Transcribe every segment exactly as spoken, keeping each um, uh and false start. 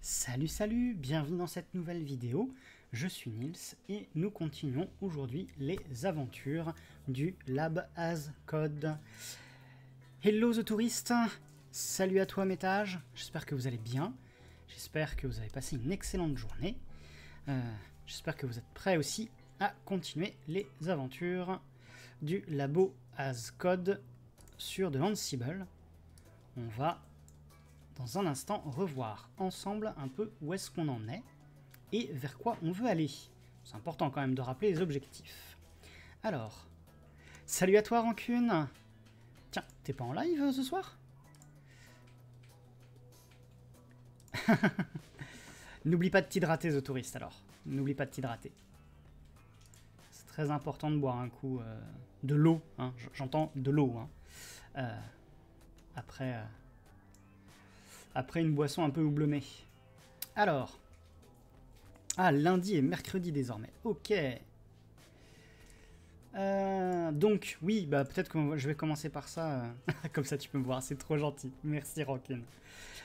Salut salut, bienvenue dans cette nouvelle vidéo, je suis Nils et nous continuons aujourd'hui les aventures du Lab As Code. Hello the touriste, salut à toi métage, j'espère que vous allez bien, j'espère que vous avez passé une excellente journée, euh, j'espère que vous êtes prêts aussi à continuer les aventures du Labo As Code sur de Ansible. On va dans un instant revoir ensemble un peu où est-ce qu'on en est et vers quoi on veut aller. C'est important quand même de rappeler les objectifs. Alors, salut à toi Rancune. Tiens, t'es pas en live euh, ce soir? N'oublie pas de t'hydrater, The Tourist, alors. N'oublie pas de t'hydrater. C'est très important de boire un coup euh, de l'eau, hein. J'entends de l'eau, hein. Euh, après... Euh, Après une boisson un peu houblonnée. Alors. Ah, lundi et mercredi désormais. Ok. Euh, donc, oui, bah peut-être que je vais commencer par ça. Comme ça, tu peux me voir. C'est trop gentil. Merci, Rankin.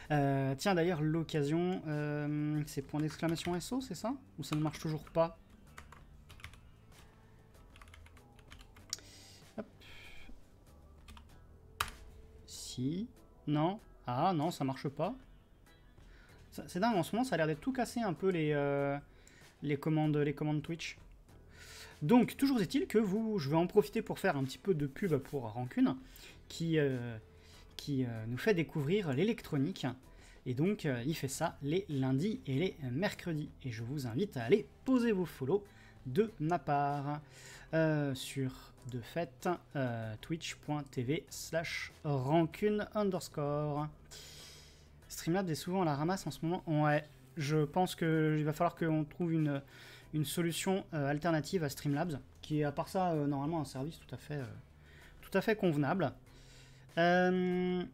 Euh, tiens, d'ailleurs, l'occasion. Euh, c'est point d'exclamation S O, c'est ça? Ou ça ne marche toujours pas? Hop. Si. Non. Ah non, ça marche pas. C'est dingue, en ce moment, ça a l'air d'être tout cassé un peu les, euh, les, commandes, les commandes Twitch. Donc, toujours est-il que vous, je vais en profiter pour faire un petit peu de pub pour Rancune, qui, euh, qui euh, nous fait découvrir l'électronique. Et donc, euh, il fait ça les lundis et les mercredis. Et je vous invite à aller poser vos follow de ma part euh, sur de fait euh, twitch point tv slash rancune underscore. Streamlabs est souvent à la ramasse en ce moment. Ouais, je pense qu'il va falloir qu'on trouve une, une solution euh, alternative à Streamlabs, qui est à part ça euh, normalement un service tout à fait, euh, tout à fait convenable. Euh...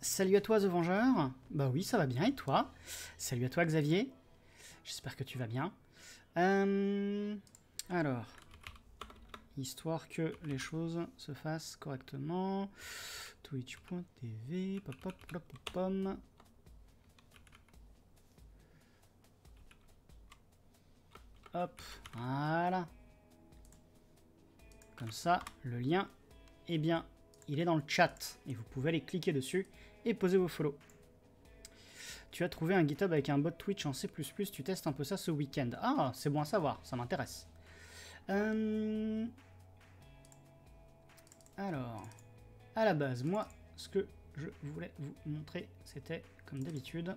Salut à toi The Vengeur. Bah oui, ça va bien, et toi? Salut à toi Xavier, j'espère que tu vas bien. Euh, alors, histoire que les choses se fassent correctement, twitch point tv, pop, pop, pop, pop, pom. Hop, voilà. Comme ça, le lien, eh bien, il est dans le chat, et vous pouvez aller cliquer dessus et poser vos follow. Tu as trouvé un GitHub avec un bot Twitch en C plus plus, tu testes un peu ça ce week-end. Ah, c'est bon à savoir, ça m'intéresse. Euh... Alors, à la base, moi, ce que je voulais vous montrer, c'était, comme d'habitude,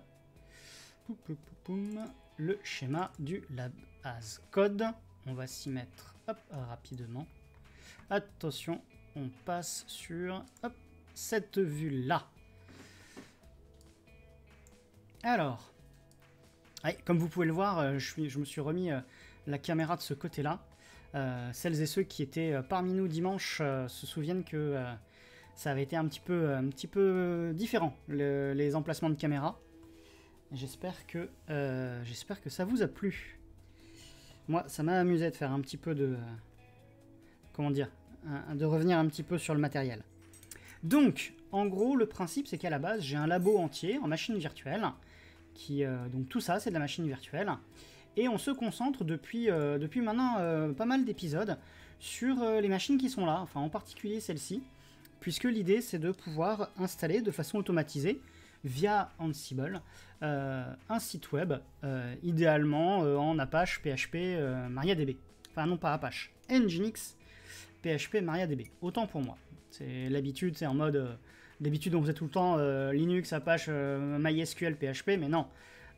le schéma du Lab As Code. On va s'y mettre, hop, rapidement. Attention, on passe sur, hop, cette vue-là. Alors, ouais, comme vous pouvez le voir, je, suis, je me suis remis euh, la caméra de ce côté-là. Euh, celles et ceux qui étaient euh, parmi nous dimanche euh, se souviennent que euh, ça avait été un petit peu, un petit peu différent, le, les emplacements de caméra. J'espère que, euh, j'espère que ça vous a plu. Moi, ça m'a amusé de faire un petit peu de... Euh, comment dire, un, de revenir un petit peu sur le matériel. Donc, en gros, le principe, c'est qu'à la base, j'ai un labo entier en machine virtuelle. Qui, euh, donc tout ça, c'est de la machine virtuelle. Et on se concentre depuis, euh, depuis maintenant euh, pas mal d'épisodes sur euh, les machines qui sont là, enfin en particulier celle-ci, puisque l'idée, c'est de pouvoir installer de façon automatisée, via Ansible, euh, un site web, euh, idéalement euh, en Apache, P H P, euh, MariaDB. Enfin non, pas Apache, Nginx, P H P, MariaDB. Autant pour moi. C'est l'habitude, c'est en mode... Euh, D'habitude, on faisait tout le temps euh, Linux, Apache, euh, MySQL, P H P, mais non.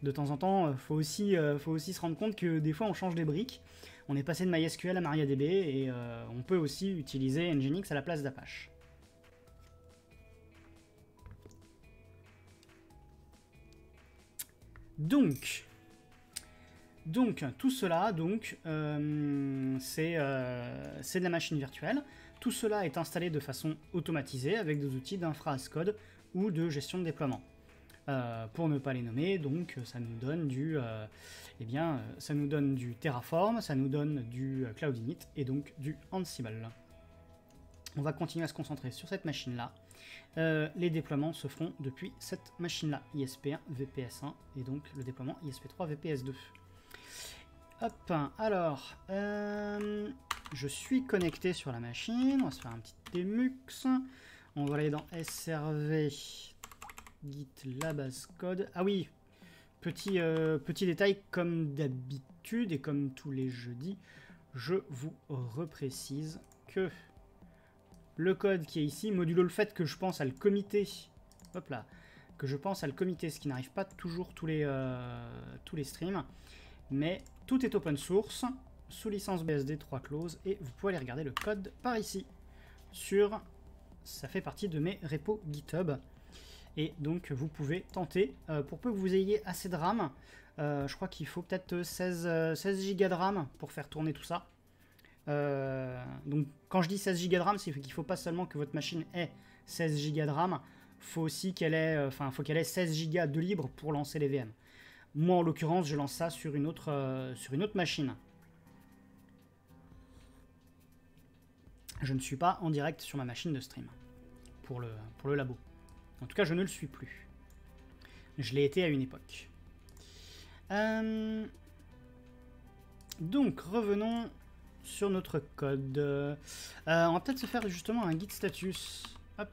De temps en temps, il faut aussi, euh, faut aussi se rendre compte que des fois, on change des briques. On est passé de MySQL à MariaDB et euh, on peut aussi utiliser Nginx à la place d'Apache. Donc, donc, tout cela, donc, euh, c'est euh, c'est de la machine virtuelle. Tout cela est installé de façon automatisée avec des outils d'infra as code ou de gestion de déploiement. Euh, pour ne pas les nommer, donc ça nous donne du, euh, eh bien, ça nous donne du Terraform, ça nous donne du Cloud Init et donc du Ansible. On va continuer à se concentrer sur cette machine-là. Euh, les déploiements se feront depuis cette machine-là, I S P un V P S un, et donc le déploiement I S P trois V P S deux. Hop, alors, euh, je suis connecté sur la machine, on va se faire un petit T M U X. On va aller dans S R V, Git, Lab As Code. Ah oui, petit, euh, petit détail, comme d'habitude et comme tous les jeudis, je vous reprécise que... le code qui est ici, modulo le fait que je pense à le committer, hop là, que je pense à le committer, ce qui n'arrive pas toujours tous les, euh, tous les streams, mais tout est open source, sous licence B S D trois clauses, et vous pouvez aller regarder le code par ici, sur, ça fait partie de mes repos GitHub, et donc vous pouvez tenter, euh, pour peu que vous ayez assez de RAM, euh, je crois qu'il faut peut-être seize gigas de RAM pour faire tourner tout ça. Euh, donc quand je dis seize gigas de RAM, c'est qu'il ne faut pas seulement que votre machine ait seize gigas de RAM, faut aussi qu'elle ait, enfin, faut qu'elle ait seize gigas de libre pour lancer les V M. Moi en l'occurrence je lance ça sur une autre, euh, sur une autre machine. Je ne suis pas en direct sur ma machine de stream pour le, pour le labo. En tout cas je ne le suis plus. Je l'ai été à une époque. Euh, donc revenons sur notre code. Euh, on va peut-être se faire justement un git status. Hop,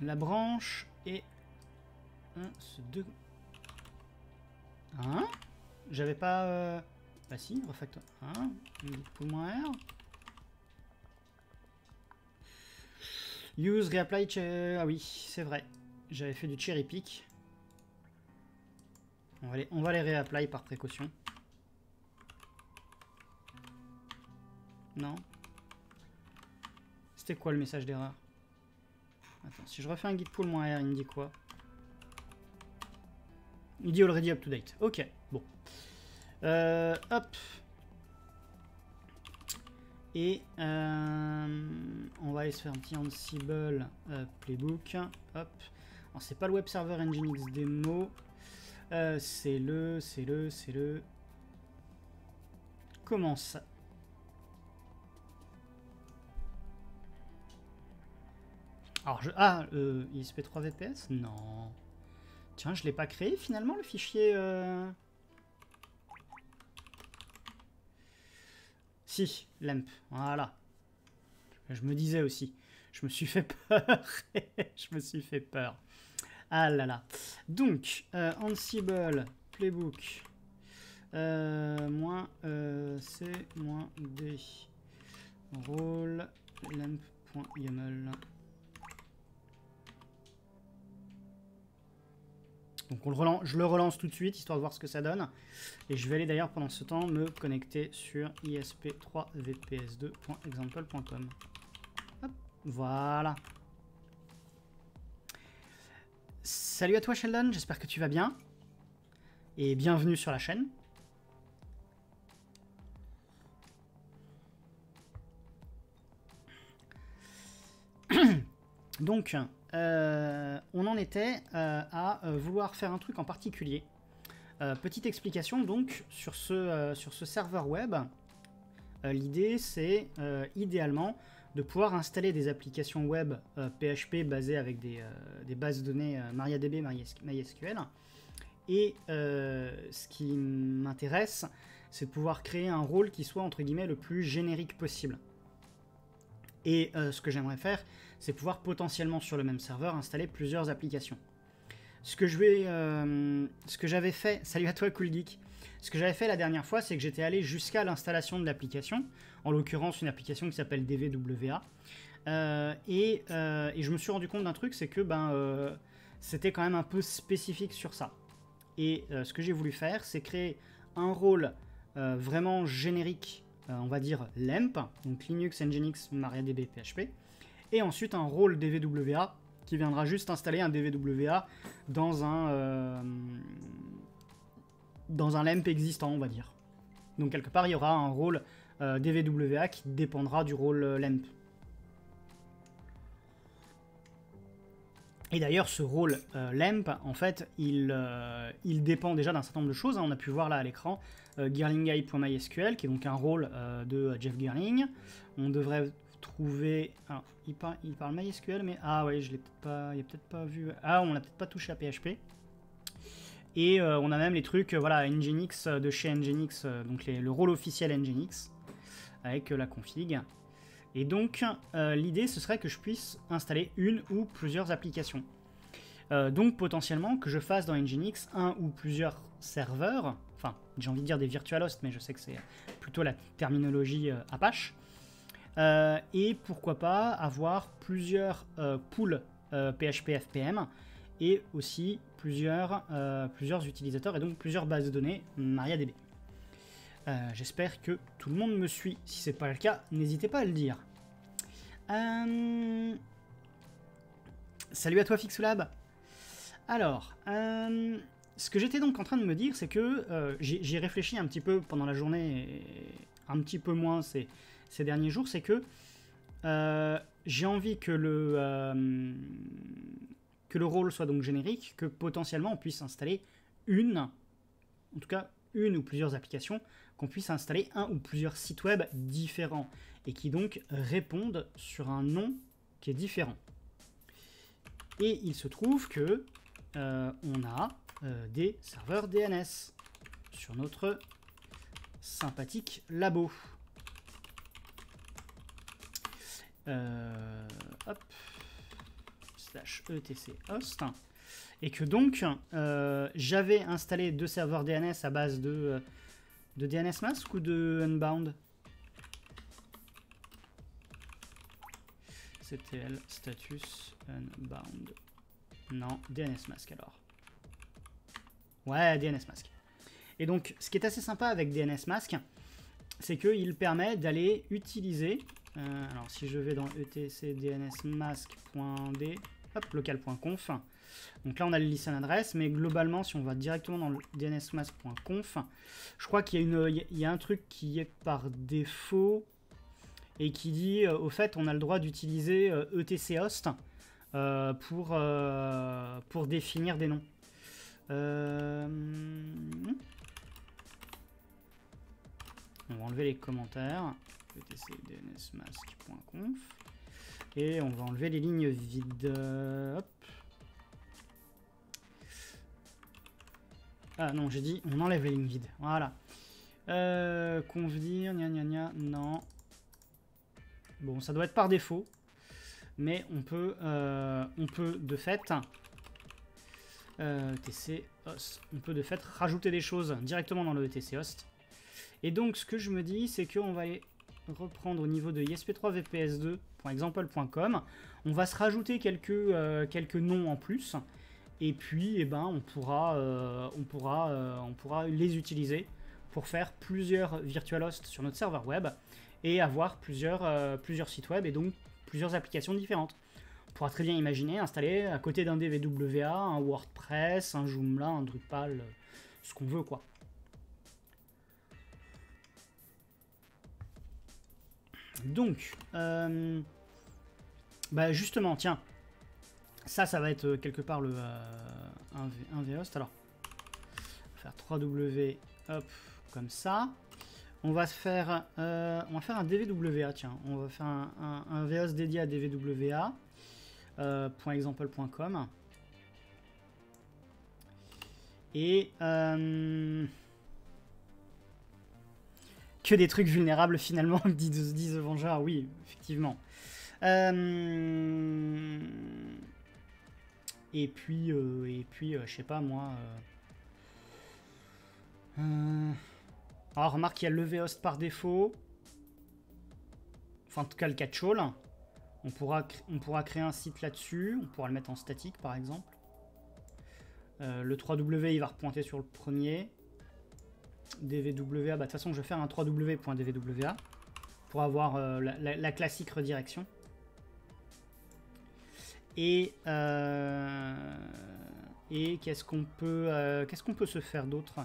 la branche et un, deux, un. J'avais pas... Euh... Bah si, refactor un, git point R. Use, reapply, che... ah oui, c'est vrai. J'avais fait du cherry pick. On va les, on va les reapply par précaution. Non. C'était quoi le message d'erreur? Attends, si je refais un git pull moins R, il me dit quoi? Il dit already up to date. Ok, bon. Euh, hop. Et euh, on va aller se faire un petit Ansible euh, playbook. Hop. C'est pas le web server Nginx démo. Euh, c'est le, c'est le, c'est le. Comment ça? Alors je... Ah, euh, I S P trois V P S? Non. Tiens, je ne l'ai pas créé finalement le fichier... Euh... Si, lamp, voilà. Je me disais aussi. Je me suis fait peur. Je me suis fait peur. Ah là là. Donc, euh, Ansible, playbook, euh, moins euh, C, moins D, role, lamp point Y A M L. Donc on le relance, je le relance tout de suite, histoire de voir ce que ça donne. Et je vais aller d'ailleurs pendant ce temps me connecter sur I S P trois V P S deux point example point com. Hop, voilà. Salut à toi Sheldon, j'espère que tu vas bien. Et bienvenue sur la chaîne. Donc... Euh, on en était euh, à euh, vouloir faire un truc en particulier. Euh, petite explication donc sur ce, euh, sur ce serveur web. Euh, L'idée c'est euh, idéalement de pouvoir installer des applications web euh, P H P basées avec des, euh, des bases de données euh, MariaDB, MySQL. Et euh, ce qui m'intéresse c'est de pouvoir créer un rôle qui soit entre guillemets le plus générique possible. Et euh, ce que j'aimerais faire, c'est pouvoir potentiellement sur le même serveur installer plusieurs applications. Ce que je vais, euh, ce que j'avais fait, salut à toi Cool Geek. Ce que j'avais fait la dernière fois, c'est que j'étais allé jusqu'à l'installation de l'application, en l'occurrence une application qui s'appelle D V W A, euh, et, euh, et je me suis rendu compte d'un truc, c'est que ben, euh, c'était quand même un peu spécifique sur ça. Et euh, ce que j'ai voulu faire, c'est créer un rôle euh, vraiment générique. Euh, on va dire LAMP, donc Linux, Nginx, MariaDB, P H P, et ensuite un rôle D V W A qui viendra juste installer un D V W A dans un, euh, dans un LAMP existant, on va dire. Donc quelque part, il y aura un rôle euh, D V W A qui dépendra du rôle euh, LAMP. Et d'ailleurs, ce rôle euh, LAMP, en fait, il, euh, il dépend déjà d'un certain nombre de choses. Hein. On a pu voir là à l'écran euh, geerlingguy point mysql, qui est donc un rôle euh, de Jeff Geerling. On devrait trouver. Alors, il parle, il parle MySQL, mais ah ouais, je l'ai peut-être pas, il a peut-être pas vu. Ah, on n'a peut-être pas touché à P H P. Et euh, on a même les trucs, euh, voilà, Nginx de chez Nginx, euh, donc les, le rôle officiel Nginx, avec euh, la config. Et donc, euh, l'idée, ce serait que je puisse installer une ou plusieurs applications. Euh, donc, potentiellement, que je fasse dans Nginx un ou plusieurs serveurs, enfin, j'ai envie de dire des virtual hosts, mais je sais que c'est plutôt la terminologie euh, Apache. Euh, et pourquoi pas avoir plusieurs euh, pools euh, P H P F P M et aussi plusieurs, euh, plusieurs utilisateurs et donc plusieurs bases de données MariaDB. Euh, J'espère que tout le monde me suit. Si ce n'est pas le cas, n'hésitez pas à le dire. Euh... Salut à toi Fixoulab. Alors, euh... ce que j'étais donc en train de me dire, c'est que euh, j'ai réfléchi un petit peu pendant la journée, et un petit peu moins ces, ces derniers jours, c'est que euh, j'ai envie que le... Euh, que le rôle soit donc générique, que potentiellement on puisse installer une, en tout cas une ou plusieurs applications, qu'on puisse installer un ou plusieurs sites web différents et qui donc répondent sur un nom qui est différent. Et il se trouve que euh, on a euh, des serveurs D N S sur notre sympathique labo. Euh, hop. E T C host, et que donc euh, j'avais installé deux serveurs D N S à base de, de dnsmasq ou de unbound. C T L status unbound. Non, dnsmasq alors. Ouais, dnsmasq. Et donc, ce qui est assez sympa avec dnsmasq, c'est qu'il permet d'aller utiliser. Euh, alors, si je vais dans E T C dnsmasq.d. local.conf. Donc là on a le listen adresse, mais globalement si on va directement dans le dnsmasq.conf, je crois qu'il y a une, il y a un truc qui est par défaut et qui dit euh, au fait on a le droit d'utiliser euh, E T C host euh, pour euh, pour définir des noms. Euh... On va enlever les commentaires. E T C dnsmasq.conf. Et on va enlever les lignes vides. Euh, hop. Ah non, j'ai dit on enlève les lignes vides. Voilà. Euh, convenir, gna gna gna, non. Bon, ça doit être par défaut. Mais on peut, euh, on peut de fait. Euh, E T C host. On peut de fait rajouter des choses directement dans le E T C host. Et donc, ce que je me dis, c'est qu'on va aller reprendre au niveau de I S P trois V P S deux point example point com. On va se rajouter quelques, euh, quelques noms en plus et puis eh ben, on, pourra, euh, on, pourra, euh, on pourra les utiliser pour faire plusieurs virtual hosts sur notre serveur web et avoir plusieurs, euh, plusieurs sites web et donc plusieurs applications différentes. On pourra très bien imaginer installer à côté d'un D V W A, un WordPress, un Joomla, un Drupal, ce qu'on veut quoi. Donc, euh, bah justement, tiens, ça, ça va être quelque part le euh, un V host. Alors, on va faire trois W, hop, comme ça. On va faire, euh, on va faire un D V W A, tiens. On va faire un, un, un V host dédié à D V W A, euh, .example point com. Et... Euh, que des trucs vulnérables finalement, disent The Vengeurs, oui, effectivement. Euh... Et puis, euh, et puis euh, je sais pas moi... Euh... Euh... Alors remarque, il y a le V host par défaut. Enfin en tout cas le catch-all. On pourra, on pourra créer un site là-dessus, on pourra le mettre en statique par exemple. Euh, le trois W il va repointer sur le premier. D V W A, bah de toute façon je vais faire un trois W point D V W A pour avoir euh, la, la, la classique redirection. Et, euh, et qu'est-ce qu'on peut, euh, qu'est-ce qu'on peut se faire d'autre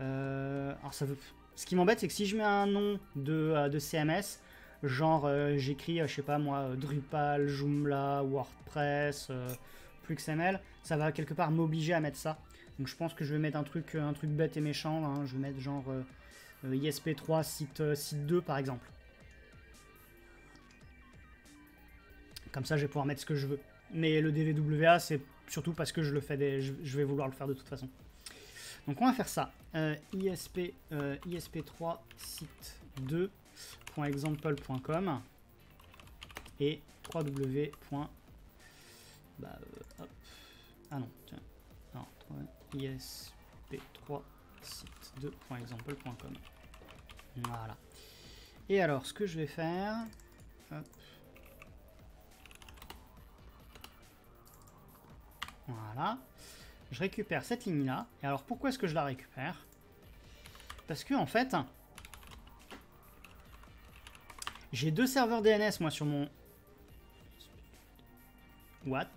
euh, alors ça veut... Ce qui m'embête c'est que si je mets un nom de, de C M S, genre euh, j'écris, je sais pas moi, Drupal, Joomla, WordPress, euh, PluxML, ça va quelque part m'obliger à mettre ça. Donc je pense que je vais mettre un truc, un truc bête et méchant, hein. Je vais mettre genre euh, I S P trois site, site deux par exemple. Comme ça, je vais pouvoir mettre ce que je veux. Mais le D V W A, c'est surtout parce que je le fais des... je vais vouloir le faire de toute façon. Donc on va faire ça. Euh, I S P, euh, I S P trois site deux point example point com et trois W. Bah, euh, hop. Ah non, tiens. Alors, I S P trois site deux point example point com. Voilà. Et alors, ce que je vais faire... Hop. Voilà. Je récupère cette ligne-là. Et alors, pourquoi est-ce que je la récupère? Parce que, en fait, j'ai deux serveurs D N S, moi, sur mon... What?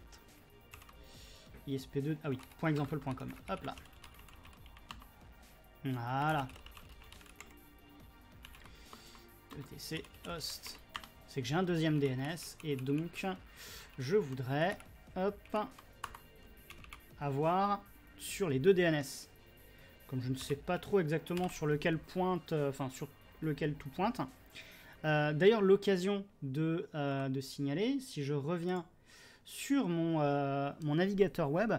I S P deux... Ah oui, .example point com. Hop là. Voilà. E T C host. C'est que j'ai un deuxième D N S. Et donc, je voudrais... Hop... avoir sur les deux D N S. Comme je ne sais pas trop exactement sur lequel pointe, enfin euh, sur lequel tout pointe. Euh, D'ailleurs, l'occasion de, euh, de signaler, si je reviens sur mon, euh, mon navigateur web,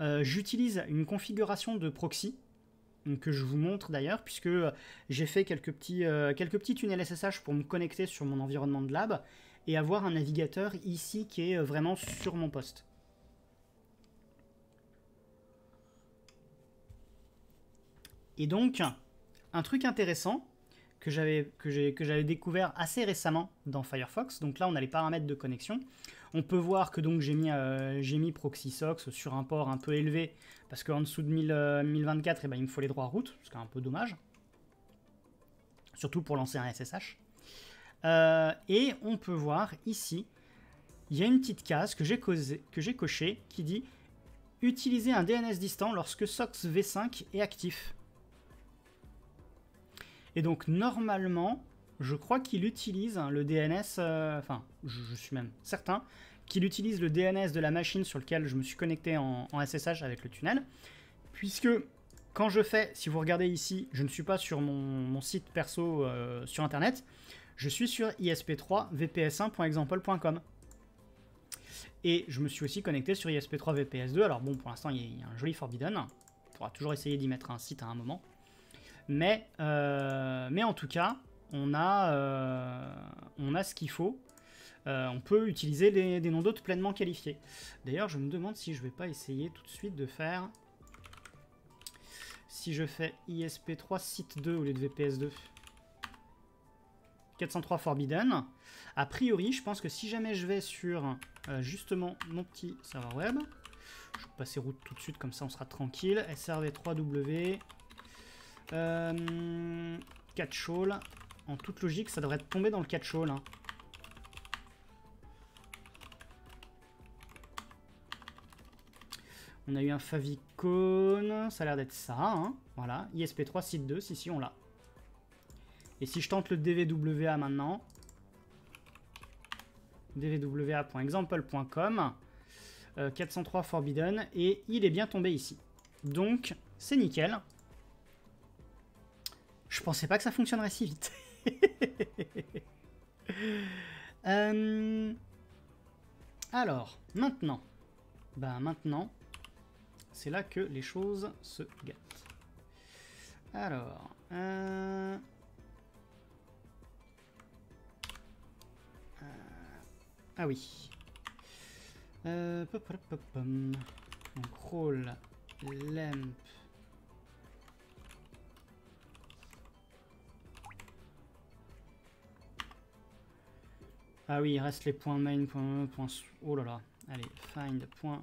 euh, j'utilise une configuration de proxy que je vous montre d'ailleurs, puisque j'ai fait quelques petits, euh, quelques petits tunnels S S H pour me connecter sur mon environnement de lab et avoir un navigateur ici qui est vraiment sur mon poste. Et donc, un truc intéressant que j'avais que que j'avais découvert assez récemment dans Firefox, donc là on a les paramètres de connexion, on peut voir que donc j'ai mis, euh, j'ai mis ProxySox sur un port un peu élevé, parce qu'en dessous de mille, euh, mille vingt-quatre, eh ben, il me faut les droits route, ce qui est un peu dommage, surtout pour lancer un S S H. Euh, et on peut voir ici, il y a une petite case que j'ai cochée qui dit « Utiliser un D N S distant lorsque SOX V cinq est actif ». Et donc, normalement, je crois qu'il utilise le D N S, euh, enfin, je, je suis même certain, qu'il utilise le D N S de la machine sur laquelle je me suis connecté en, en S S H avec le tunnel, puisque quand je fais, si vous regardez ici, je ne suis pas sur mon, mon site perso euh, sur Internet, je suis sur I S P trois V P S un point example point com. Et je me suis aussi connecté sur I S P trois V P S deux, alors bon, pour l'instant, il y, y a un joli forbidden, on pourra toujours essayer d'y mettre un site à un moment. Mais, euh, mais en tout cas, on a, euh, on a ce qu'il faut. Euh, on peut utiliser les, des noms d'hôtes pleinement qualifiés. D'ailleurs, je me demande si je ne vais pas essayer tout de suite de faire... Si je fais I S P trois site deux au lieu de V P S deux. quatre cent trois Forbidden. A priori, je pense que si jamais je vais sur euh, justement mon petit serveur web, je vais passer route tout de suite, comme ça on sera tranquille. S R V trois W... Euh, catch all. En toute logique, ça devrait tomber dans le catch all. Hein. On a eu un favicon, ça a l'air d'être ça. Hein. Voilà, I S P trois site deux, si si, on l'a. Et si je tente le D V W A maintenant, D V W A point example point com, euh, quatre cent trois forbidden, et il est bien tombé ici. Donc, c'est nickel. Je pensais pas que ça fonctionnerait si vite. euh, alors, maintenant. Ben maintenant, c'est là que les choses se gâtent. Alors. Euh, euh, ah oui. Euh, pop, pop, pop, pop. Donc, roll, lamp. Ah oui, il reste les points main, point, point, oh là là, allez, find, point,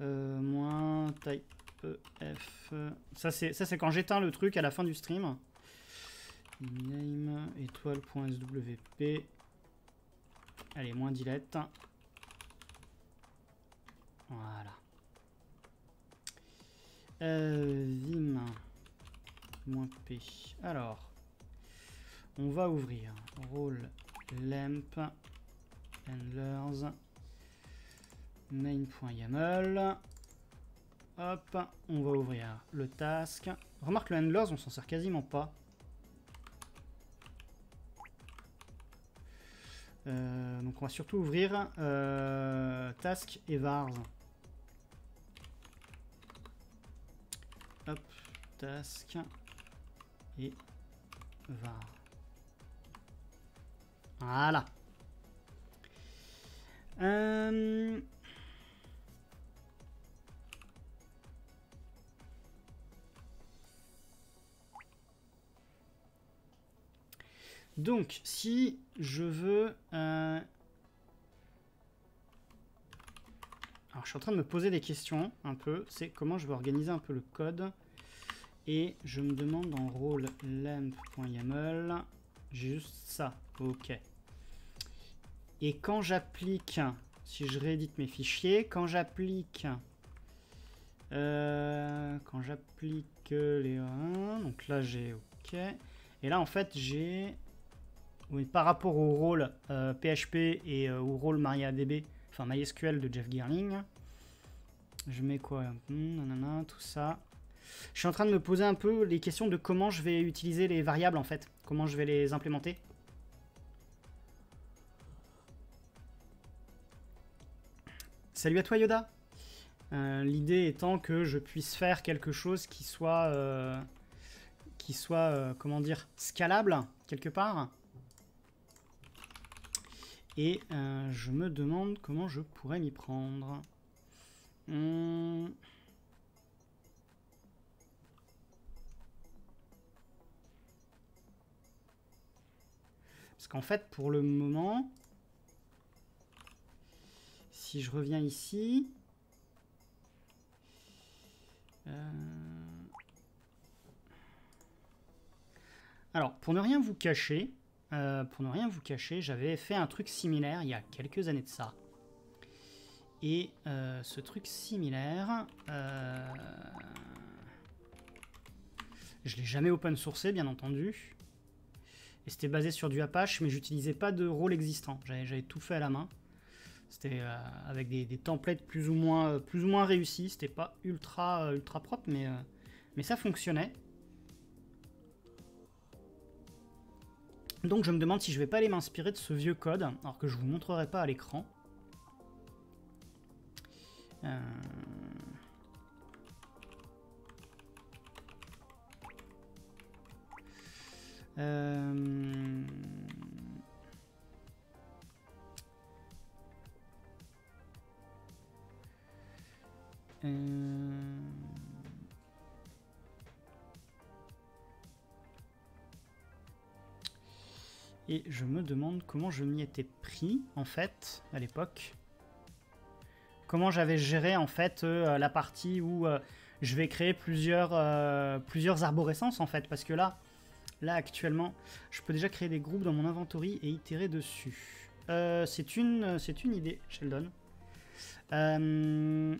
euh, moins, type, f, ça c'est quand j'éteins le truc à la fin du stream, name, étoile, point, swp, allez, moins delete, voilà, euh, vim, moins p, alors, on va ouvrir, roll, lamp, handlers, main.yaml, hop, on va ouvrir le task. Remarque, le handlers, on s'en sert quasiment pas. Euh, donc on va surtout ouvrir euh, task et vars. Hop, task et var. Voilà. Euh... Donc, si je veux... Euh... Alors, je suis en train de me poser des questions un peu. C'est comment je vais organiser un peu le code. Et je me demande dans role lamp.yaml. J'ai juste ça. OK. Et quand j'applique... Si je réédite mes fichiers, quand j'applique... Euh, quand j'applique les un... Donc là, j'ai OK. Et là, en fait, j'ai... Oui, par rapport au rôle euh, P H P et euh, au rôle MariaDB, enfin MySQL de Jeff Geerling, je mets quoi hmm, nanana, tout ça. Je suis en train de me poser un peu les questions de comment je vais utiliser les variables en fait, comment je vais les implémenter. Salut à toi Yoda. Euh, L'idée étant que je puisse faire quelque chose qui soit, euh, qui soit euh, comment dire, scalable quelque part. Et euh, je me demande comment je pourrais m'y prendre. Hum. Parce qu'en fait, pour le moment, si je reviens ici... Euh... Alors, pour ne rien vous cacher... Euh, pour ne rien vous cacher, j'avais fait un truc similaire il y a quelques années de ça. Et euh, ce truc similaire, euh, je l'ai jamais open sourcé, bien entendu. Et c'était basé sur du Apache, mais j'utilisais pas de rôle existant. J'avais tout fait à la main. C'était euh, avec des, des templates plus ou moins, plus ou moins réussis. C'était pas ultra, ultra propre, mais, euh, mais ça fonctionnait. Donc je me demande si je vais pas aller m'inspirer de ce vieux code, alors que je vous montrerai pas à l'écran. Euh... Euh... Euh... Et je me demande comment je m'y étais pris, en fait, à l'époque. Comment j'avais géré, en fait, euh, la partie où euh, je vais créer plusieurs, euh, plusieurs arborescences, en fait. Parce que là, là, actuellement, je peux déjà créer des groupes dans mon inventory et itérer dessus. Euh, c'est une, c'est une idée, Sheldon. Euh...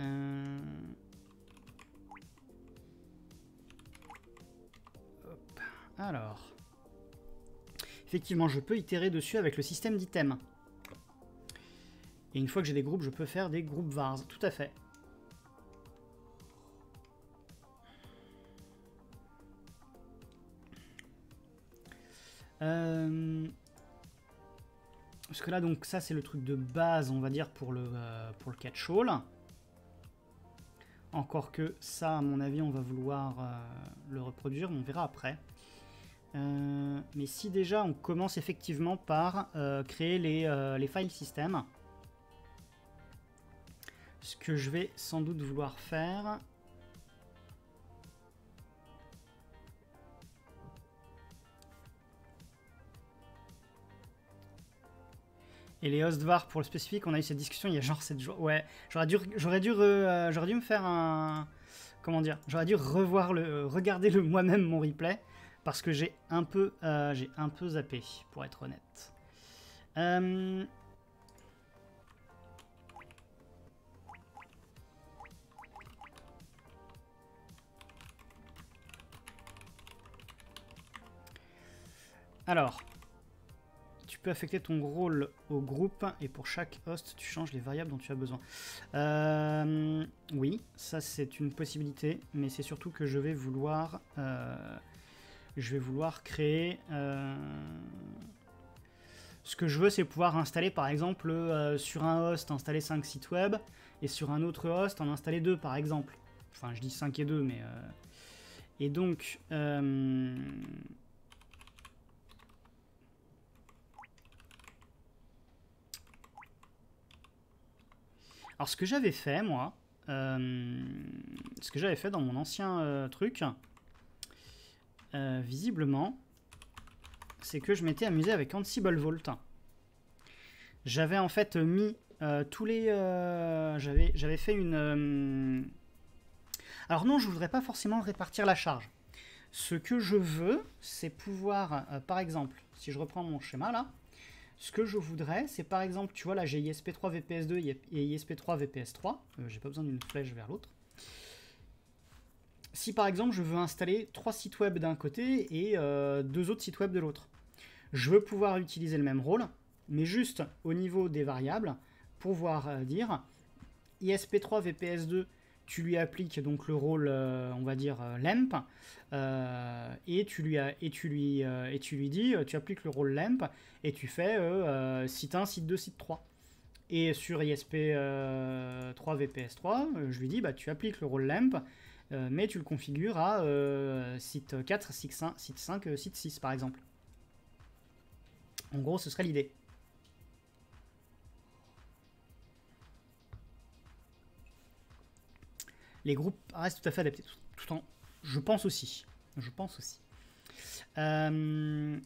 Euh... Hop. Alors, effectivement, je peux itérer dessus avec le système d'items. Et une fois que j'ai des groupes, je peux faire des groupes vars. Tout à fait. Euh... Parce que là, donc, ça, c'est le truc de base, on va dire, pour le, euh, pour le catch-all. Encore que ça, à mon avis, on va vouloir euh, le reproduire, mais on verra après. Euh, mais si déjà on commence effectivement par euh, créer les, euh, les file system, ce que je vais sans doute vouloir faire... Et les host var pour le spécifique, on a eu cette discussion il y a genre sept jours. Ouais, j'aurais dû, j'aurais dû, euh, j'aurais dû me faire un... Comment dire? J'aurais dû revoir le, regarder le moi-même mon replay, parce que j'ai un peu, euh, j'ai un peu zappé, pour être honnête. Euh... Alors... tu peux affecter ton rôle au groupe et pour chaque host, tu changes les variables dont tu as besoin. Euh, oui, ça c'est une possibilité, mais c'est surtout que je vais vouloir, euh, je vais vouloir créer... Euh, ce que je veux, c'est pouvoir installer par exemple euh, sur un host, installer cinq sites web, et sur un autre host, en installer deux par exemple. Enfin, je dis cinq et deux, mais... Euh... Et donc... Euh... Alors, ce que j'avais fait, moi, euh... ce que j'avais fait dans mon ancien euh, truc, euh, visiblement, c'est que je m'étais amusé avec Ansible Vault. J'avais en fait mis euh, tous les... Euh... J'avais j'avais fait une... Euh... Alors non, je ne voudrais pas forcément répartir la charge. Ce que je veux, c'est pouvoir, euh, par exemple, si je reprends mon schéma là, ce que je voudrais, c'est par exemple, tu vois là, j'ai I S P trois V P S deux et I S P trois V P S trois, euh, j'ai pas besoin d'une flèche vers l'autre. Si par exemple, je veux installer trois sites web d'un côté et euh, deux autres sites web de l'autre, je veux pouvoir utiliser le même rôle, mais juste au niveau des variables, pour pouvoir euh, dire I S P trois V P S deux, tu lui appliques donc le rôle, euh, on va dire, euh, lemp, euh, et, tu lui a, et, tu lui, euh, et tu lui dis, euh, tu appliques le rôle lemp, et tu fais euh, euh, site un, site deux, site trois. Et sur I S P trois V P S trois, euh, je lui dis, bah, tu appliques le rôle lemp, euh, mais tu le configures à euh, site quatre, site cinq, site cinq, site six, par exemple. En gros, ce serait l'idée. Les groupes restent tout à fait adaptés, tout, tout en, je pense aussi, je pense aussi. Euh,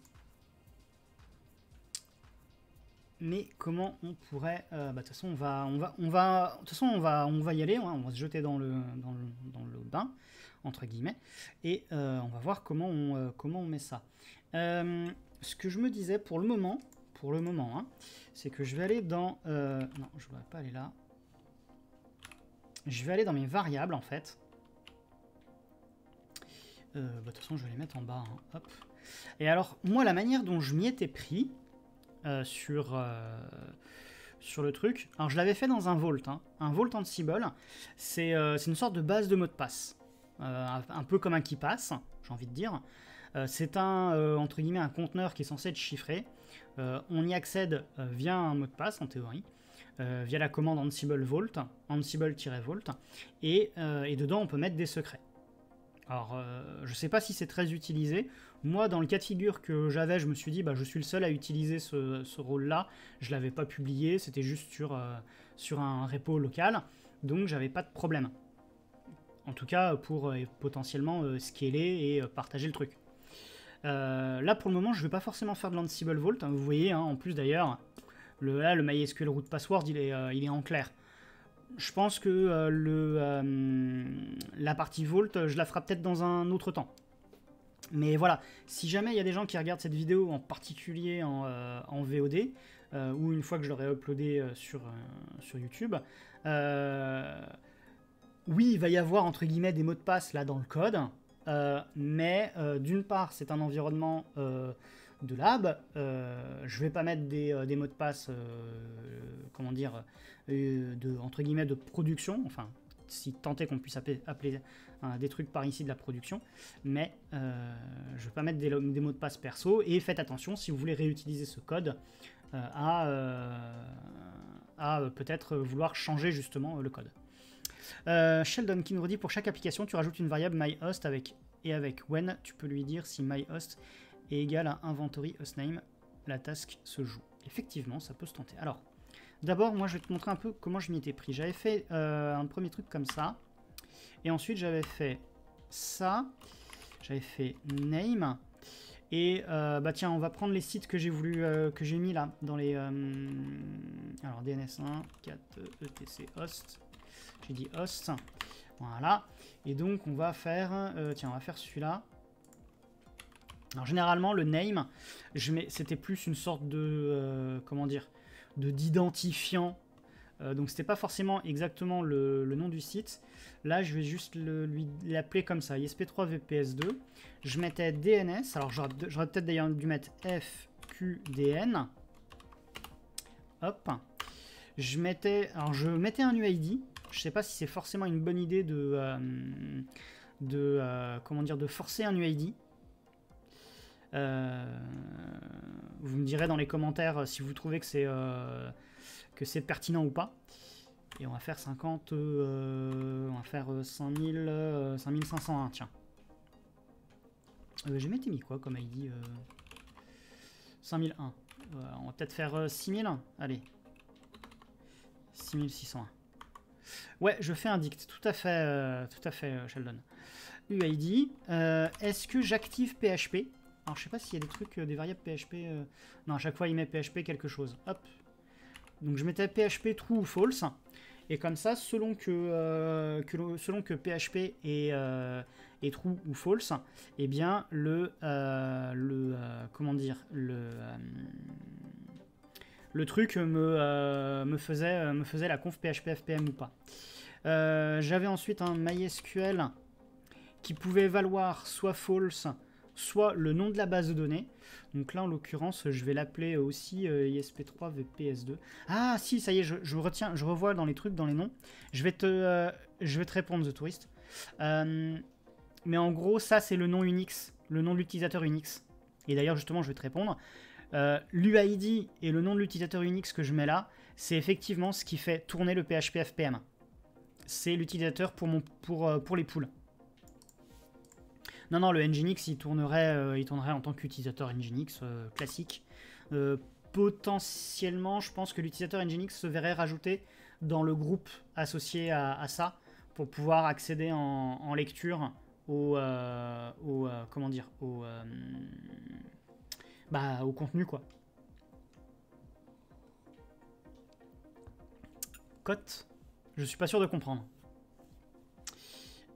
mais comment on pourrait, de euh, bah, toute façon on va, on va, on va, de toute façon on va, on va y aller, hein, on va se jeter dans le, dans le, dans le bain entre guillemets, et euh, on va voir comment on, euh, comment on met ça. Euh, ce que je me disais pour le moment, pour le moment, hein, c'est que je vais aller dans, euh, non, je ne vais pas aller là. Je vais aller dans mes variables en fait. Euh, bah, de toute façon, je vais les mettre en bas. Hein. Hop. Et alors, moi, la manière dont je m'y étais pris euh, sur, euh, sur le truc, alors je l'avais fait dans un Vault. Hein. Un Vault Ansible, c'est euh, une sorte de base de mot de passe. Euh, un, un peu comme un qui passe, j'ai envie de dire. Euh, c'est un, euh, entre guillemets, un conteneur qui est censé être chiffré. Euh, on y accède euh, via un mot de passe en théorie. Euh, via la commande Ansible Vault, Ansible-Vault, et, euh, et dedans on peut mettre des secrets. Alors euh, je sais pas si c'est très utilisé, moi dans le cas de figure que j'avais, je me suis dit bah, je suis le seul à utiliser ce, ce rôle là, je l'avais pas publié, c'était juste sur, euh, sur un repo local, donc j'avais pas de problème. En tout cas pour euh, potentiellement euh, scaler et euh, partager le truc. Euh, là pour le moment je vais pas forcément faire de l'Ansible Vault, hein, vous voyez hein, en plus d'ailleurs... Le, là, le MySQL root password, il est, euh, il est en clair. Je pense que euh, le, euh, la partie Vault, je la ferai peut-être dans un autre temps. Mais voilà, si jamais il y a des gens qui regardent cette vidéo, en particulier en, euh, en V O D, euh, ou une fois que je l'aurai uploadé euh, sur, euh, sur YouTube, euh, oui, il va y avoir, entre guillemets, des mots de passe là dans le code, euh, mais euh, d'une part, c'est un environnement... Euh, de lab, euh, je vais pas mettre des, euh, des mots de passe, euh, comment dire, euh, de, entre guillemets de production, enfin, si tant est qu'on puisse appeler, appeler hein, des trucs par ici de la production, mais euh, je vais pas mettre des, des mots de passe perso, et faites attention si vous voulez réutiliser ce code euh, à, euh, à peut-être vouloir changer justement euh, le code. Euh, Sheldon qui nous redit, pour chaque application, tu rajoutes une variable myHost avec, et avec when, tu peux lui dire si myHost est égal à inventory hostname, la task se joue. Effectivement, ça peut se tenter. Alors, d'abord, moi, je vais te montrer un peu comment je m'y étais pris. J'avais fait euh, un premier truc comme ça, et ensuite, j'avais fait ça, j'avais fait name, et euh, bah tiens, on va prendre les sites que j'ai voulu, euh, que j'ai mis là, dans les... Euh, alors, D N S un, quatre, E T C, host, j'ai dit host, voilà, et donc, on va faire, euh, tiens, on va faire celui-là. Alors généralement le name, c'était plus une sorte de euh, comment dire, de d'identifiant, euh, donc c'était pas forcément exactement le, le nom du site. Là je vais juste le, lui l'appeler comme ça, I S P trois V P S deux. Je mettais D N S, alors j'aurais peut-être d'ailleurs dû mettre F Q D N, Hop. Je mettais, alors je mettais un U I D. Je sais pas si c'est forcément une bonne idée de, euh, de euh, comment dire, de forcer un U I D. Euh, vous me direz dans les commentaires si vous trouvez que c'est euh, que c'est pertinent ou pas. Et on va faire cinquante, euh, on va faire cinq mille, euh, cinq mille cinq cent un, tiens. Euh, j'ai m'étais mis quoi comme I D euh, cinq mille un. Euh, on va peut-être faire euh, six mille, allez. six mille six cent un. Ouais, je fais un dict, tout à fait, euh, tout à fait euh, Sheldon. U I D, euh, est-ce que j'active P H P? Alors je sais pas s'il y a des trucs, euh, des variables P H P... Euh... Non, à chaque fois il met P H P quelque chose, hop. Donc je mettais P H P true ou false, et comme ça, selon que, euh, que, selon que P H P est, euh, est true ou false, eh bien le... Euh, le euh, comment dire le, euh, le truc me, euh, me, faisait, me faisait la conf P H P F P M ou pas. Euh, J'avais ensuite un MySQL qui pouvait valoir soit false, soit le nom de la base de données. Donc là, en l'occurrence, je vais l'appeler aussi euh, I S P trois V P S deux. Ah, si, ça y est, je, je retiens, je revois dans les trucs, dans les noms. Je vais te, euh, je vais te répondre, The Tourist. Euh, mais en gros, ça, c'est le nom Unix, le nom de l'utilisateur Unix. Et d'ailleurs, justement, je vais te répondre. Euh, L'U I D et le nom de l'utilisateur Unix que je mets là, c'est effectivement ce qui fait tourner le P H P F P M. C'est l'utilisateur pour, pour, euh, pour les poules. Non, non, le Nginx, il tournerait, euh, il tournerait en tant qu'utilisateur Nginx euh, classique. Euh, potentiellement, je pense que l'utilisateur Nginx se verrait rajouté dans le groupe associé à, à ça pour pouvoir accéder en, en lecture au, euh, au euh, comment dire, au, euh, bah, au contenu quoi. Cote, je suis pas sûr de comprendre.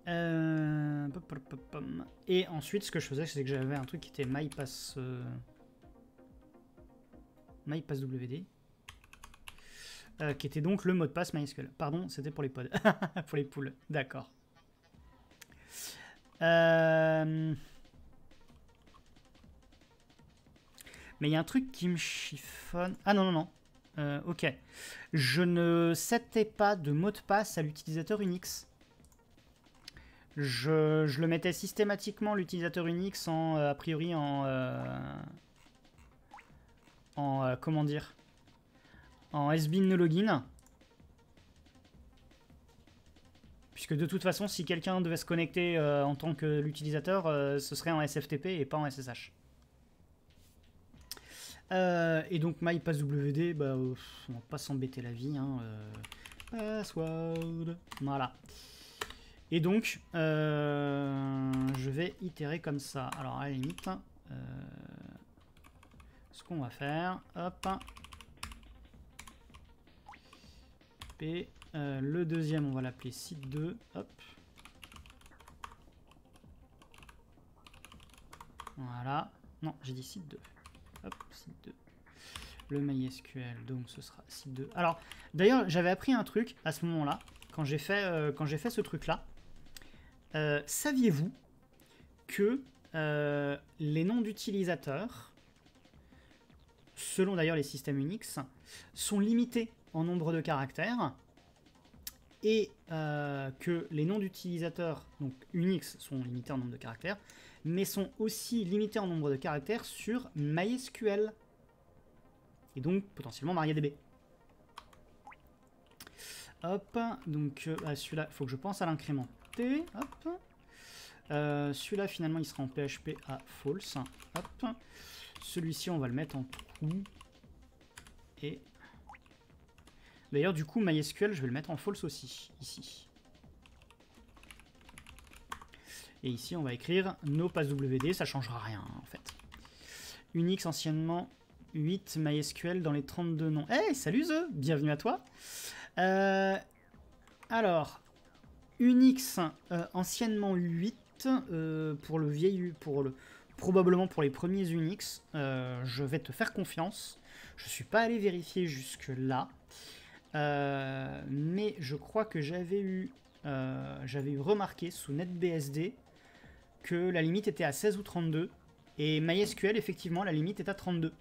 Euh... Et ensuite, ce que je faisais, c'est que j'avais un truc qui était mypass, euh... mypasswd, euh, qui était donc le mot de passe MySQL. Pardon, c'était pour les pods, pour les poules. D'accord. Euh... Mais il y a un truc qui me chiffonne. Ah non non non. Euh, ok. Je ne setais pas de mot de passe à l'utilisateur Unix. Je, je le mettais systématiquement, l'utilisateur Unix, en, euh, a priori en... Euh, en... Euh, comment dire, en sbin no login. Puisque de toute façon, si quelqu'un devait se connecter euh, en tant que l'utilisateur, euh, ce serait en S F T P et pas en S S H. Euh, et donc mypasswd, bah, euh, on va pas s'embêter la vie. Hein, euh, password. Voilà. Et donc, euh, je vais itérer comme ça. Alors, à la limite, euh, ce qu'on va faire, hop, P, euh, le deuxième, on va l'appeler site deux, hop. Voilà. Non, j'ai dit site deux. Hop, site deux. Le MySQL, donc ce sera site deux. Alors, d'ailleurs, j'avais appris un truc à ce moment-là, quand j'ai fait, euh, quand j'ai fait ce truc-là. Euh, saviez-vous que euh, les noms d'utilisateurs, selon d'ailleurs les systèmes Unix, sont limités en nombre de caractères et euh, que les noms d'utilisateurs, donc Unix, sont limités en nombre de caractères, mais sont aussi limités en nombre de caractères sur MySQL et donc potentiellement MariaDB. Hop, donc euh, celui-là, il faut que je pense à l'incrément. Euh, celui-là finalement il sera en P H P à false, hop, celui-ci on va le mettre en true, et d'ailleurs du coup MySQL je vais le mettre en false aussi, ici, et ici on va écrire no passwd, ça changera rien hein, en fait. Unix anciennement huit, MySQL dans les trente-deux noms. Hey, salut Ze, bienvenue à toi. euh, alors Unix euh, anciennement huit, euh, pour le vieil, pour le, probablement pour les premiers Unix, euh, je vais te faire confiance. Je ne suis pas allé vérifier jusque-là, euh, mais je crois que j'avais eu, euh, j'avais eu remarqué sous NetBSD que la limite était à seize ou trente-deux, et MySQL, effectivement, la limite est à trente-deux.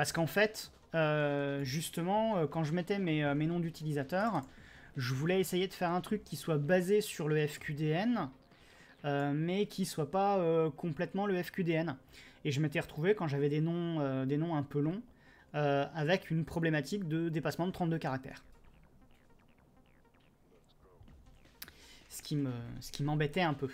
Parce qu'en fait, euh, justement, quand je mettais mes, mes noms d'utilisateurs, je voulais essayer de faire un truc qui soit basé sur le F Q D N, euh, mais qui soit pas euh, complètement le F Q D N. Et je m'étais retrouvé, quand j'avais des noms, euh, des noms un peu longs, euh, avec une problématique de dépassement de trente-deux caractères. Ce qui me, ce qui m'embêtait un peu.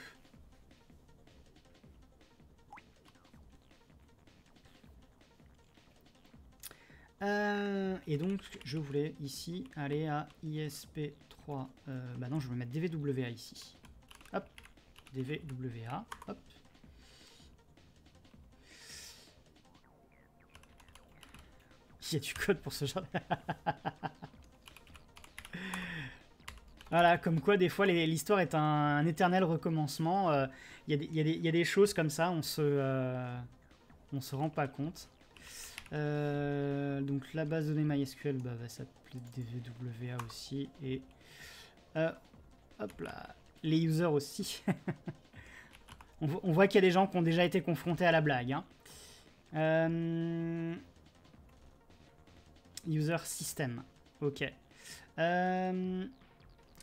Euh, et donc, je voulais ici aller à I S P trois. Euh, bah non, je vais mettre D V W A ici. Hop, D V W A, hop. Il y a du code pour ce genre de... Voilà, comme quoi des fois l'histoire est un, un éternel recommencement. Euh, y a des, y a des, y a des choses comme ça, on se, euh, on se rend pas compte. Euh, donc la base de données MySQL bah, va s'appeler D V W A aussi. Et euh, hop là, les users aussi. on, on voit qu'il y a des gens qui ont déjà été confrontés à la blague. Hein. Euh, user system, ok. Euh,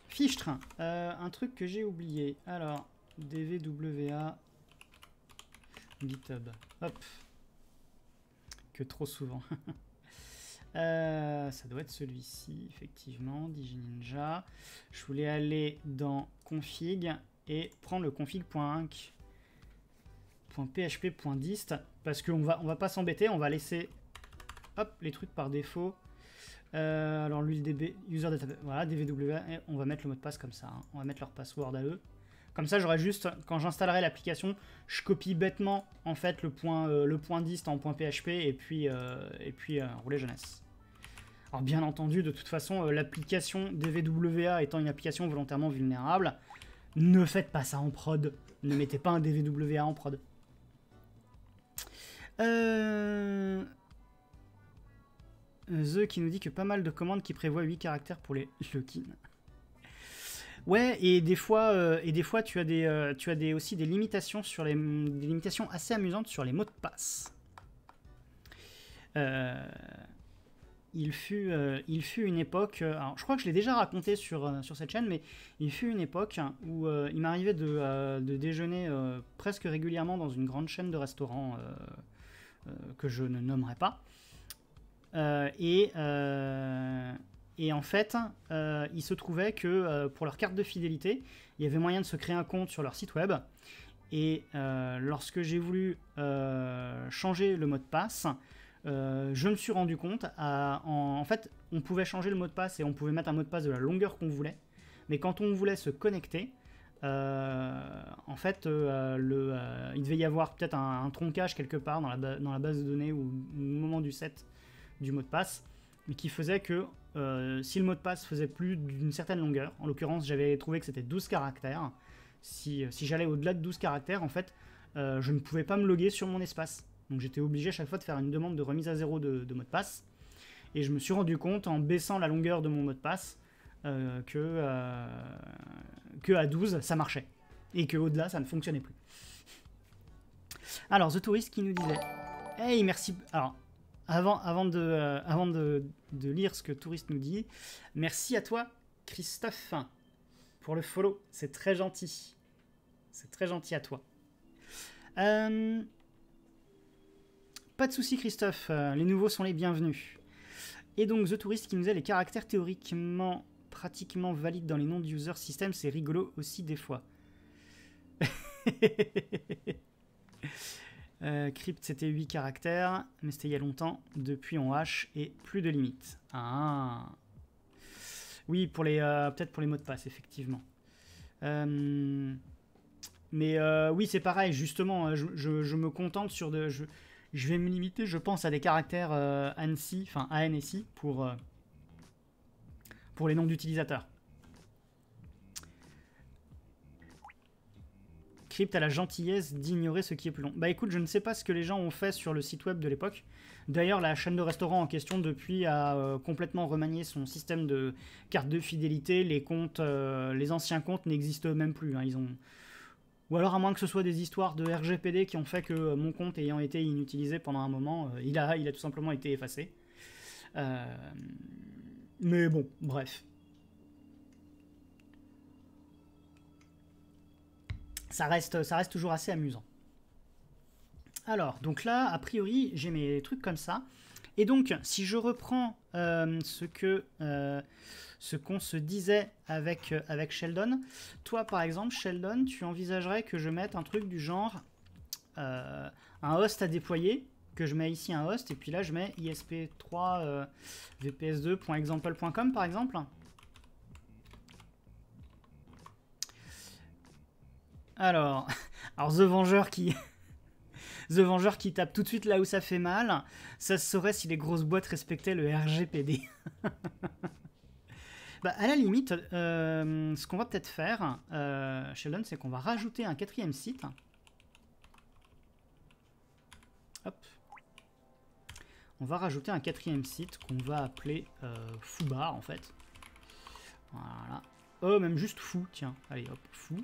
Fiche train, euh, un truc que j'ai oublié. Alors, D V W A GitHub. Hop. Que trop souvent. euh, ça doit être celui-ci, effectivement. DigiNinja. Je voulais aller dans config et prendre le config.inc.php.dist parce qu'on va, on va pas s'embêter, on va laisser hop, les trucs par défaut. Euh, alors lui, le D B, user data, voilà, D V W A, et on va mettre le mot de passe comme ça, hein. On va mettre leur password à eux. Comme ça, j'aurai juste, quand j'installerai l'application, je copie bêtement, en fait, le point, euh, le point dist en point P H P, et puis, euh, et puis euh, rouler jeunesse. Alors, bien entendu, de toute façon, euh, l'application D V W A étant une application volontairement vulnérable, ne faites pas ça en prod. Ne mettez pas un D V W A en prod. Euh... The qui nous dit que pas mal de commandes qui prévoient huit caractères pour les logins. Ouais, et des fois, euh, et des fois tu as, des, euh, tu as des, aussi des limitations, sur les, des limitations assez amusantes sur les mots de passe. Euh, il, fut, euh, il fut une époque, alors, je crois que je l'ai déjà raconté sur, euh, sur cette chaîne, mais il fut une époque où euh, il m'arrivait de, euh, de déjeuner euh, presque régulièrement dans une grande chaîne de restaurants euh, euh, que je ne nommerai pas. Euh, et, euh, et en fait, euh, il se trouvait que euh, pour leur carte de fidélité, il y avait moyen de se créer un compte sur leur site web. Et euh, lorsque j'ai voulu euh, changer le mot de passe, euh, je me suis rendu compte, à, en, en fait, on pouvait changer le mot de passe et on pouvait mettre un mot de passe de la longueur qu'on voulait. Mais quand on voulait se connecter, euh, en fait, euh, le, euh, il devait y avoir peut-être un, un tronquage quelque part dans la, dans la base de données ou au moment du set du mot de passe, mais qui faisait que euh, si le mot de passe faisait plus d'une certaine longueur, en l'occurrence j'avais trouvé que c'était douze caractères, si, si j'allais au-delà de douze caractères, en fait, euh, je ne pouvais pas me loguer sur mon espace. Donc j'étais obligé chaque fois de faire une demande de remise à zéro de, de mot de passe, et je me suis rendu compte en baissant la longueur de mon mot de passe euh, que, euh, que à douze ça marchait, et qu'au-delà ça ne fonctionnait plus. Alors, The Tourist qui nous disait « Hey, merci !» Alors, Avant, avant, de, euh, avant de, de lire ce que Touriste nous dit, merci à toi, Christophe, pour le follow. C'est très gentil. C'est très gentil à toi. Euh, pas de souci, Christophe. Euh, les nouveaux sont les bienvenus. Et donc, The Tourist qui nous a les caractères théoriquement pratiquement valides dans les noms d'user system, c'est rigolo aussi des fois. Euh, crypt c'était huit caractères, mais c'était il y a longtemps, depuis on hache et plus de limites. Ah. Oui, pour les euh, peut-être pour les mots de passe, effectivement. Euh, mais euh, oui, c'est pareil, justement, je, je, je me contente sur de... Je, je vais me limiter, je pense, à des caractères euh, ANSI, enfin A N S I, pour, euh, pour les noms d'utilisateurs. Crypt a la gentillesse d'ignorer ce qui est plus long. Bah écoute, je ne sais pas ce que les gens ont fait sur le site web de l'époque. D'ailleurs, la chaîne de restaurant en question, depuis, a euh, complètement remanié son système de carte de fidélité. Les comptes, euh, les anciens comptes n'existent même plus. Hein. Ils ont, Ou alors à moins que ce soit des histoires de R G P D qui ont fait que mon compte ayant été inutilisé pendant un moment, euh, il, a, il a tout simplement été effacé. Euh, mais bon, bref. Ça reste, ça reste toujours assez amusant. Alors, donc là, a priori, j'ai mes trucs comme ça. Et donc, si je reprends euh, ce que, euh, ce qu'on se disait avec, euh, avec Sheldon, toi, par exemple, Sheldon, tu envisagerais que je mette un truc du genre euh, un host à déployer, que je mets ici un host, et puis là, je mets I S P trois euh, V P S deux point example point com, par exemple. Alors, alors The Vengeur qui... The Vengeur qui tape tout de suite là où ça fait mal, ça se saurait si les grosses boîtes respectaient le R G P D. Bah, à la limite, euh, ce qu'on va peut-être faire, euh, Sheldon, c'est qu'on va rajouter un quatrième site. Hop. On va rajouter un quatrième site qu'on va appeler euh, Foobar, en fait. Voilà. Oh, même juste fou, tiens. Allez, hop, fou.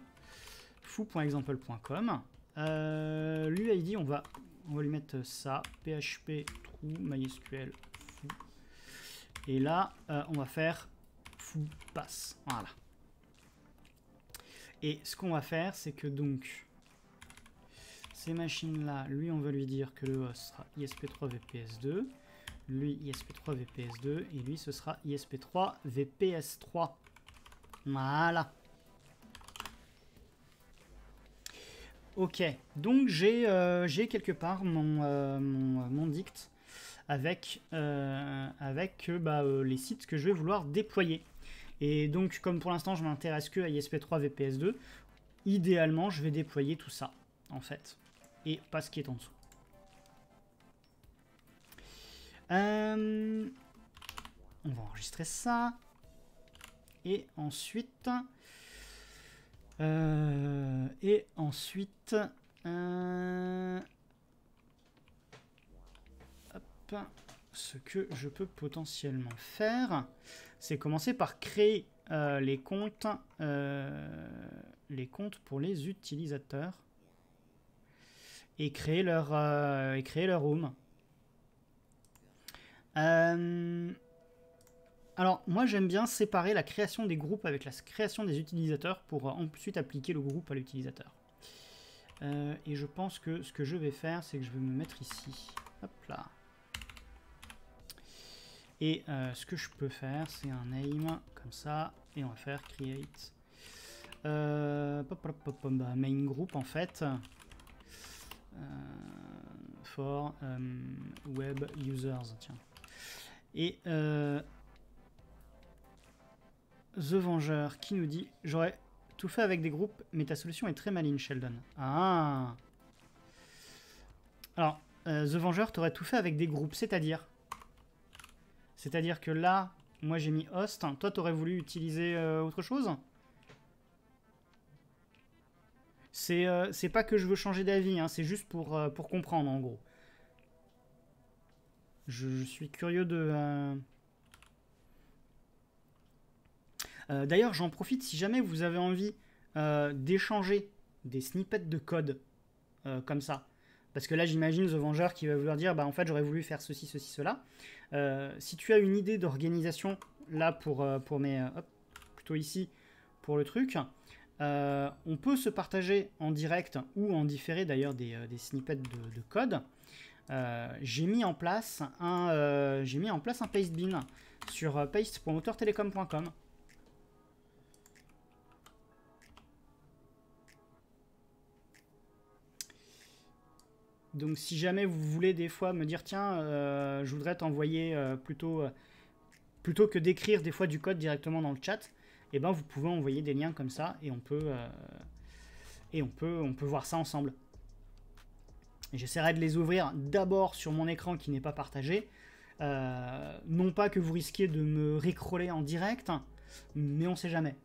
foo point example point com. Euh, l'U I D, on va, on va lui mettre ça, php true mysql foo. Et là, euh, on va faire foo pass. Voilà. Et ce qu'on va faire, c'est que donc ces machines-là, lui, on va lui dire que le host sera I S P trois V P S deux, lui I S P trois V P S deux, et lui, ce sera I S P trois V P S trois. Voilà. Ok, donc j'ai euh, quelque part mon, euh, mon, mon dict avec, euh, avec bah, euh, les sites que je vais vouloir déployer. Et donc, comme pour l'instant, je m'intéresse que à I S P trois V P S deux, idéalement, je vais déployer tout ça, en fait, et pas ce qui est en dessous. Euh, on va enregistrer ça. Et ensuite... Euh, et ensuite, euh, hop, ce que je peux potentiellement faire, c'est commencer par créer euh, les comptes, euh, les comptes pour les utilisateurs et créer leur euh, et créer leur room. Euh, Alors, moi, j'aime bien séparer la création des groupes avec la création des utilisateurs pour euh, ensuite appliquer le groupe à l'utilisateur. Euh, et je pense que ce que je vais faire, c'est que je vais me mettre ici. Hop là. Et euh, ce que je peux faire, c'est un name, comme ça. Et on va faire create. Euh, pop, pop, pop, pop, bah, main group, en fait. Euh, for euh, web users, tiens. Et... Euh, The Vengeur qui nous dit « J'aurais tout fait avec des groupes, mais ta solution est très maligne, Sheldon. » Ah. Alors, euh, The Vengeur, t'aurais tout fait avec des groupes, c'est-à-dire C'est-à-dire que là, moi j'ai mis « host », toi t'aurais voulu utiliser euh, autre chose. C'est euh, pas que je veux changer d'avis, hein, c'est juste pour, euh, pour comprendre, en gros. Je, je suis curieux de... Euh Euh, d'ailleurs, j'en profite, si jamais vous avez envie euh, d'échanger des snippets de code euh, comme ça, parce que là, j'imagine The Vengeur qui va vouloir dire, bah en fait, j'aurais voulu faire ceci, ceci, cela. Euh, si tu as une idée d'organisation, là, pour, euh, pour mes... Euh, hop, plutôt ici, pour le truc, euh, on peut se partager en direct ou en différé, d'ailleurs, des, euh, des snippets de, de code. Euh, j'ai mis en place un, euh, j'ai mis en place un paste bin sur euh, paste point auteur télécom point com. Donc si jamais vous voulez des fois me dire tiens euh, je voudrais t'envoyer euh, plutôt euh, plutôt que d'écrire des fois du code directement dans le chat, eh ben vous pouvez envoyer des liens comme ça et on peut euh, et on peut on peut voir ça ensemble. J'essaierai de les ouvrir d'abord sur mon écran qui n'est pas partagé, euh, non pas que vous risquiez de me récroller en direct, mais on sait jamais.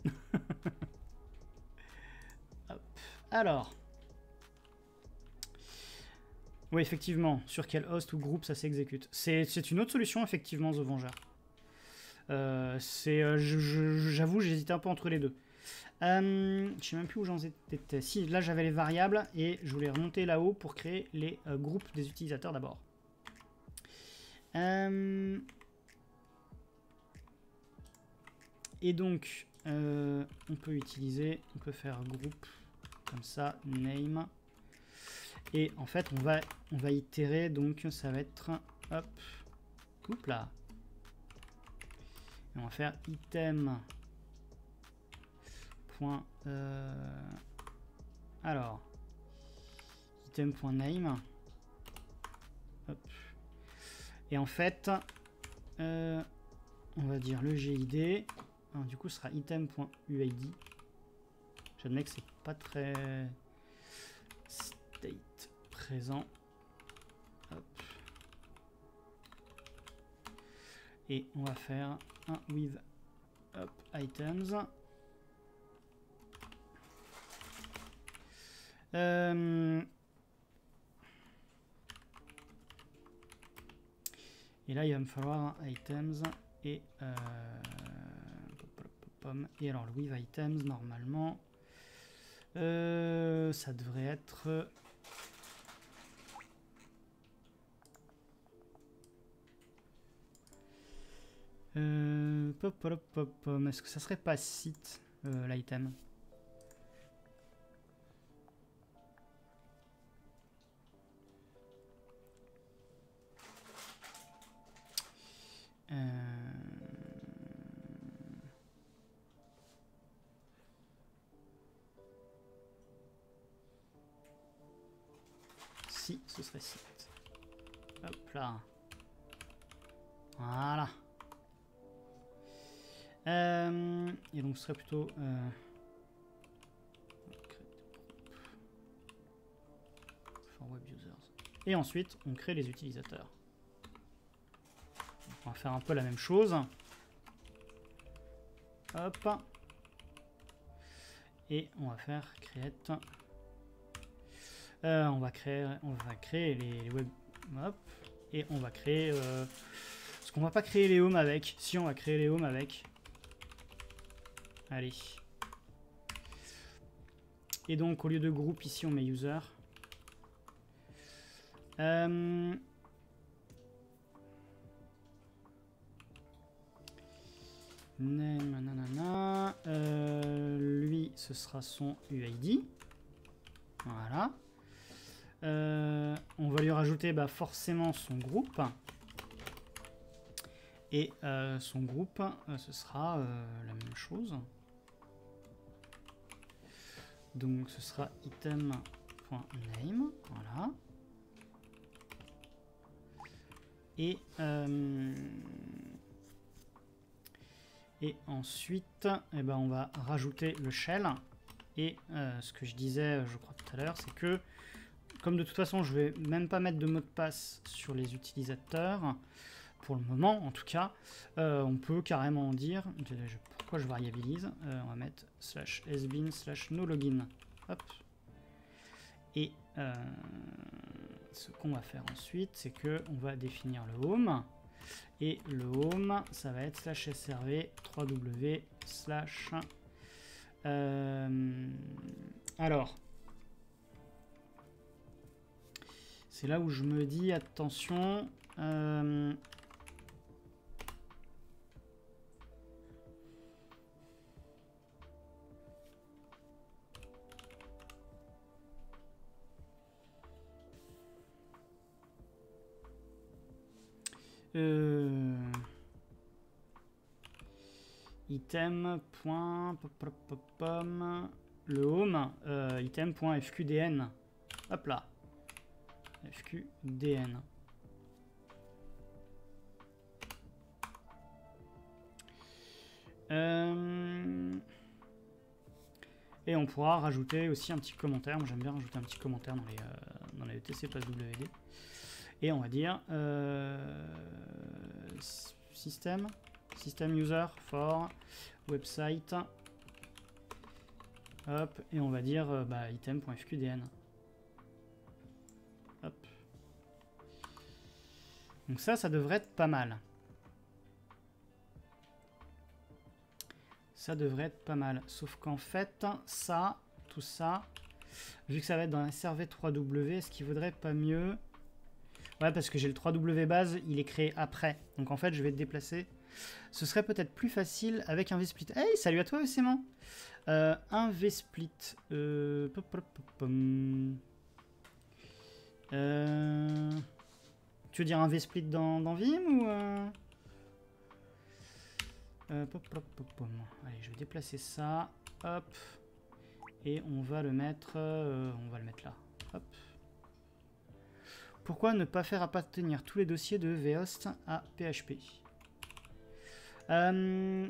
Hop. Alors. Oui, effectivement, sur quel host ou groupe ça s'exécute. C'est une autre solution, effectivement, The Vengeur. Euh, J'avoue, j'hésite un peu entre les deux. Euh, je ne sais même plus où j'en étais. Si, là j'avais les variables et je voulais remonter là-haut pour créer les euh, groupes des utilisateurs d'abord. Euh... Et donc, euh, on peut utiliser, on peut faire groupe comme ça, name. Et en fait, on va, on va itérer, donc ça va être, hop, coupe là. Et on va faire item. Point, euh, alors, item.name. Hop. Et en fait, euh, on va dire le G I D. Alors, du coup, ce sera item.uid. J'admets que c'est pas très state présent. Hop. Et on va faire un with hop, items. Euh, et là, il va me falloir un items et euh, et alors le with items normalement, euh, ça devrait être euh, pop pop pop pop. Est-ce que ça serait pas site euh, l'item? Euh... Si, ce serait site. Hop là. Voilà. Euh... Et donc ce serait plutôt... Euh... For web users. Et ensuite, on crée les utilisateurs. On va faire un peu la même chose. Hop. Et on va faire create. Euh, on va créer, on va créer les, les web. Hop. Et on va créer. Euh, parce qu'on va pas créer les home avec. Si, on va créer les home avec. Allez. Et donc au lieu de groupe ici on met user. Euh, Nanana. Euh, lui, ce sera son U I D. Voilà. Euh, on va lui rajouter bah, forcément son groupe. Et euh, son groupe, euh, ce sera euh, la même chose. Donc ce sera item.name. Voilà. Et... Euh, Et ensuite, eh ben, on va rajouter le shell. Et euh, ce que je disais, je crois tout à l'heure, c'est que, comme de toute façon, je vais même pas mettre de mot de passe sur les utilisateurs, pour le moment en tout cas, euh, on peut carrément dire, pourquoi je variabilise, euh, on va mettre slash sbin slash no login. Hop. Et euh, ce qu'on va faire ensuite, c'est que on va définir le home. Et le home, ça va être slash srv trois w slash. Euh, alors, c'est là où je me dis attention. Euh, Euh, item. Le home euh, item.fqdn. Hop là. Fqdn. Euh, et on pourra rajouter aussi un petit commentaire. Moi j'aime bien rajouter un petit commentaire dans les, euh, dans les E T C pass W D. Et on va dire euh, system, system user for website. Hop, et on va dire euh, bah, item.fqdn. Hop. Donc ça, ça devrait être pas mal. Ça devrait être pas mal. Sauf qu'en fait, ça, tout ça, vu que ça va être dans S R V trois W, est-ce qu'il vaudrait pas mieux? Ouais, parce que j'ai le trois W base, il est créé après. Donc en fait, je vais te déplacer. Ce serait peut-être plus facile avec un V split. Hey, salut à toi, Océman. Euh, un V split. Euh... Euh... Tu veux dire un V split dans, dans Vim ou... Euh... Euh, pop, pop, pop, pop. Allez, je vais déplacer ça. Hop. Et on va le mettre... Euh, on va le mettre là. Hop. Pourquoi ne pas faire appartenir tous les dossiers de vhost à P H P? euh,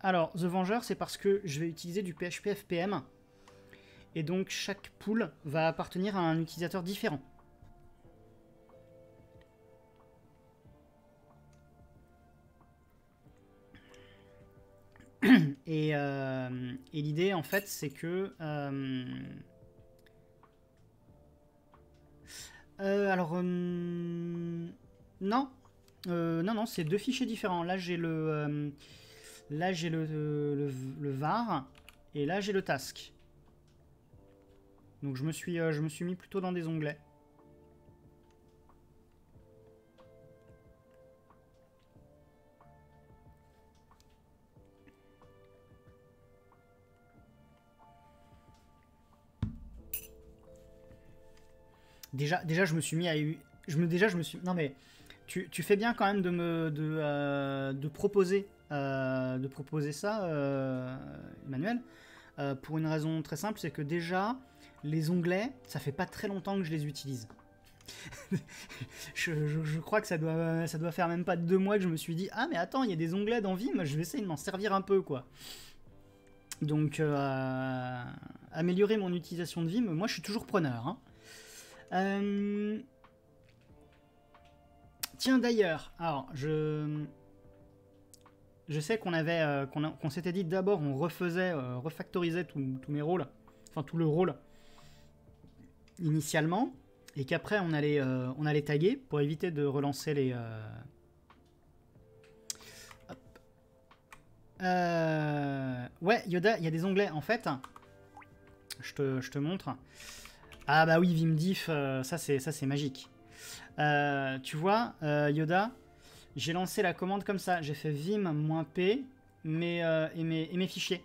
Alors, The Vengeur, c'est parce que je vais utiliser du P H P F P M. Et donc, chaque pool va appartenir à un utilisateur différent. Et, euh, et l'idée, en fait, c'est que... Euh, Euh, alors, euh, non, euh, non, non, c'est deux fichiers différents. Là, j'ai le, euh, là j'ai le, le, le var et là j'ai le task. Donc je me suis, euh, je me suis mis plutôt dans des onglets. Déjà, déjà, je me suis mis à... Je me, déjà, je me suis... Non, mais tu, tu fais bien quand même de me de, euh, de proposer, euh, de proposer ça, euh, Emmanuel, euh, pour une raison très simple, c'est que déjà, les onglets, ça fait pas très longtemps que je les utilise. je, je, je crois que ça doit, ça doit faire même pas deux mois que je me suis dit « Ah, mais attends, il y a des onglets dans Vim, je vais essayer de m'en servir un peu, quoi. » Donc, euh, améliorer mon utilisation de Vim, moi, je suis toujours preneur, hein. Euh... Tiens d'ailleurs, alors je je sais qu'on avait euh, qu'on qu'on s'était dit d'abord on refaisait euh, refactorisait tous mes rôles, enfin tout le rôle initialement, et qu'après on allait euh, on allait taguer pour éviter de relancer les euh... Hop. Euh... ouais Yoda, il y a des onglets en fait. Je te je te montre. Ah bah oui, Vimdiff, euh, ça c'est magique. Euh, tu vois, euh, Yoda, j'ai lancé la commande comme ça. J'ai fait vim-p mais, euh, et, mes, et mes fichiers.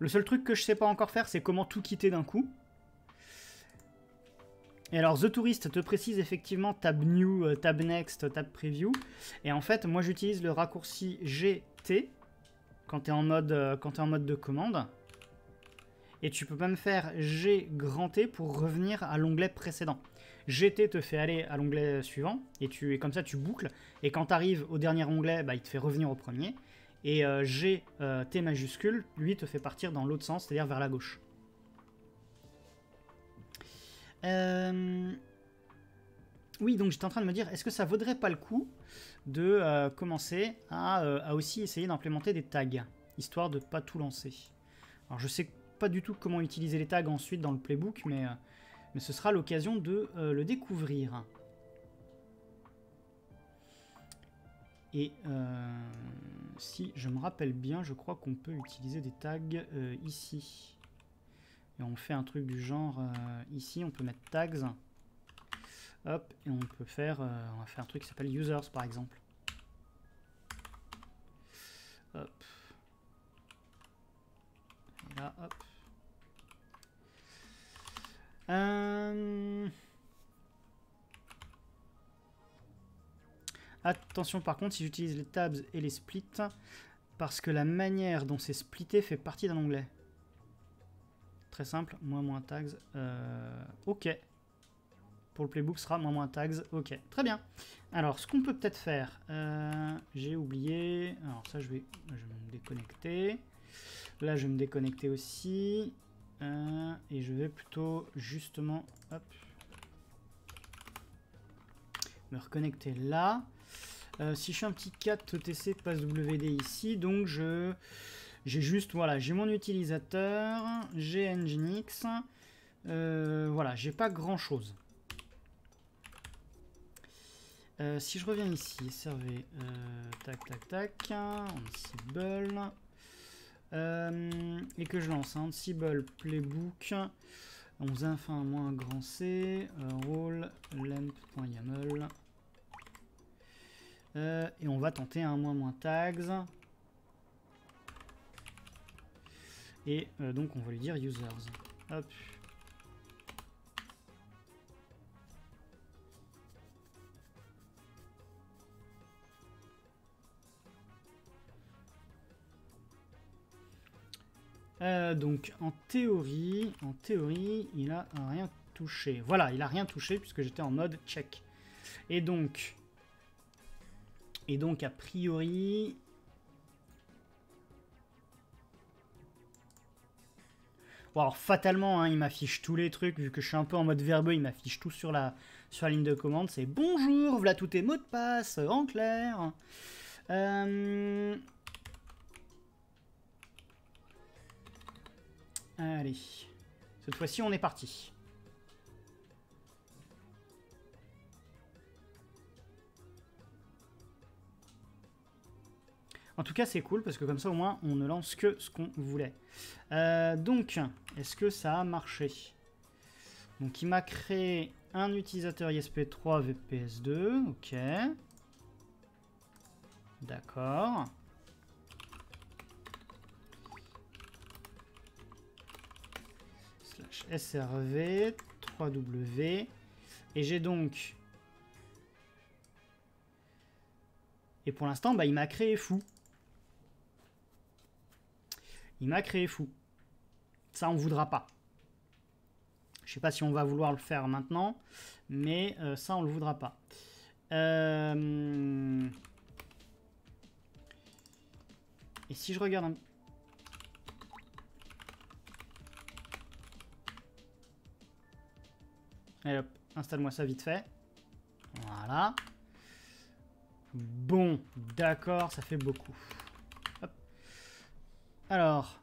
Le seul truc que je sais pas encore faire, c'est comment tout quitter d'un coup. Et alors, The Tourist te précise effectivement tab new, tab next, tab preview. Et en fait, moi j'utilise le raccourci G T quand tu es en mode, quand tu es en mode de commande. Et tu peux même faire G grand T pour revenir à l'onglet précédent. G T te fait aller à l'onglet suivant, et, tu, et comme ça tu boucles, et quand tu arrives au dernier onglet, bah, il te fait revenir au premier, et euh, G euh, T majuscule, lui, te fait partir dans l'autre sens, c'est-à-dire vers la gauche. Euh... Oui, donc j'étais en train de me dire, est-ce que ça vaudrait pas le coup de euh, commencer à, euh, à aussi essayer d'implémenter des tags, histoire de pas tout lancer. Alors je sais que pas du tout comment utiliser les tags ensuite dans le playbook, mais, euh, mais ce sera l'occasion de euh, le découvrir. Et euh, si je me rappelle bien, je crois qu'on peut utiliser des tags euh, ici. Et on fait un truc du genre euh, ici, on peut mettre tags. Hop, et on peut faire, euh, on va faire un truc qui s'appelle users par exemple. Hop. Là, hop. Euh... Attention par contre, si j'utilise les tabs et les splits, parce que la manière dont c'est splitté fait partie d'un onglet. Très simple, moins moins tags, euh... ok. Pour le playbook sera moins moins tags, ok. Très bien. Alors, ce qu'on peut peut-être faire, euh... j'ai oublié, alors ça je vais, je vais me déconnecter. Là, je vais me déconnecter aussi. Euh, et je vais plutôt, justement, hop, me reconnecter là. Euh, si je fais un petit quatre T C passe W D ici, donc je j'ai juste, voilà, j'ai mon utilisateur, j'ai Nginx. Euh, voilà, j'ai pas grand-chose. Euh, si je reviens ici, servez, euh, tac, tac, tac, Ansible, euh, et que je lance, hein, Ansible Playbook, onze infin moins grand c, euh, role lemp.yaml, euh, et on va tenter un moins moins tags, et euh, donc on va lui dire users. Hop. Euh, donc en théorie, en théorie, il a rien touché. Voilà, il a rien touché puisque j'étais en mode check. Et donc, et donc a priori, bon, alors fatalement, hein, il m'affiche tous les trucs vu que je suis un peu en mode verbeux. Il m'affiche tout sur la sur la ligne de commande. C'est bonjour, voilà tous tes mots de passe en clair. Euh... Allez, cette fois-ci on est parti. En tout cas c'est cool parce que comme ça au moins on ne lance que ce qu'on voulait. Euh, donc, est-ce que ça a marché? Donc il m'a créé un utilisateur I S P trois V P S deux, ok. D'accord. S R V trois W et j'ai donc, et pour l'instant bah, il m'a créé fou il m'a créé fou ça on voudra pas, je sais pas si on va vouloir le faire maintenant, mais euh, ça on le voudra pas. Euh... et si je regarde un... Allez hop, installe-moi ça vite fait. Voilà. Bon, d'accord, ça fait beaucoup. Hop. Alors.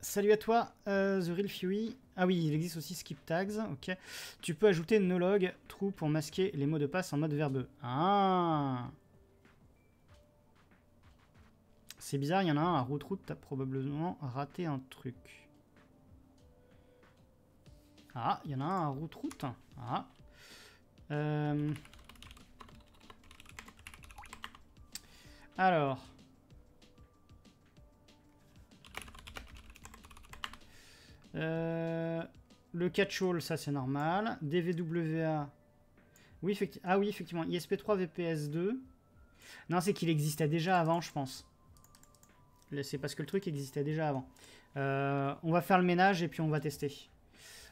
Salut à toi, euh, The Real Fury. Ah oui, il existe aussi skip tags, ok. Tu peux ajouter nolog, true pour masquer les mots de passe en mode verbeux. Ah. C'est bizarre, il y en a un à root root, t'as probablement raté un truc. Ah, il y en a un à root root. Ah. Euh... Alors. Euh... Le catch-all, ça c'est normal. D V W A. Oui, effecti... Ah oui, effectivement. I S P trois V P S deux. Non, c'est qu'il existait déjà avant, je pense. C'est parce que le truc existait déjà avant. Euh... On va faire le ménage et puis on va tester.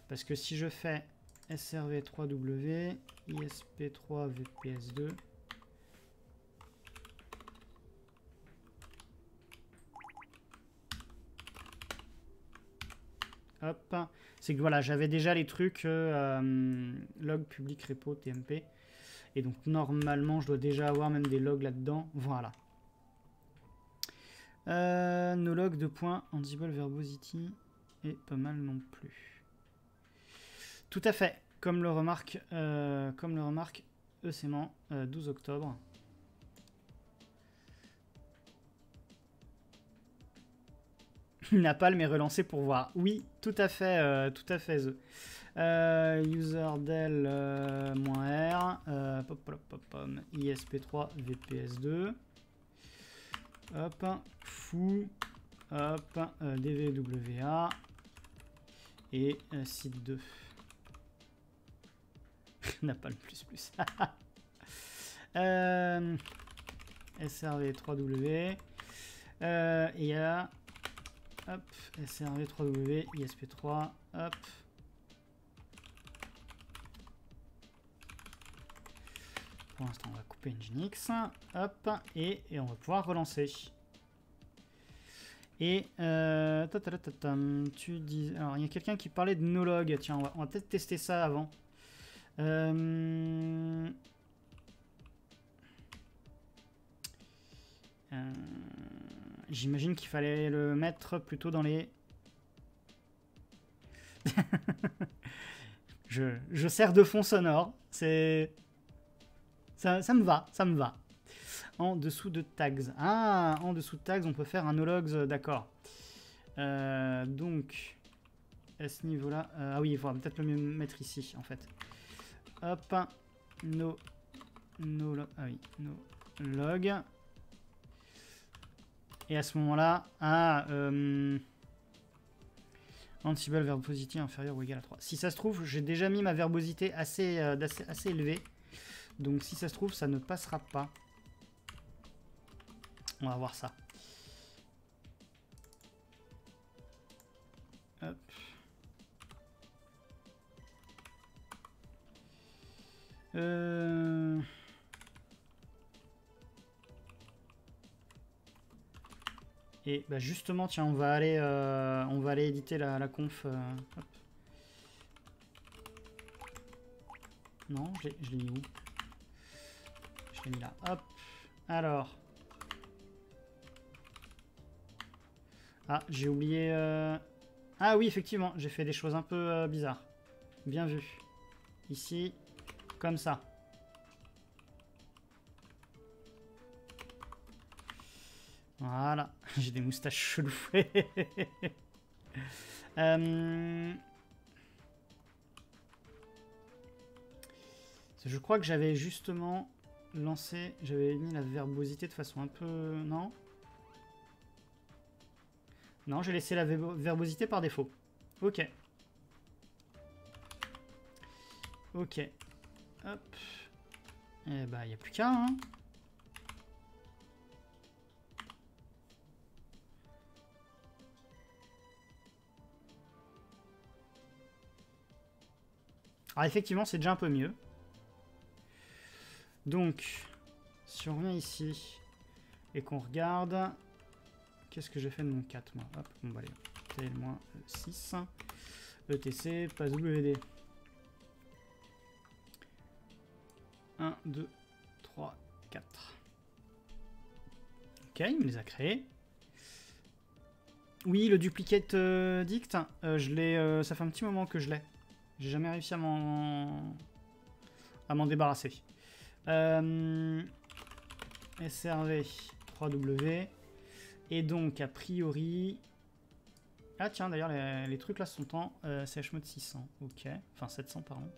Parce que si je fais S R V trois W, I S P trois V P S deux, hop, c'est que voilà, j'avais déjà les trucs euh, log public repo T M P, et donc normalement je dois déjà avoir même des logs là-dedans, voilà. Euh, no log de point, Ansible verbosity, et pas mal non plus. Tout à fait, comme le remarque, euh, comme le remarque Ecement, euh, douze octobre. Napalm est relancé pour voir. Oui, tout à fait, euh, tout à fait. Euh, user del euh, -r, euh, pop, pop, pop, pop, I S P trois V P S deux. Hop, fou, hop, euh, D V W A et euh, site deux. N'a pas le plus plus. euh, S R V trois W euh, et il y a hop S R V trois W I S P trois hop pour l'instant on va couper Nginx hop et, et on va pouvoir relancer et euh, ta ta ta ta ta, tu dis alors il y a quelqu'un qui parlait de nolog, tiens on va, on va peut-être tester ça avant. Euh... Euh... J'imagine qu'il fallait le mettre plutôt dans les... je, je sers de fond sonore, c'est ça, ça me va, ça me va. En dessous de tags. Ah, en dessous de tags, on peut faire un no-logs, d'accord. Euh, donc, à ce niveau-là... Euh, ah oui, il faudra peut-être le mieux mettre ici, en fait. Hop, no, no, log, ah oui, no log. Et à ce moment-là, ah... Euh, Ansible verbosity inférieure ou égale à trois. Si ça se trouve, j'ai déjà mis ma verbosité assez, euh, assez, assez élevée. Donc si ça se trouve, ça ne passera pas. On va voir ça. Hop. Euh... Et bah justement, tiens, on va aller, euh, on va aller éditer la, la conf. Euh, hop. Non, je l'ai mis où? Je l'ai mis là. Hop. Alors. Ah, j'ai oublié. Euh... Ah oui, effectivement, j'ai fait des choses un peu euh, bizarres. Bien vu. Ici, comme ça. Voilà, j'ai des moustaches cheloues. euh... Je crois que j'avais justement lancé, j'avais mis la verbosité de façon un peu... Non ? Non, j'ai laissé la verbosité par défaut. Ok. Ok. Hop. Et bah, il n'y a plus qu'un, hein. Alors effectivement, c'est déjà un peu mieux. Donc, si on revient ici et qu'on regarde, qu'est-ce que j'ai fait de mon quatre, moi? Hop, bon, bah, allez, T moins six, E T C, passe W D. un, deux, trois, quatre. Ok, il me les a créés. Oui, le duplicate euh, dict, euh, je l'ai, euh, ça fait un petit moment que je l'ai. J'ai jamais réussi à m'en à m'en débarrasser. Euh... S R V trois W. Et donc a priori... Ah tiens, d'ailleurs les, les trucs là sont en euh, C H M O D six cents. Ok. Enfin sept cents pardon.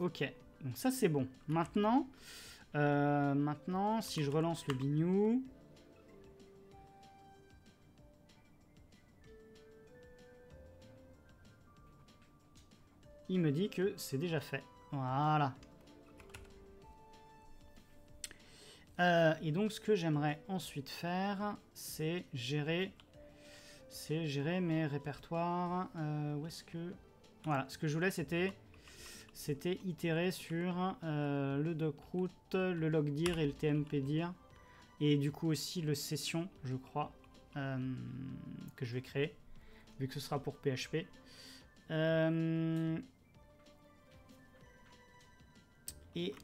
Ok, donc ça c'est bon. Maintenant, euh, maintenant, si je relance le bignou, il me dit que c'est déjà fait. Voilà. Euh, et donc ce que j'aimerais ensuite faire, c'est gérer, c'est gérer mes répertoires. Euh, où est-ce que... Voilà, ce que je voulais c'était... C'était itérer sur euh, le docroot, le logdir et le tmpdir. Et du coup aussi le session, je crois, euh, que je vais créer, vu que ce sera pour P H P. Euh, et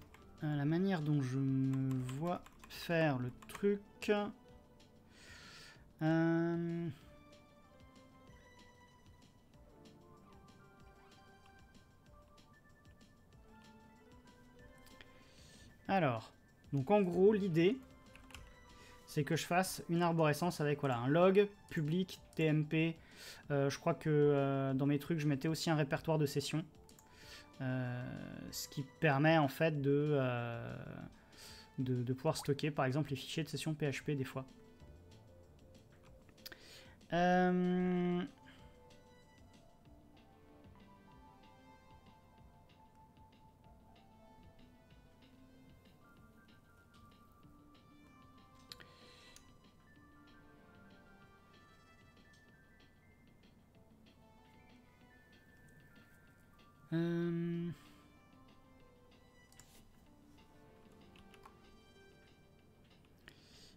euh, la manière dont je me vois faire le truc... Euh, Alors, donc en gros, l'idée, c'est que je fasse une arborescence avec voilà, un log, public, T M P. Euh, je crois que euh, dans mes trucs, je mettais aussi un répertoire de session. Euh, ce qui permet en fait de, euh, de, de pouvoir stocker par exemple les fichiers de session P H P des fois. Euh...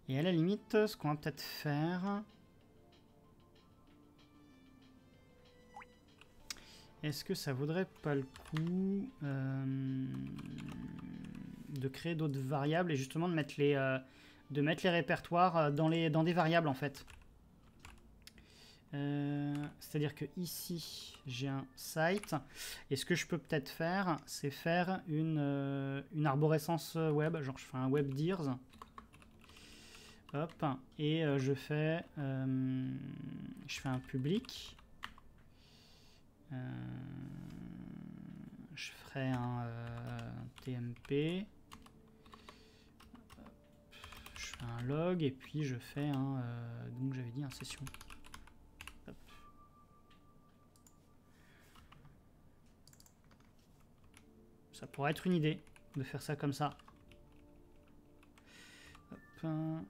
Et à la limite, ce qu'on va peut-être faire... Est-ce que ça vaudrait pas le coup euh, de créer d'autres variables et justement de mettre les, euh, de mettre les répertoires dans, les, dans des variables en fait. Euh, c'est-à-dire que ici j'ai un site et ce que je peux peut-être faire c'est faire une, euh, une arborescence web, genre je fais un webdirs hop et euh, je fais euh, je fais un public euh, je ferai un euh, T M P je fais un log et puis je fais un euh, donc j'avais dit un session. Ça pourrait être une idée de faire ça comme ça. Hop.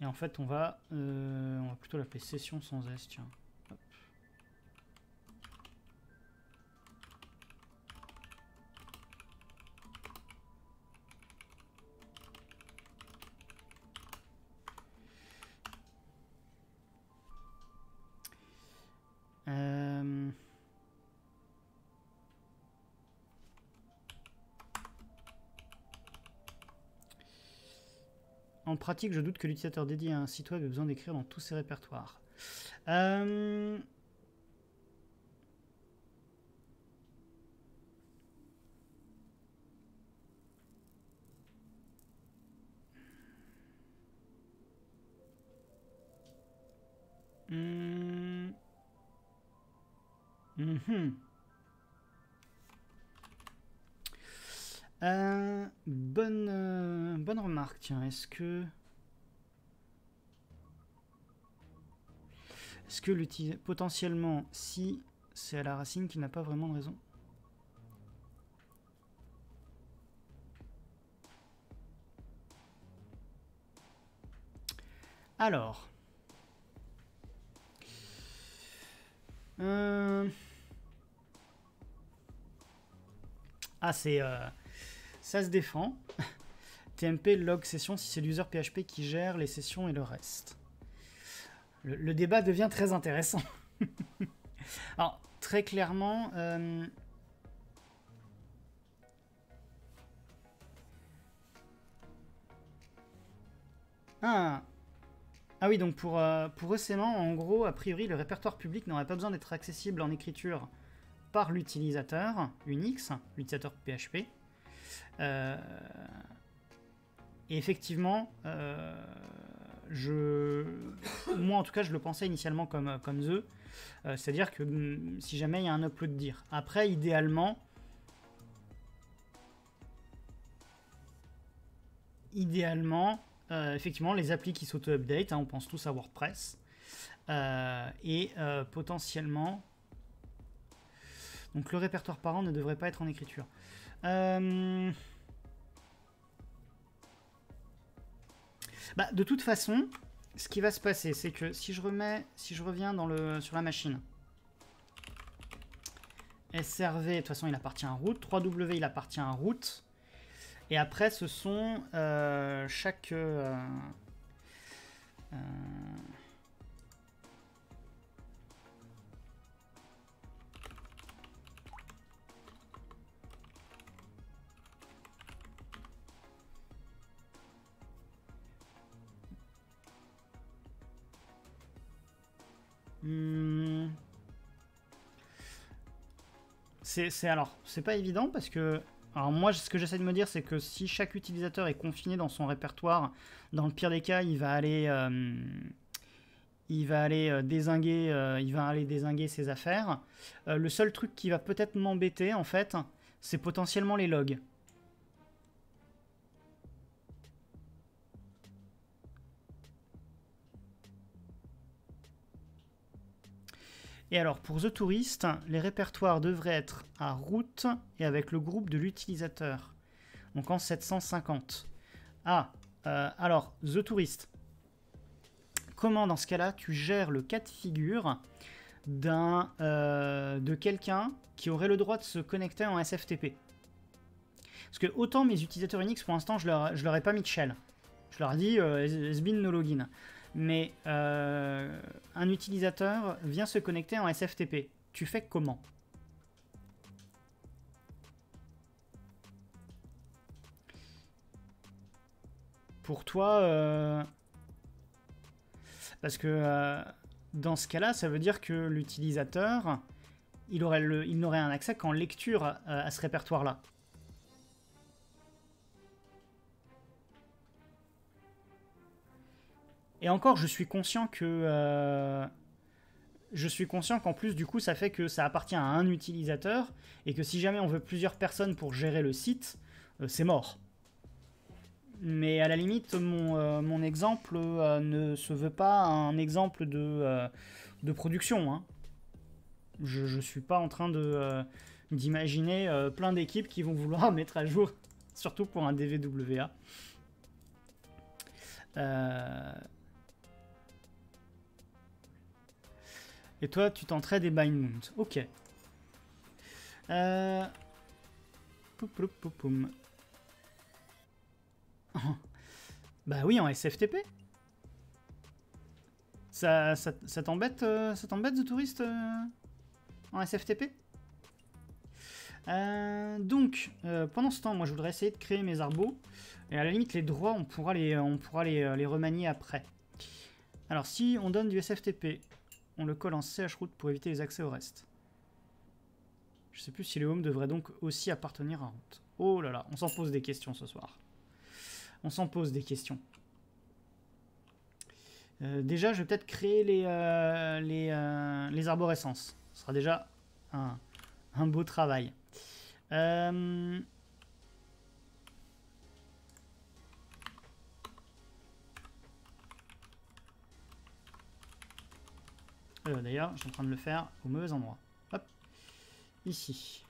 Et en fait, on va, euh, on va plutôt l'appeler session sans S, tiens. Hop. Euh... En pratique, je doute que l'utilisateur dédié à un site web ait besoin d'écrire dans tous ses répertoires. Euh... Mmh. Mmh. Euh, bonne, euh, bonne remarque, tiens, est-ce que... Est-ce que l'utilisateur... Potentiellement, si c'est à la racine qu'il n'a pas vraiment de raison. Alors... Euh... Ah, c'est... Euh... Ça se défend. T M P log session si c'est l'user P H P qui gère les sessions et le reste. Le, le débat devient très intéressant. Alors, très clairement... Euh, ah, ah oui, donc pour, euh, pour récemment, en gros, a priori, le répertoire public n'aurait pas besoin d'être accessible en écriture par l'utilisateur Unix, l'utilisateur P H P. Euh, et effectivement, euh, je, moi en tout cas, je le pensais initialement comme, comme the, euh, c'est-à-dire que si jamais il y a un upload dire. Après, idéalement, idéalement, euh, effectivement, les applis qui s'auto-update, hein, on pense tous à WordPress, euh, et euh, potentiellement, donc le répertoire parent ne devrait pas être en écriture. Euh... Bah, de toute façon, ce qui va se passer, c'est que si je remets, si je reviens dans le, sur la machine, S R V, de toute façon, il appartient à root, trois W, il appartient à root, et après, ce sont euh, chaque... Euh, euh, C'est alors, c'est pas évident parce que, alors moi ce que j'essaie de me dire c'est que si chaque utilisateur est confiné dans son répertoire, dans le pire des cas il va aller, euh, il va aller euh, dézinguer, euh, il va aller dézinguer ses affaires. Euh, le seul truc qui va peut-être m'embêter en fait, c'est potentiellement les logs. Et alors, pour The Tourist, les répertoires devraient être à route et avec le groupe de l'utilisateur. Donc en sept cent cinquante. Ah, euh, alors, The Tourist. Comment, dans ce cas-là, tu gères le cas de figure d'un, euh, de quelqu'un qui aurait le droit de se connecter en S F T P? Parce que autant mes utilisateurs Unix, pour l'instant, je leur, je leur ai pas mis de shell. Je leur dis euh, « has been no login ». Mais euh, un utilisateur vient se connecter en S F T P. tu fais comment? Pour toi, euh... parce que euh, dans ce cas-là, ça veut dire que l'utilisateur, il aurait le, il n'aurait un accès qu'en lecture euh, à ce répertoire-là. Et encore, je suis conscient que euh, je suis conscient qu'en plus, du coup, ça fait que ça appartient à un utilisateur et que si jamais on veut plusieurs personnes pour gérer le site, euh, c'est mort. Mais à la limite, mon, euh, mon exemple euh, ne se veut pas un exemple de, euh, de production. Hein. Je ne suis pas en train de euh, d'imaginer euh, plein d'équipes qui vont vouloir mettre à jour, surtout pour un D V W A. Euh... Et toi, tu tenterais des bind mount. Ok. Euh... Pou -pou -pou -poum. Bah oui, en S F T P. Ça, ça, ça t'embête euh, ça t'embête de touriste euh, en S F T P euh, Donc, euh, pendant ce temps, moi je voudrais essayer de créer mes arbos. Et à la limite, les droits, on pourra les, on pourra les, les remanier après. Alors si on donne du S F T P, on le colle en chroot pour éviter les accès au reste. Je sais plus si les home devraient donc aussi appartenir à route. Oh là là, on s'en pose des questions ce soir. On s'en pose des questions. Euh, déjà, je vais peut-être créer les, euh, les, euh, les arborescences. Ce sera déjà un, un beau travail. Euh... Euh, D'ailleurs, je suis en train de le faire au mauvais endroit. Hop, ici.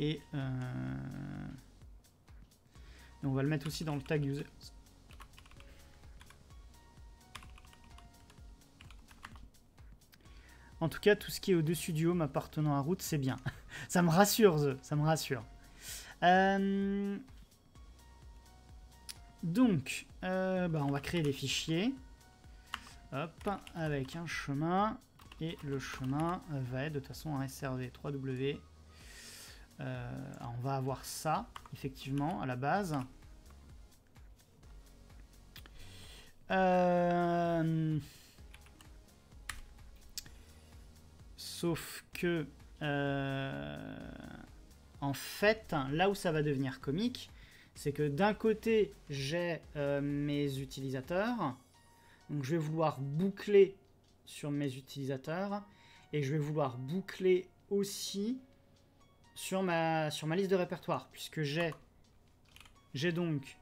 Et euh... on va le mettre aussi dans le tag user. En tout cas, tout ce qui est au-dessus du home appartenant à root, c'est bien. Ça me rassure, The. Ça me rassure. Euh... Donc, euh, bah, on va créer des fichiers. Hop, avec un chemin. Et le chemin va être de toute façon un S R V trois W. Euh, on va avoir ça, effectivement, à la base. Euh... Sauf que, euh... en fait, là où ça va devenir comique, c'est que d'un côté, j'ai euh, mes utilisateurs. Donc, je vais vouloir boucler sur mes utilisateurs. Et je vais vouloir boucler aussi... Sur ma, sur ma liste de répertoire, puisque j'ai j'ai donc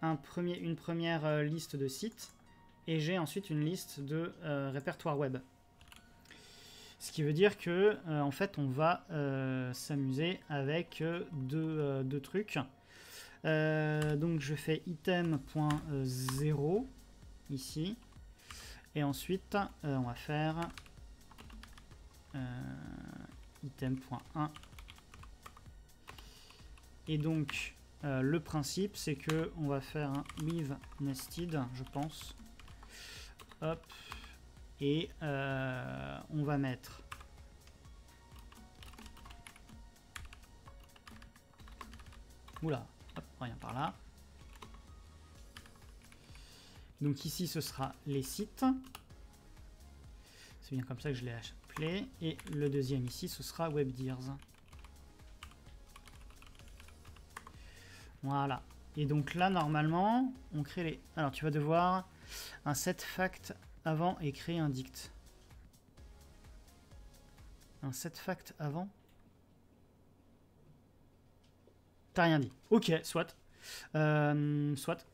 un premier, une première euh, liste de sites et j'ai ensuite une liste de euh, répertoire web. Ce qui veut dire que euh, en fait on va euh, s'amuser avec euh, deux, euh, deux trucs. Euh, donc je fais item point zéro ici et ensuite euh, on va faire euh, item point un. Et donc, euh, le principe, c'est que on va faire un with nested, je pense. Hop. Et euh, on va mettre oula, hop, rien par là. Donc ici, ce sera les sites. C'est bien comme ça que je l'ai appelé. Et le deuxième ici, ce sera webdirs. Voilà. Et donc là, normalement, on crée les... Alors, tu vas devoir un set fact avant et créer un dict. Un set fact avant. T'as rien dit. Ok, soit. Euh, soit.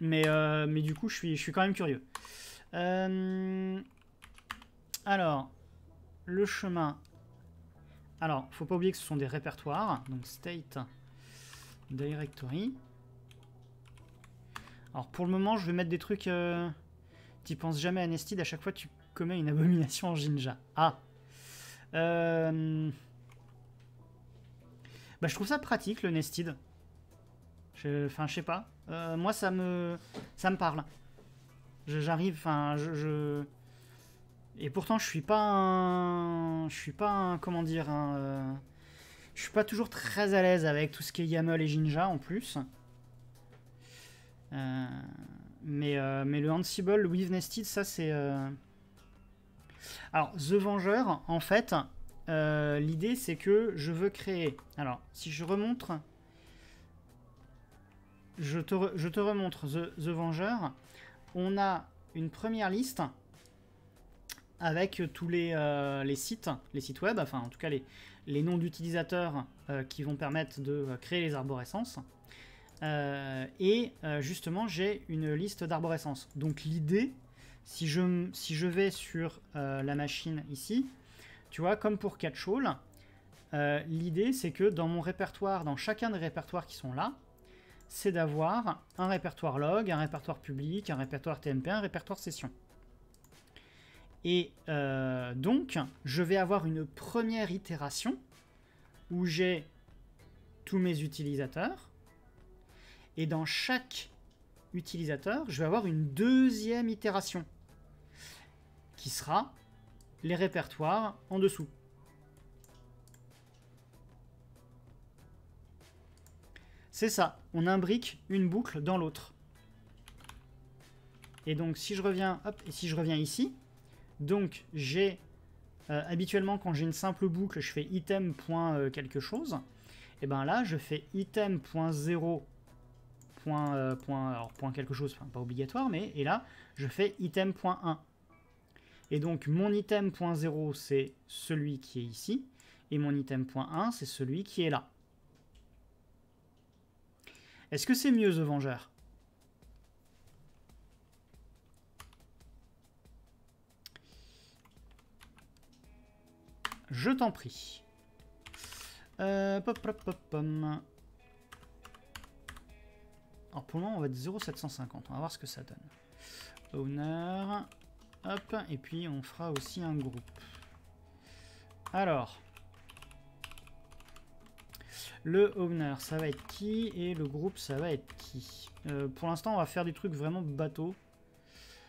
Mais, euh, mais du coup, je suis, je suis quand même curieux. Euh, alors, le chemin... Alors, faut pas oublier que ce sont des répertoires. Donc, state... Directory. Alors pour le moment, je vais mettre des trucs. Euh, tu penses jamais à nested. À chaque fois, tu commets une abomination en Jinja. Ah. Euh... Bah, je trouve ça pratique le nested. Enfin, je sais pas. Euh, moi, ça me, ça me parle. J'arrive, enfin, je, je... Et pourtant, je suis pas un... Je suis pas un... Comment dire un, euh... Je suis pas toujours très à l'aise avec tout ce qui est YAML et Jinja, en plus. Euh... Mais, euh... mais le Ansible, with nested, ça, c'est... Euh... Alors, The Vengeur, en fait, euh, l'idée, c'est que je veux créer... Alors, si je remontre... Je te, re, je te remontre The, The Vengeur. On a une première liste avec tous les, euh, les sites, les sites web, enfin en tout cas les, les noms d'utilisateurs euh, qui vont permettre de créer les arborescences. Euh, et euh, justement, j'ai une liste d'arborescences. Donc l'idée, si je, si je vais sur euh, la machine ici, tu vois, comme pour catch-all, euh, l'idée c'est que dans mon répertoire, dans chacun des répertoires qui sont là, c'est d'avoir un répertoire log, un répertoire public, un répertoire T M P, un répertoire session. Et euh, donc, je vais avoir une première itération où j'ai tous mes utilisateurs. Et dans chaque utilisateur, je vais avoir une deuxième itération qui sera les répertoires en dessous. C'est ça, on imbrique une boucle dans l'autre. Et donc si je reviens, hop, et si je reviens ici, donc j'ai euh, habituellement quand j'ai une simple boucle, je fais item. Euh, quelque chose. Et ben là, je fais item. zéro. Point, euh, point, alors, point quelque chose, enfin, pas obligatoire, mais et là, je fais item.un. Et donc mon item.zéro, c'est celui qui est ici, et mon item.un, c'est celui qui est là. Est-ce que c'est mieux, The Vengeur? Je t'en prie. Euh, pop, pop, pop, pom. Alors pour le moment, on va être zéro virgule sept cent cinquante. On va voir ce que ça donne. Owner. Hop. Et puis, on fera aussi un groupe. Alors... Le owner, ça va être qui? Et le groupe, ça va être qui? euh, Pour l'instant, on va faire des trucs vraiment bateaux.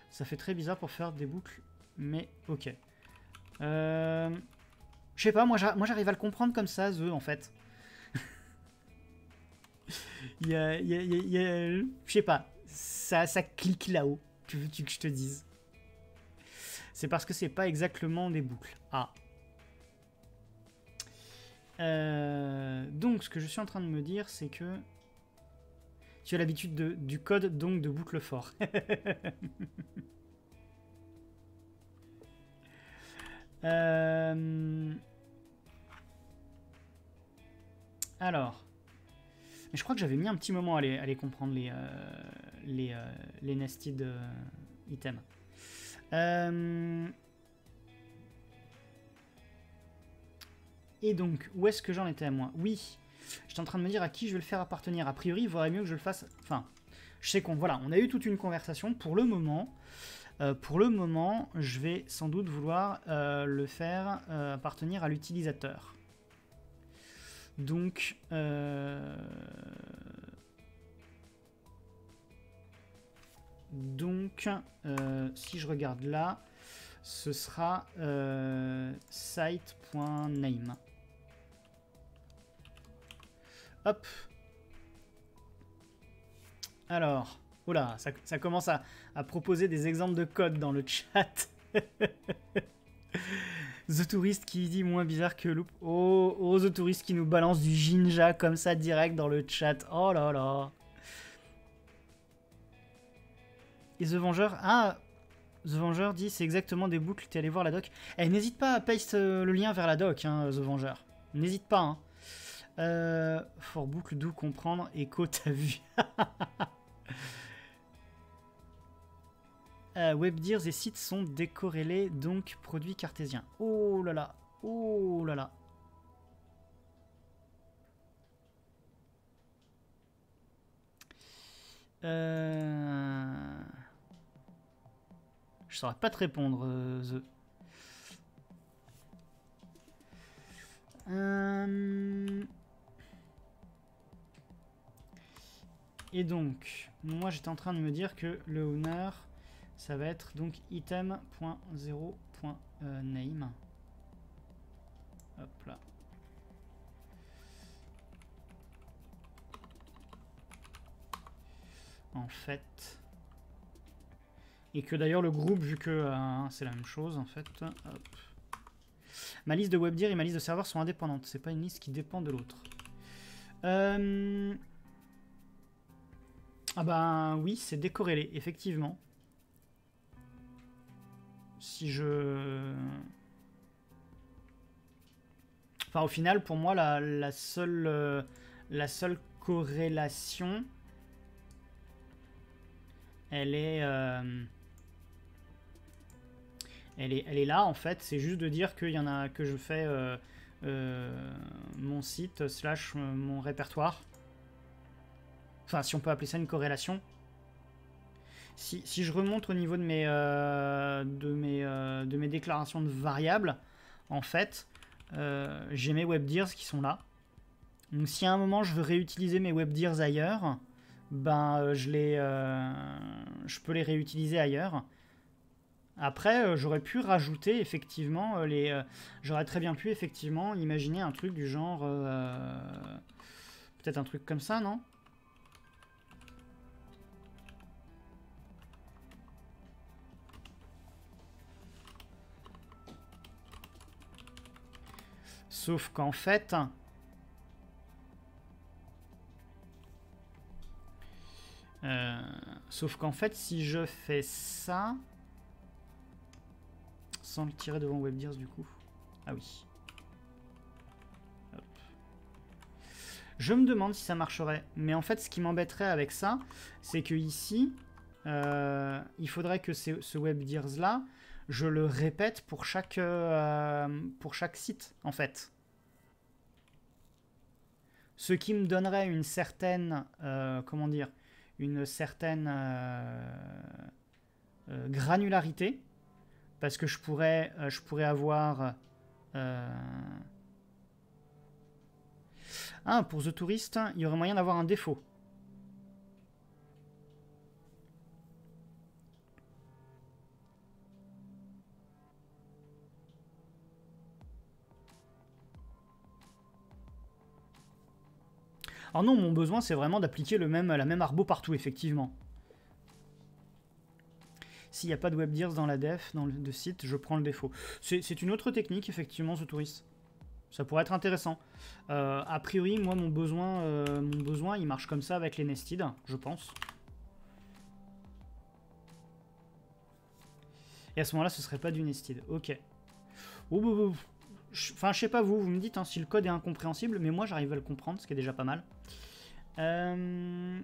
Ça fait très bizarre pour faire des boucles, mais ok. Euh, je sais pas, moi j'arrive à le comprendre comme ça, The, en fait. Il y a, il y a, il y a, je sais pas, ça, ça clique là-haut, que veux-tu que je te dise? C'est parce que c'est pas exactement des boucles. Ah. Euh, donc, ce que je suis en train de me dire, c'est que tu as l'habitude du code, donc de boucle fort. euh, alors, je crois que j'avais mis un petit moment à les, à les comprendre, les, euh, les, euh, les nested euh, items. Euh, Et donc, où est-ce que j'en étais à moi? Oui, j'étais en train de me dire à qui je vais le faire appartenir. A priori, il vaudrait mieux que je le fasse... Enfin, je sais qu'on... Voilà, on a eu toute une conversation. Pour le moment, euh, pour le moment, je vais sans doute vouloir euh, le faire euh, appartenir à l'utilisateur. Donc... Euh, donc, euh, si je regarde là, ce sera euh, site.name. Hop. Alors, oula, ça, ça commence à, à proposer des exemples de code dans le chat. The Tourist qui dit moins bizarre que Loop. Oh, oh, The Tourist qui nous balance du Jinja comme ça direct dans le chat. Oh là là. Et The Vengeur, ah, The Vengeur dit c'est exactement des boucles, t'es allé voir la doc. Eh, n'hésite pas à paste le lien vers la doc, hein, The Vengeur. N'hésite pas, hein. Euh, for boucle, d'où comprendre, écho, t'as vu. euh, Webdears et sites sont décorrélés, donc produits cartésiens. Oh là là, oh là là. Euh... Je ne saurais pas te répondre, euh, The. Hum... Et donc, moi j'étais en train de me dire que le owner, Ça va être donc item point zéro point name. Hop là. En fait. Et que d'ailleurs le groupe, vu que euh, c'est la même chose en fait. Hop. Ma liste de webdir et ma liste de serveurs sont indépendantes. C'est pas une liste qui dépend de l'autre. Euh... Ah ben oui, c'est décorrélé, effectivement. Si je... Enfin, au final, pour moi, la, la, seule, euh, la seule corrélation, elle est, euh, elle est, elle est là, en fait. C'est juste de dire qu'il y en a, que je fais euh, euh, mon site slash mon répertoire. Enfin, si on peut appeler ça une corrélation. Si, si je remonte au niveau de mes, euh, de, mes, euh, de mes déclarations de variables, en fait... Euh, j'ai mes webdirs qui sont là. Donc si à un moment je veux réutiliser mes webdirs ailleurs, ben euh, je les, euh, je peux les réutiliser ailleurs. Après, euh, j'aurais pu rajouter effectivement euh, les, euh, j'aurais très bien pu effectivement imaginer un truc du genre, euh, peut-être un truc comme ça, non? Sauf qu'en fait, euh, sauf qu'en fait, si je fais ça, sans le tirer devant webdirs du coup, ah oui. Hop. Je me demande si ça marcherait. Mais en fait, ce qui m'embêterait avec ça, c'est que ici, euh, il faudrait que ce webdirs là, je le répète pour chaque, euh, pour chaque site, en fait. Ce qui me donnerait une certaine, euh, comment dire, une certaine euh, euh, granularité, parce que je pourrais, euh, je pourrais avoir... Euh... Ah, pour The Tourist, il y aurait moyen d'avoir un défaut. Alors non, mon besoin, c'est vraiment d'appliquer le même, la même arbo partout, effectivement. S'il n'y a pas de webdirs dans la def, dans le de site, je prends le défaut. C'est une autre technique, effectivement, ce touriste. Ça pourrait être intéressant. Euh, a priori, moi, mon besoin, euh, mon besoin, il marche comme ça avec les nested, je pense. Et à ce moment-là, ce ne serait pas du nested. Ok. Oh, bah, bah. Enfin, je sais pas vous, vous me dites hein, si le code est incompréhensible, mais moi j'arrive à le comprendre, ce qui est déjà pas mal. Euh...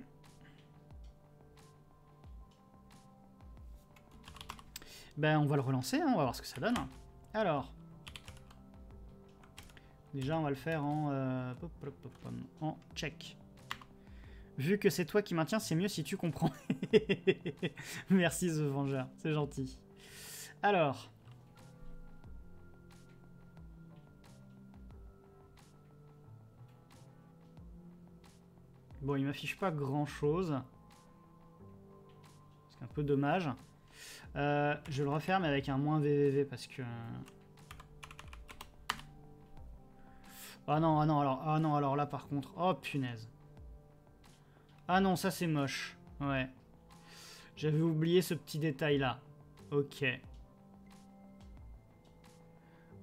Ben, on va le relancer, hein, on va voir ce que ça donne. Alors, déjà on va le faire en, euh... en check. Vu que c'est toi qui maintiens, c'est mieux si tu comprends. Merci The Vengeur, c'est gentil. Alors... Bon, il m'affiche pas grand-chose. C'est un peu dommage. Euh, je le referme avec un moins V V V parce que... Ah non, ah non, alors, ah non, alors là par contre... Oh punaise. Ah non, ça c'est moche. Ouais. J'avais oublié ce petit détail-là. Ok.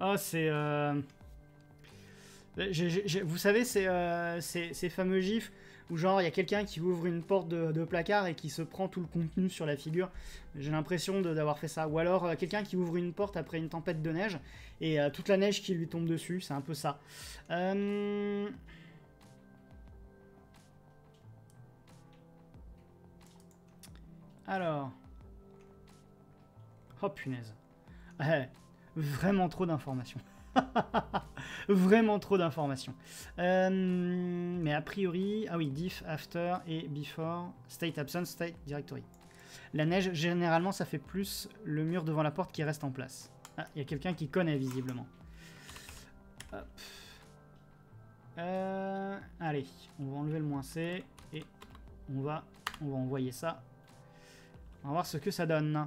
Oh, c'est... Euh... Je, je, je, vous savez, c'est euh, ces fameux gifs où genre il y a quelqu'un qui ouvre une porte de, de placard et qui se prend tout le contenu sur la figure. J'ai l'impression d'avoir fait ça. Ou alors euh, quelqu'un qui ouvre une porte après une tempête de neige et euh, toute la neige qui lui tombe dessus. C'est un peu ça. Euh... Alors... Oh punaise. Ouais, vraiment trop d'informations. Vraiment trop d'informations. Euh, mais a priori, ah oui, diff, after et before, state absent, state directory. La neige, généralement, ça fait plus le mur devant la porte qui reste en place. Ah, il y a quelqu'un qui connaît visiblement. Hop. Euh, allez, on va enlever le moins C et on va, on va envoyer ça. On va voir ce que ça donne.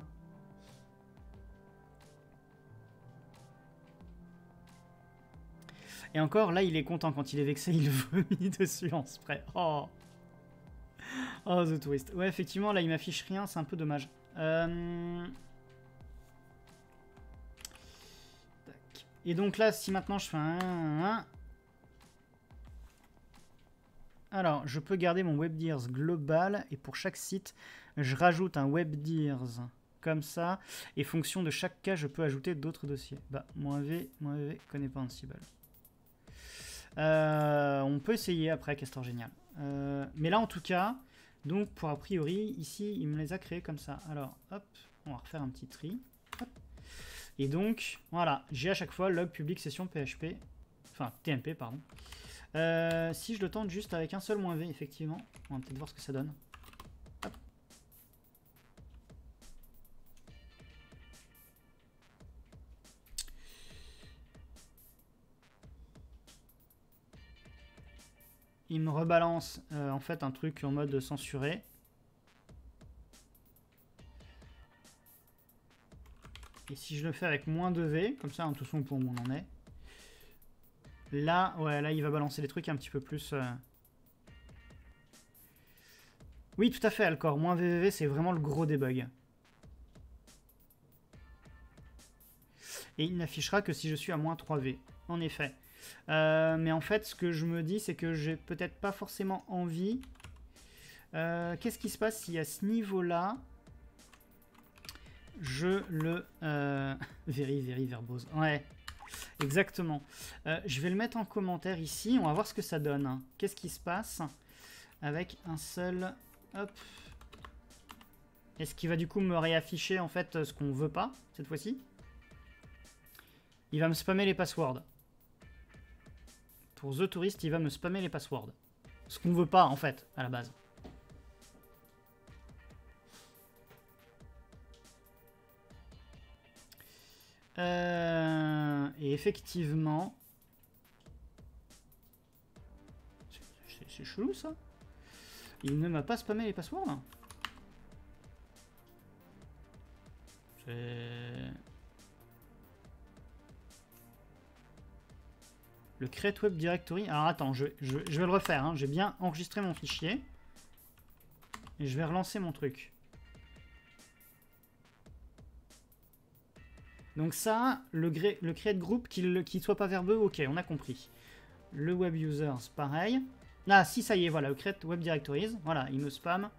Et encore, là, il est content. Quand il est vexé, il vomit dessus en spray. Oh, oh the twist. Ouais, effectivement, là, il m'affiche rien. C'est un peu dommage. Euh... Et donc là, si maintenant je fais un... Alors, je peux garder mon WebDirs global. Et pour chaque site, je rajoute un WebDirs comme ça. Et fonction de chaque cas, je peux ajouter d'autres dossiers. Bah, moins V, moins V, connais pas Ansible. Euh, on peut essayer après, Castor Génial. Euh, mais là, en tout cas, donc pour a priori, ici, il me les a créés comme ça. Alors, hop, on va refaire un petit tri. Hop. Et donc, voilà, j'ai à chaque fois log public session P H P, enfin T M P, pardon. Euh, si je le tente juste avec un seul moins V, effectivement, on va peut-être voir ce que ça donne. Hop. Il me rebalance euh, en fait un truc en mode censuré. Et si je le fais avec moins de V, comme ça, en tout son point où on en est. Là, ouais, là, il va balancer des trucs un petit peu plus... Euh... Oui, tout à fait, Alcor. Moins V V V, c'est vraiment le gros debug. Et il n'affichera que si je suis à moins trois V, en effet. Euh, mais en fait, ce que je me dis, c'est que j'ai peut-être pas forcément envie... Euh, qu'est-ce qui se passe si à ce niveau-là... Je le... Euh, very, very verbose. Ouais, exactement. Euh, je vais le mettre en commentaire ici. On va voir ce que ça donne. Qu'est-ce qui se passe avec un seul... Hop. Est-ce qu'il va du coup me réafficher en fait ce qu'on veut pas, cette fois-ci? Il va me spammer les passwords. Pour The Tourist, il va me spammer les passwords. Ce qu'on veut pas, en fait, à la base. Euh, et effectivement, c'est chelou ça. Il ne m'a pas spammé les passwords. Le Create Web Directory. Alors attends, je, je, je vais le refaire. Hein. J'ai bien enregistré mon fichier et je vais relancer mon truc. Donc ça, le, le create group, qu'il ne soit pas verbeux, ok, on a compris. Le web users, pareil. Ah, si, ça y est, voilà, le create web directories, voilà, il me spam.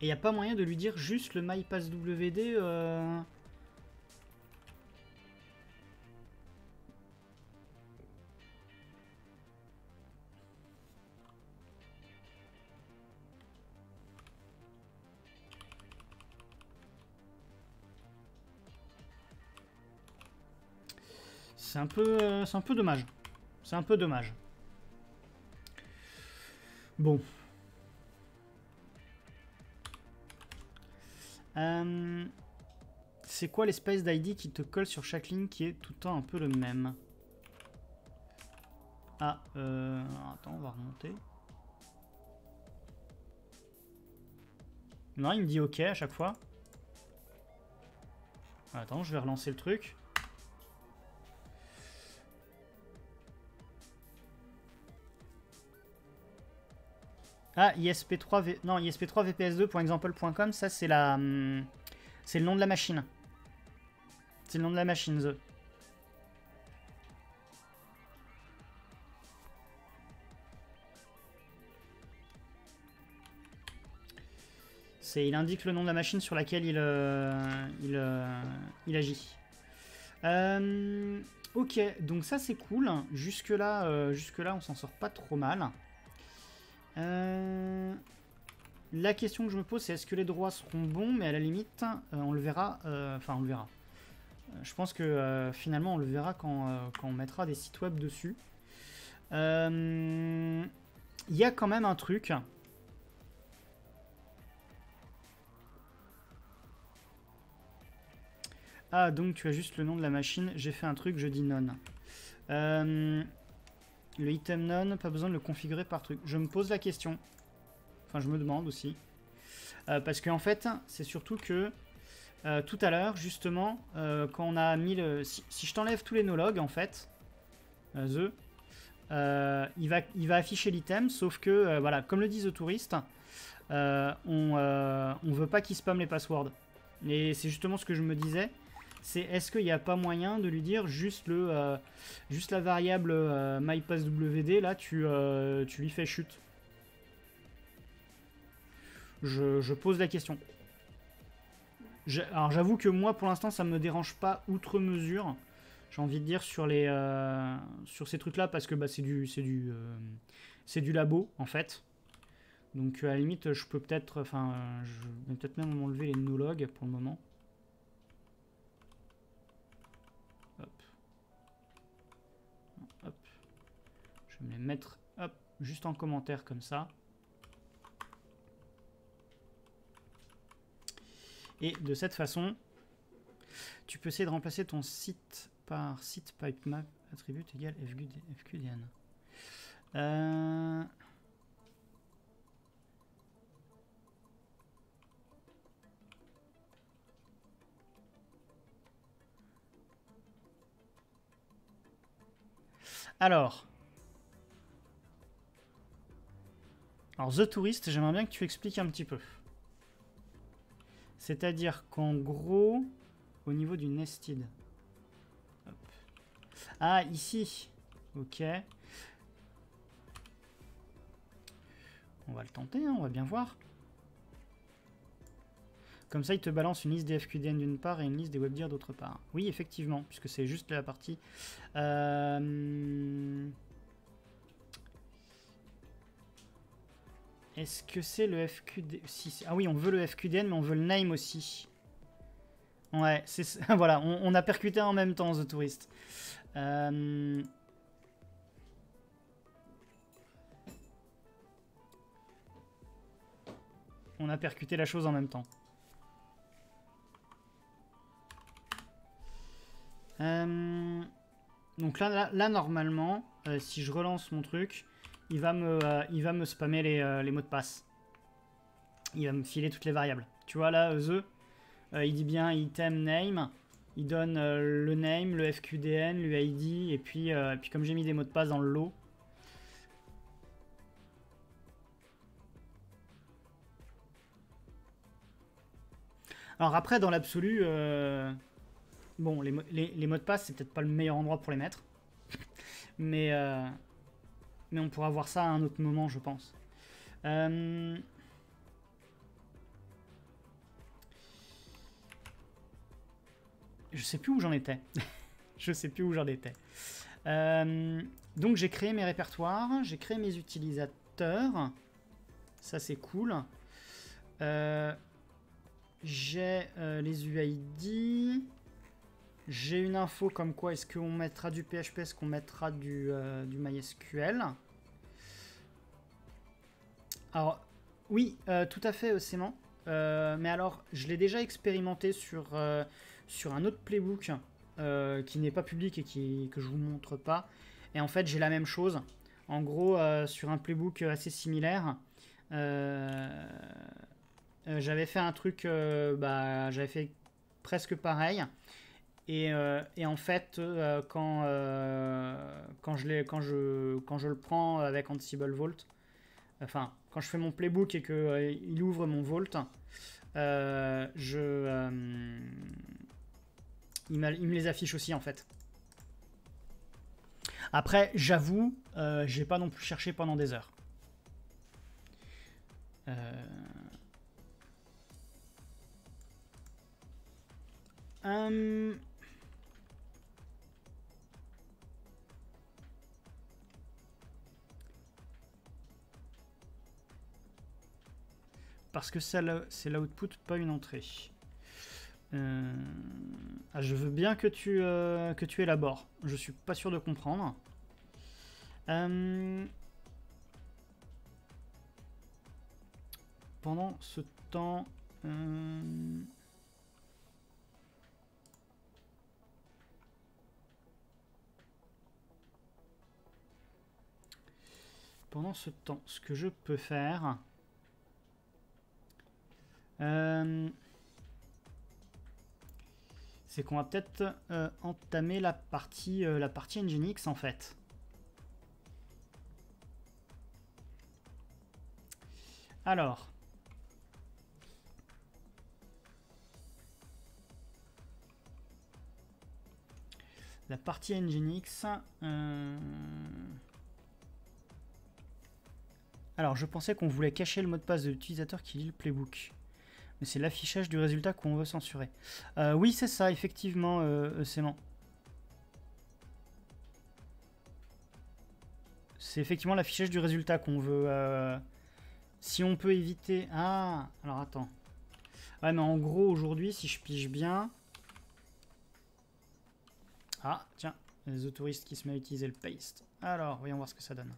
Et il n'y a pas moyen de lui dire juste le mypasswd... Euh... C'est un peu, euh, c'est un peu dommage. C'est un peu dommage. Bon. Euh, c'est quoi l'espèce d'I D qui te colle sur chaque ligne qui est tout le temps un peu le même? Ah, euh, attends, on va remonter. Non, il me dit OK à chaque fois. Attends, je vais relancer le truc. Ah, I S P trois V... non, I S P trois V P S deux point example point com, ça c'est la... C'est le nom de la machine. C'est le nom de la machine, The. Il indique le nom de la machine sur laquelle il, euh, il, euh, il agit. Euh, ok, donc ça c'est cool. Jusque-là, euh, jusque-là, on s'en sort pas trop mal. Euh, la question que je me pose, c'est est-ce que les droits seront bons? Mais à la limite, euh, on le verra. Enfin, euh, on le verra. Euh, je pense que euh, finalement, on le verra quand, euh, quand on mettra des sites web dessus. Il euh, y a quand même un truc. Ah, donc tu as juste le nom de la machine. J'ai fait un truc, je dis non. Euh... Le item non, pas besoin de le configurer par truc. Je me pose la question. Enfin, je me demande aussi. Euh, parce qu'en fait, c'est surtout que euh, tout à l'heure, justement, euh, quand on a mis le... Si, si je t'enlève tous les no-logs, en fait, euh, the, euh, il, va, il va afficher l'item, sauf que, euh, voilà, comme le dit The Tourist, euh, on euh, ne veut pas qu'il spamme les passwords. Et c'est justement ce que je me disais, c'est est-ce qu'il n'y a pas moyen de lui dire juste, le, euh, juste la variable euh, mypasswd, là, tu, euh, tu lui fais chute. Je, je pose la question. Je, alors j'avoue que moi pour l'instant ça me dérange pas outre mesure, j'ai envie de dire sur les euh, sur ces trucs là, parce que bah, c'est du c'est du euh, c'est du labo en fait, donc à la limite je peux peut-être, enfin euh, je vais peut-être même enlever les no-logs pour le moment. Hop. Hop. Je vais me les mettre hop, juste en commentaire comme ça. Et de cette façon, tu peux essayer de remplacer ton site par site pipe map attribute égale F Q D N. Euh... Alors, alors The Tourist, j'aimerais bien que tu expliques un petit peu. C'est-à-dire qu'en gros, au niveau du nested. Hop. Ah, ici. Ok. On va le tenter, hein, on va bien voir. Comme ça, il te balance une liste des F Q D N d'une part et une liste des webdir d'autre part. Oui, effectivement, puisque c'est juste la partie... Euh... Est-ce que c'est le F Q D N? Si, ah oui, on veut le F Q D N, mais on veut le name aussi. Ouais, c'est voilà, on, on a percuté en même temps, The Tourist. Euh... On a percuté la chose en même temps. Euh... Donc là, là, là normalement, euh, si je relance mon truc... Il va me, euh, il va me spammer les, euh, les mots de passe. Il va me filer toutes les variables. Tu vois là, the, euh, il dit bien item name, il donne euh, le name, le F Q D N, l'U I D, et puis, euh, et puis comme j'ai mis des mots de passe dans le lot. Alors après, dans l'absolu, euh, bon, les, les, les mots de passe, c'est peut-être pas le meilleur endroit pour les mettre, mais... Euh, Mais on pourra voir ça à un autre moment, je pense. Euh... Je sais plus où j'en étais. je sais plus où j'en étais. Euh... Donc j'ai créé mes répertoires, j'ai créé mes utilisateurs. Ça c'est cool. Euh... J'ai euh, les U I D. J'ai une info comme quoi est-ce qu'on mettra du P H P, est-ce qu'on mettra du, euh, du MySQL. Alors, oui, euh, tout à fait, Céman. Euh, mais alors, je l'ai déjà expérimenté sur, euh, sur un autre playbook euh, qui n'est pas public et qui, que je vous montre pas. Et en fait, j'ai la même chose. En gros, euh, sur un playbook assez similaire, euh, euh, j'avais fait un truc, euh, bah, j'avais fait presque pareil. Et, euh, et en fait, euh, quand, euh, quand, je quand, je, quand je le prends avec Ansible Vault, enfin, quand je fais mon playbook et qu'il euh, ouvre mon Vault, euh, je, euh, il, il me les affiche aussi, en fait. Après, j'avoue, euh, j'ai pas non plus cherché pendant des heures. Euh... Hum... Parce que c'est l'output, pas une entrée. Euh... Ah, je veux bien que tu, euh, que tu élabores. Je suis pas sûr de comprendre. Euh... Pendant ce temps... Euh... Pendant ce temps, ce que je peux faire... Euh, c'est qu'on va peut-être euh, entamer la partie, euh, la partie Nginx en fait. Alors. La partie Nginx. Euh... Alors, je pensais qu'on voulait cacher le mot de passe de l'utilisateur qui lit le playbook. Mais c'est l'affichage du résultat qu'on veut censurer. Euh, oui, c'est ça, effectivement, euh, c'est bon. C'est effectivement l'affichage du résultat qu'on veut... Euh... Si on peut éviter... Ah, alors attends. Ouais, mais en gros, aujourd'hui, si je pige bien... Ah, tiens, les autoristes qui se mettent à utiliser le paste. Alors, voyons voir ce que ça donne.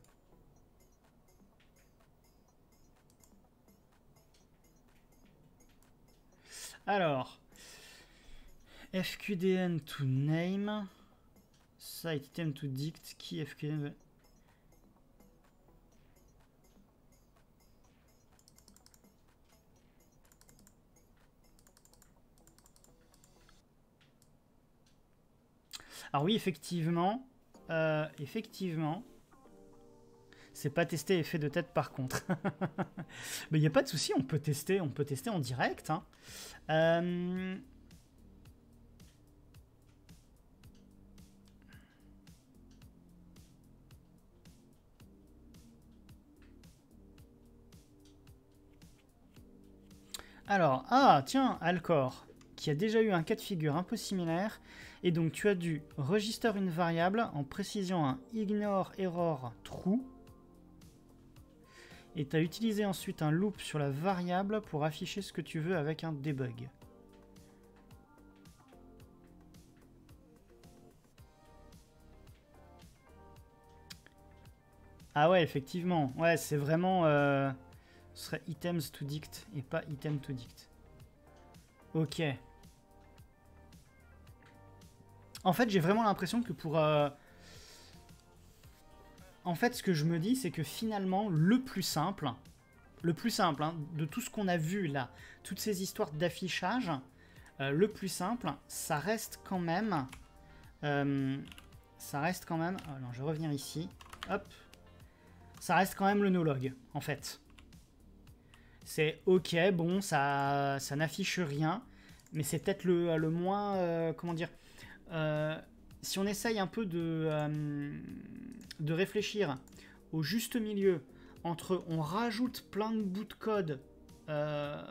Alors, fqdn to name, site item to dict, key fqdn. Alors oui, effectivement, euh, effectivement, c'est pas testé effet de tête par contre. Mais il n'y a pas de souci, on peut tester, on peut tester en direct. Hein. Euh... Alors, ah tiens, Alcor, qui a déjà eu un cas de figure un peu similaire. Et donc tu as dû register une variable en précisant un ignore error true. Et tu as utilisé ensuite un loop sur la variable pour afficher ce que tu veux avec un debug. Ah ouais, effectivement. Ouais, c'est vraiment... Euh, ce serait items to dict et pas item to dict. Ok. En fait, j'ai vraiment l'impression que pour... Euh, En fait, ce que je me dis, c'est que finalement, le plus simple, le plus simple hein, de tout ce qu'on a vu là, toutes ces histoires d'affichage, euh, le plus simple, ça reste quand même, euh, ça reste quand même, oh non, je vais revenir ici, hop, ça reste quand même le no-log, en fait. C'est ok, bon, ça, ça n'affiche rien, mais c'est peut-être le, le moins, euh, comment dire, euh, si on essaye un peu de, euh, de réfléchir au juste milieu entre on rajoute plein de bouts de code euh,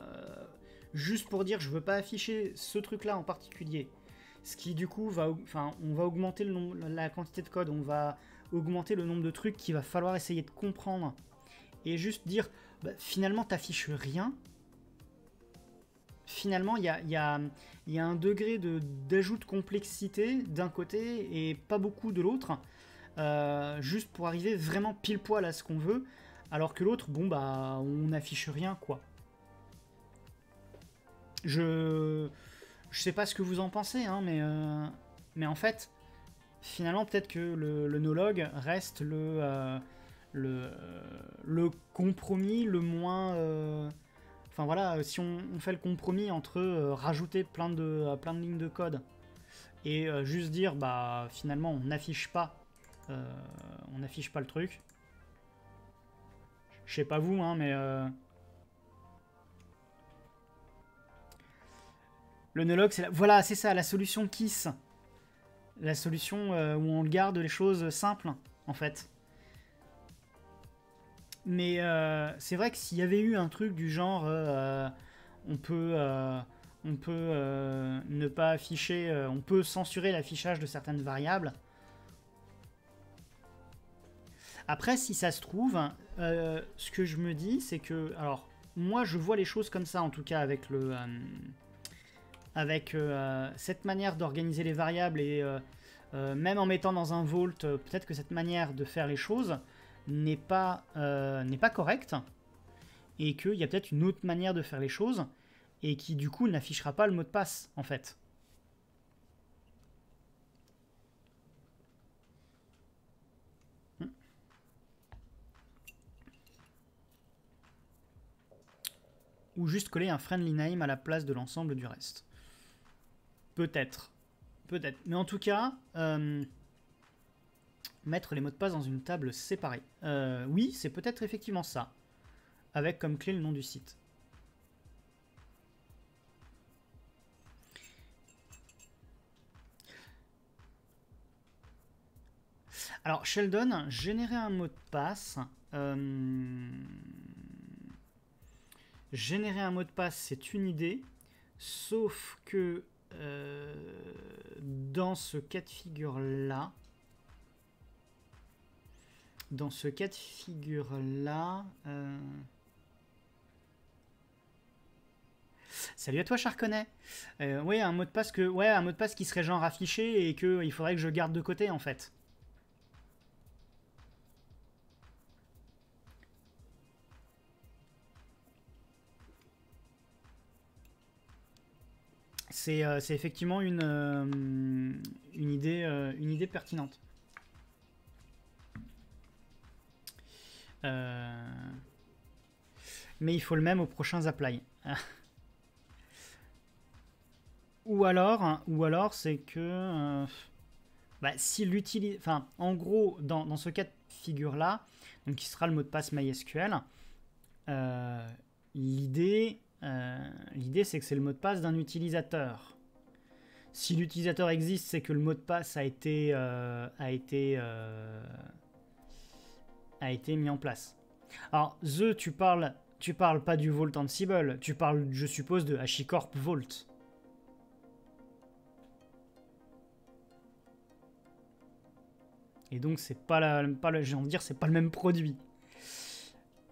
juste pour dire je veux pas afficher ce truc là en particulier, ce qui du coup va, enfin on va augmenter le nombre, la quantité de code, on va augmenter le nombre de trucs qu'il va falloir essayer de comprendre, et juste dire bah, finalement t'affiches rien. Finalement, il y a, y, a, y a un degré d'ajout de, de complexité d'un côté et pas beaucoup de l'autre, euh, juste pour arriver vraiment pile poil à ce qu'on veut, alors que l'autre, bon bah, on n'affiche rien quoi. Je je sais pas ce que vous en pensez, hein, mais euh, mais en fait, finalement, peut-être que le, le no-log reste le euh, le le compromis le moins euh, Enfin voilà, si on, on fait le compromis entre euh, rajouter plein de, euh, plein de lignes de code et euh, juste dire bah finalement on n'affiche pas, euh, on n'affiche pas le truc. Je sais pas vous, hein, mais euh... le no-log, c'est la... voilà, c'est ça, la solution KISS, la solution euh, où on garde les choses simples en fait. Mais euh, c'est vrai que s'il y avait eu un truc du genre euh, on peut, euh, on peut euh, ne pas afficher, euh, on peut censurer l'affichage de certaines variables. Après, si ça se trouve, euh, ce que je me dis, c'est que... Alors, moi, je vois les choses comme ça, en tout cas, avec, le, euh, avec euh, cette manière d'organiser les variables, et euh, euh, même en mettant dans un vault, peut-être que cette manière de faire les choses... n'est pas, euh, n'est pas correct, et qu'il y a peut-être une autre manière de faire les choses et qui du coup n'affichera pas le mot de passe en fait. Hmm. Ou juste coller un friendly name à la place de l'ensemble du reste. Peut-être. Peut-être. Mais en tout cas... Euh, mettre les mots de passe dans une table séparée. Euh, oui, c'est peut-être effectivement ça. avec comme clé le nom du site. Alors, Sheldon, générer un mot de passe. Euh... Générer un mot de passe, c'est une idée, sauf que euh, dans ce cas de figure-là, dans ce cas de figure-là... Euh... Salut à toi, Charconnet. euh, Oui, un mot de passe que, ouais, un mot de passe qui serait genre affiché et qu'il faudrait que je garde de côté, en fait. C'est euh, effectivement une, euh, une, idée, euh, une idée pertinente. Euh... Mais il faut le même aux prochains apply. Ou alors, hein, ou alors c'est que... Euh, bah, si l'utilise... Enfin, en gros, dans, dans ce cas de figure-là, donc qui sera le mot de passe MySQL, euh, l'idée... Euh, l'idée, c'est que c'est le mot de passe d'un utilisateur. Si l'utilisateur existe, c'est que le mot de passe a été, euh, a, été, euh, a été mis en place. Alors, The, tu parles, tu parles pas du Vault Ansible, tu parles, je suppose, de HashiCorp Vault. Et donc, c'est pas la, pas le, j'ai envie de dire, c'est pas le même produit.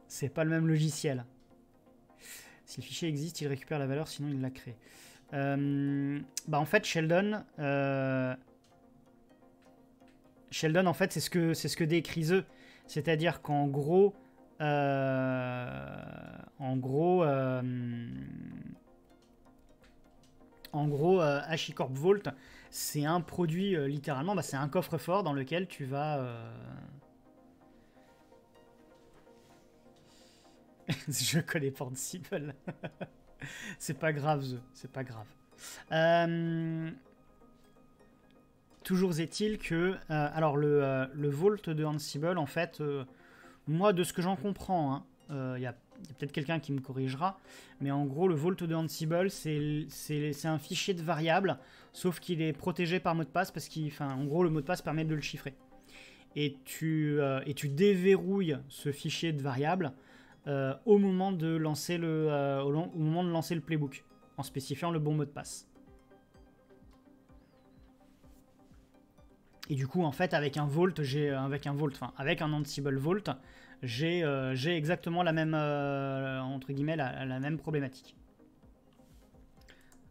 C'est pas le même logiciel. Si le fichier existe, il récupère la valeur, sinon il la crée. Euh, bah en fait, Sheldon, euh, Sheldon, en fait, c'est ce que c'est ce que décrit The, c'est-à-dire qu'en gros, euh, en gros, euh, en gros, euh, HashiCorp Vault, c'est un produit euh, littéralement, bah, c'est un coffre-fort dans lequel tu vas euh, je connais pas Ansible. C'est pas grave, c'est pas grave. Euh, toujours est-il que... Euh, alors, le, euh, le Vault de Ansible, en fait, euh, moi, de ce que j'en comprends, il hein, euh, y a, y a peut-être quelqu'un qui me corrigera, mais en gros, le Vault de Ansible, c'est un fichier de variables, sauf qu'il est protégé par mot de passe, parce qu'en gros, le mot de passe permet de le chiffrer. Et tu, euh, et tu déverrouilles ce fichier de variables Euh, au moment de lancer le euh, au, long, au moment de lancer le playbook en spécifiant le bon mot de passe. Et du coup, en fait, avec un Vault, j'ai avec un Vault, enfin avec un Ansible Vault, j'ai euh, j'ai exactement la même euh, entre guillemets la, la même problématique.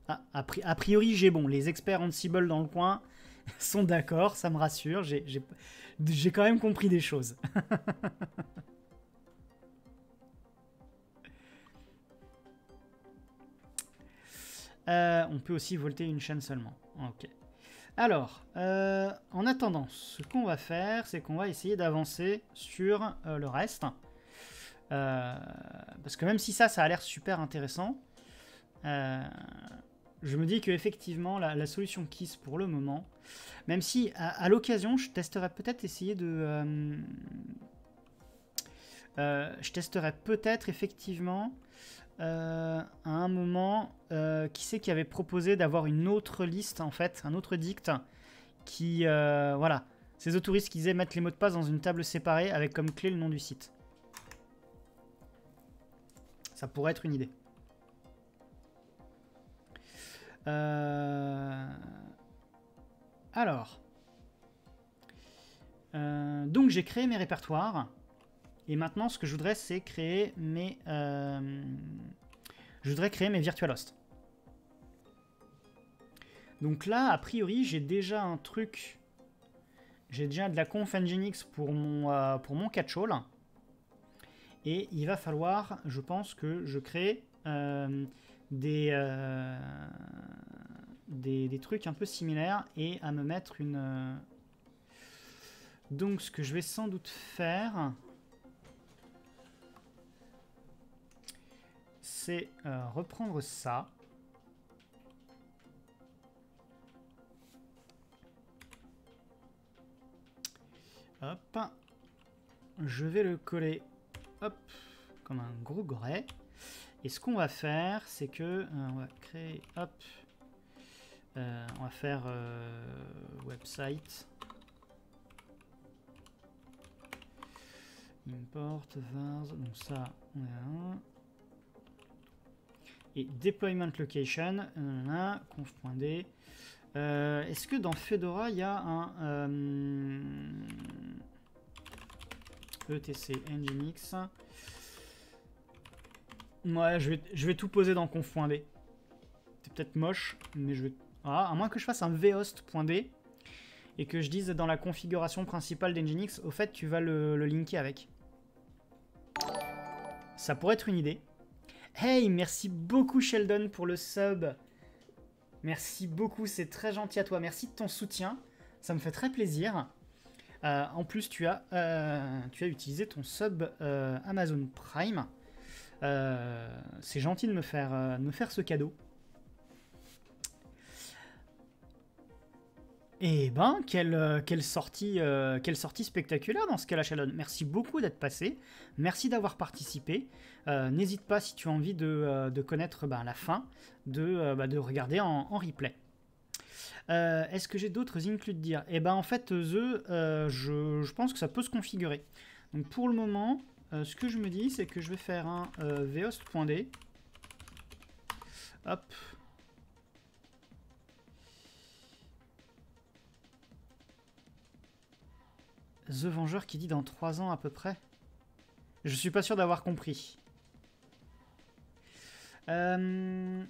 Ah, a, pri a priori, j'ai bon. Les experts Ansible dans le coin sont d'accord, ça me rassure. J'ai j'ai quand même compris des choses. Euh, on peut aussi volter une chaîne seulement. Ok. Alors, euh, en attendant, ce qu'on va faire, c'est qu'on va essayer d'avancer sur euh, le reste. Euh, parce que même si ça, ça a l'air super intéressant, euh, je me dis qu'effectivement, la, la solution Kiss pour le moment, même si à, à l'occasion, je testerai peut-être essayer de... Euh, euh, je testerai peut-être effectivement... Euh, à un moment, euh, qui c'est qui avait proposé d'avoir une autre liste, en fait, un autre dict, qui, euh, voilà, c'est The Tourist qui disait mettre les mots de passe dans une table séparée avec comme clé le nom du site. Ça pourrait être une idée. Euh... Alors. Euh, donc j'ai créé mes répertoires. Et maintenant, ce que je voudrais, c'est créer mes... Euh, je voudrais créer mes virtual hosts. Donc là, a priori, j'ai déjà un truc... J'ai déjà de la conf Nginx pour mon, euh, pour mon catch-all. Et il va falloir, je pense, que je crée euh, des, euh, des... Des trucs un peu similaires et à me mettre une... Euh... Donc, ce que je vais sans doute faire... c'est euh, reprendre ça. Hop. Je vais le coller. Hop. comme un gros goret. Et ce qu'on va faire, c'est que euh, on va créer, hop, euh, on va faire euh, website import vars, donc ça on a un, et deployment location conf.d. Euh, Est-ce que dans Fedora il y a un euh, etc nginx? Ouais, je vais, je vais tout poser dans conf.d. C'est peut-être moche, mais je vais... Ah, à moins que je fasse un vhost.d et que je dise dans la configuration principale d'Nginx, au fait, tu vas le, le linker avec. Ça pourrait être une idée. Hey, merci beaucoup Sheldon pour le sub. Merci beaucoup, c'est très gentil à toi. Merci de ton soutien, ça me fait très plaisir. Euh, en plus, tu as, euh, tu as utilisé ton sub euh, Amazon Prime. Euh, c'est gentil de me faire, euh, de me faire ce cadeau. Et ben, quelle, euh, quelle, sortie, euh, quelle sortie spectaculaire dans ce cas-là, Sheldon. Merci beaucoup d'être passé. Merci d'avoir participé. Euh, N'hésite pas, si tu as envie de, euh, de connaître ben, la fin, de, euh, bah, de regarder en, en replay. Euh, Est-ce que j'ai d'autres includes à dire? Et ben, en fait, The, euh, je, je pense que ça peut se configurer. Donc, pour le moment... Euh, ce que je me dis, c'est que je vais faire un euh, vhost.d. Hop. The Vengeur qui dit dans trois ans à peu près. Je suis pas sûr d'avoir compris. Euh,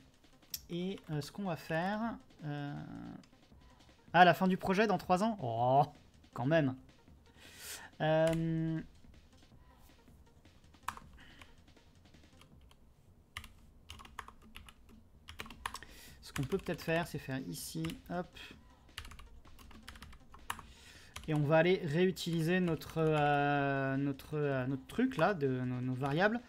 et euh, ce qu'on va faire... Euh... Ah, la fin du projet dans trois ans? Oh, quand même. Euh... Ce qu'on peut peut-être faire, c'est faire ici, hop, et on va aller réutiliser notre euh, notre euh, notre truc là, de nos, nos variables.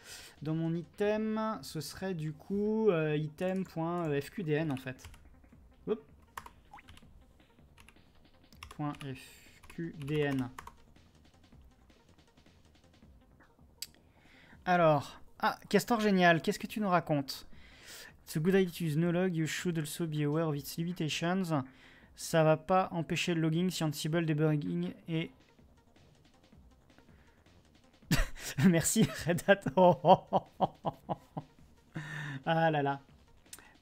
Dans mon item, ce serait du coup euh, item.fqdn en fait. Hop. .fqdn. Alors, ah, Castor génial, qu'est-ce que tu nous racontes? It's a good idea to use no log, you should also be aware of its limitations. Ça va pas empêcher le logging si Ansible debugging et... Merci Red Hat. Oh, oh, oh, oh, oh. Ah là là.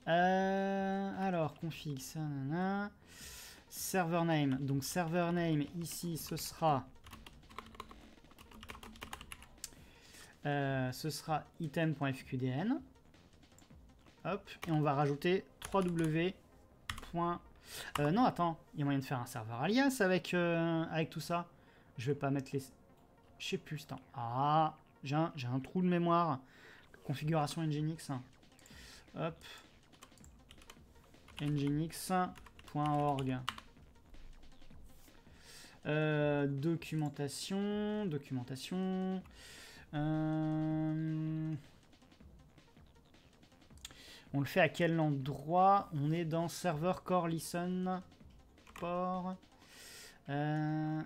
Euh, alors, config ça, nanana. Server name. Donc server name ici, ce sera... Euh, ce sera item.fqdn. Hop, et on va rajouter www. Euh, non, attends, il y a moyen de faire un serveur alias avec, euh, avec tout ça. Je vais pas mettre les... Je sais plus, attends. Ah, j'ai un, j'ai un trou de mémoire. Configuration Nginx. Hop. Nginx point org. Euh, documentation. Documentation. Euh... On le fait à quel endroit? On est dans server core listen port. Euh,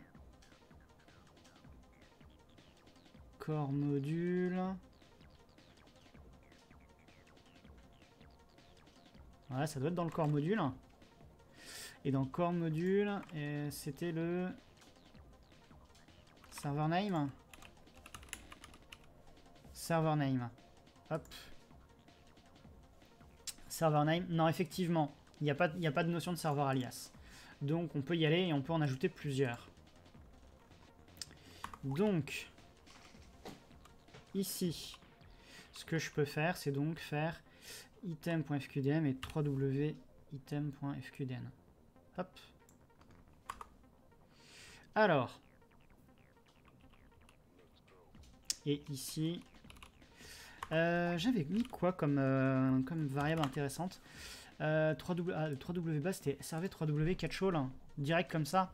core module. Ouais, ça doit être dans le core module. Et dans core module, c'était le server name. Server name. Hop. Server name, non effectivement, il n'y a, a pas de notion de serveur alias. Donc on peut y aller et on peut en ajouter plusieurs. Donc, ici, ce que je peux faire, c'est donc faire item.fqdm et www.item.fqdn. Hop. Alors. Et ici... Euh, j'avais mis quoi comme, euh, comme variable intéressante? euh, trois W, ah, le trois W base c'était servait trois W catch all, hein, direct comme ça.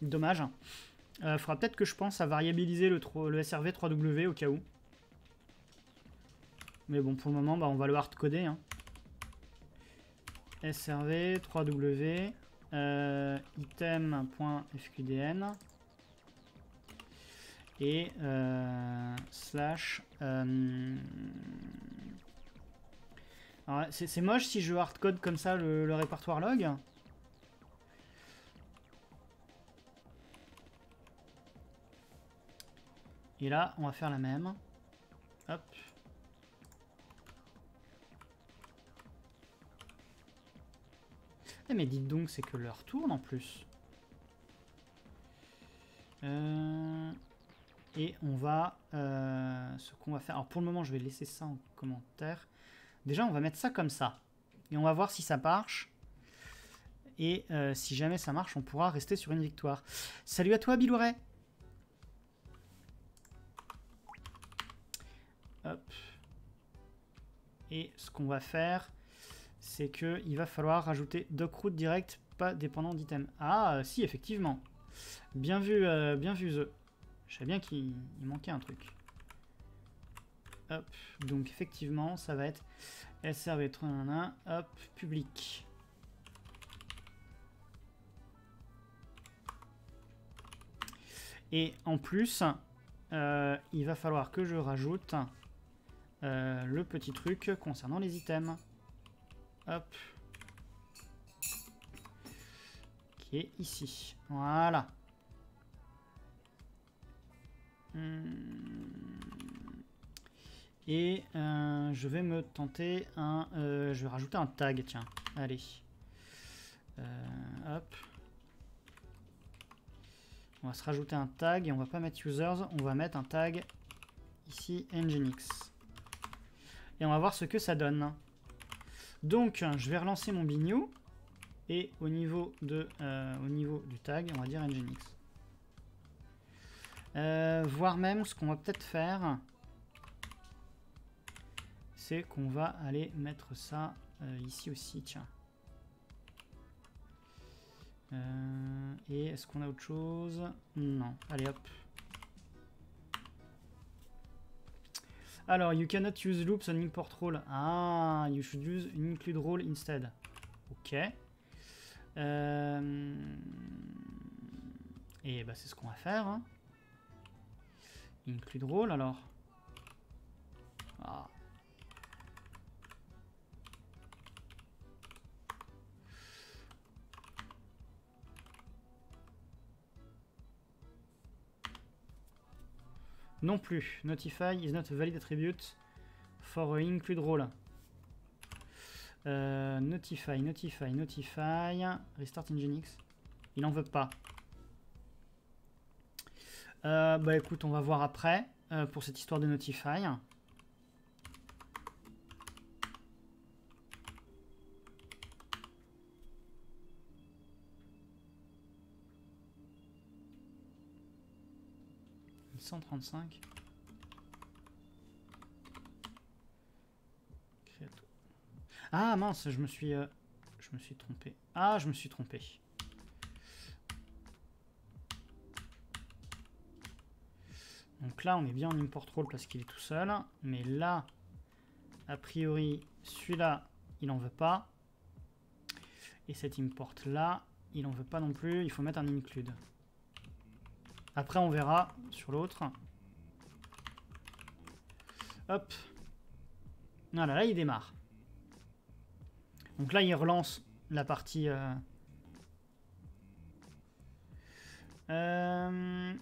Dommage. Il euh, faudra peut-être que je pense à variabiliser le, le S R V trois W au cas où. Mais bon, pour le moment, bah, on va le hardcoder. Hein. S R V trois W euh, item.fqdn. et euh, slash euh, c'est moche si je hardcode comme ça le, le répertoire log. Et là, on va faire la même. Hop. Eh mais dites donc, c'est que l'heure tourne en plus. Euh, et on va... Euh, ce qu'on va faire... Alors pour le moment, je vais laisser ça en commentaire. Déjà, on va mettre ça comme ça. Et on va voir si ça marche. Et euh, si jamais ça marche, on pourra rester sur une victoire. Salut à toi, Bilouret. Hop. Et ce qu'on va faire, c'est qu'il va falloir rajouter docroot direct, pas dépendant d'item. Ah, si, effectivement. Bien vu, euh, bien vu, The. Je savais bien qu'il manquait un truc. Hop. Donc, effectivement, ça va être S R V trois un un, hop, public. Et en plus, euh, il va falloir que je rajoute euh, le petit truc concernant les items. Hop. Qui est ici. Voilà. Et euh, je vais me tenter un... Euh, je vais rajouter un tag, tiens. Allez. Euh, hop. On va se rajouter un tag et on va pas mettre users. On va mettre un tag ici, Nginx. Et on va voir ce que ça donne. Donc, je vais relancer mon bignou et au niveau, de, euh, au niveau du tag, on va dire Nginx. Euh, voire même, ce qu'on va peut-être faire, c'est qu'on va aller mettre ça euh, ici aussi, tiens. Euh, et est-ce qu'on a autre chose? Non. Allez, hop. Alors, you cannot use loops on import role. Ah, you should use an include role instead. Ok. Euh... Et bah, c'est ce qu'on va faire. Hein. Include role, alors. Ah. Non plus. Notify is not a valid attribute for include role. Euh, notify, notify, notify. Restart Nginx. Il n'en veut pas. Euh, bah écoute, on va voir après euh, pour cette histoire de notify. cent trente-cinq. Ah mince, je me suis euh, je me suis trompé. Ah, je me suis trompé. Donc là, on est bien en import role parce qu'il est tout seul, mais là a priori, celui-là, il en veut pas. Et cet import là, il en veut pas non plus, il faut mettre un include. Après, on verra sur l'autre. Hop. Voilà, là, il démarre. Donc là, il relance la partie... Euh... Euh...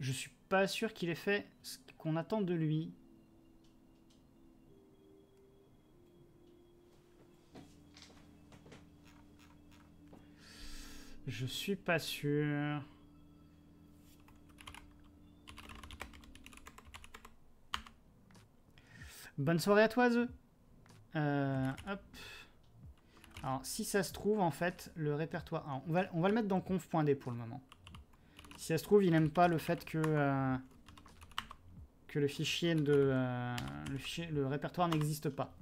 Je suis pas sûr qu'il ait fait ce qu'on attend de lui. Je suis pas sûr. Bonne soirée à toi, The. Euh, hop. Alors, si ça se trouve, en fait, le répertoire... Alors, on, va, on va le mettre dans conf.d pour le moment. Si ça se trouve, il n'aime pas le fait que... Euh, que le fichier de... Euh, le, fichier, le répertoire n'existe pas.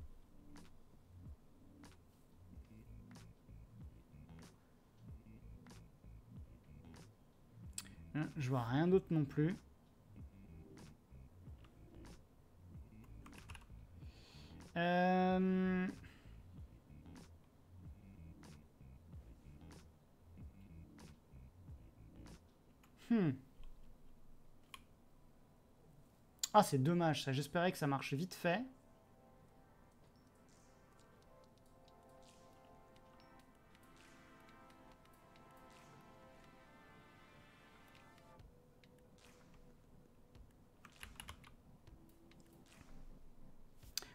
Je vois rien d'autre non plus. Euh... Hmm. Ah, c'est dommage ça. J'espérais que ça marche vite fait.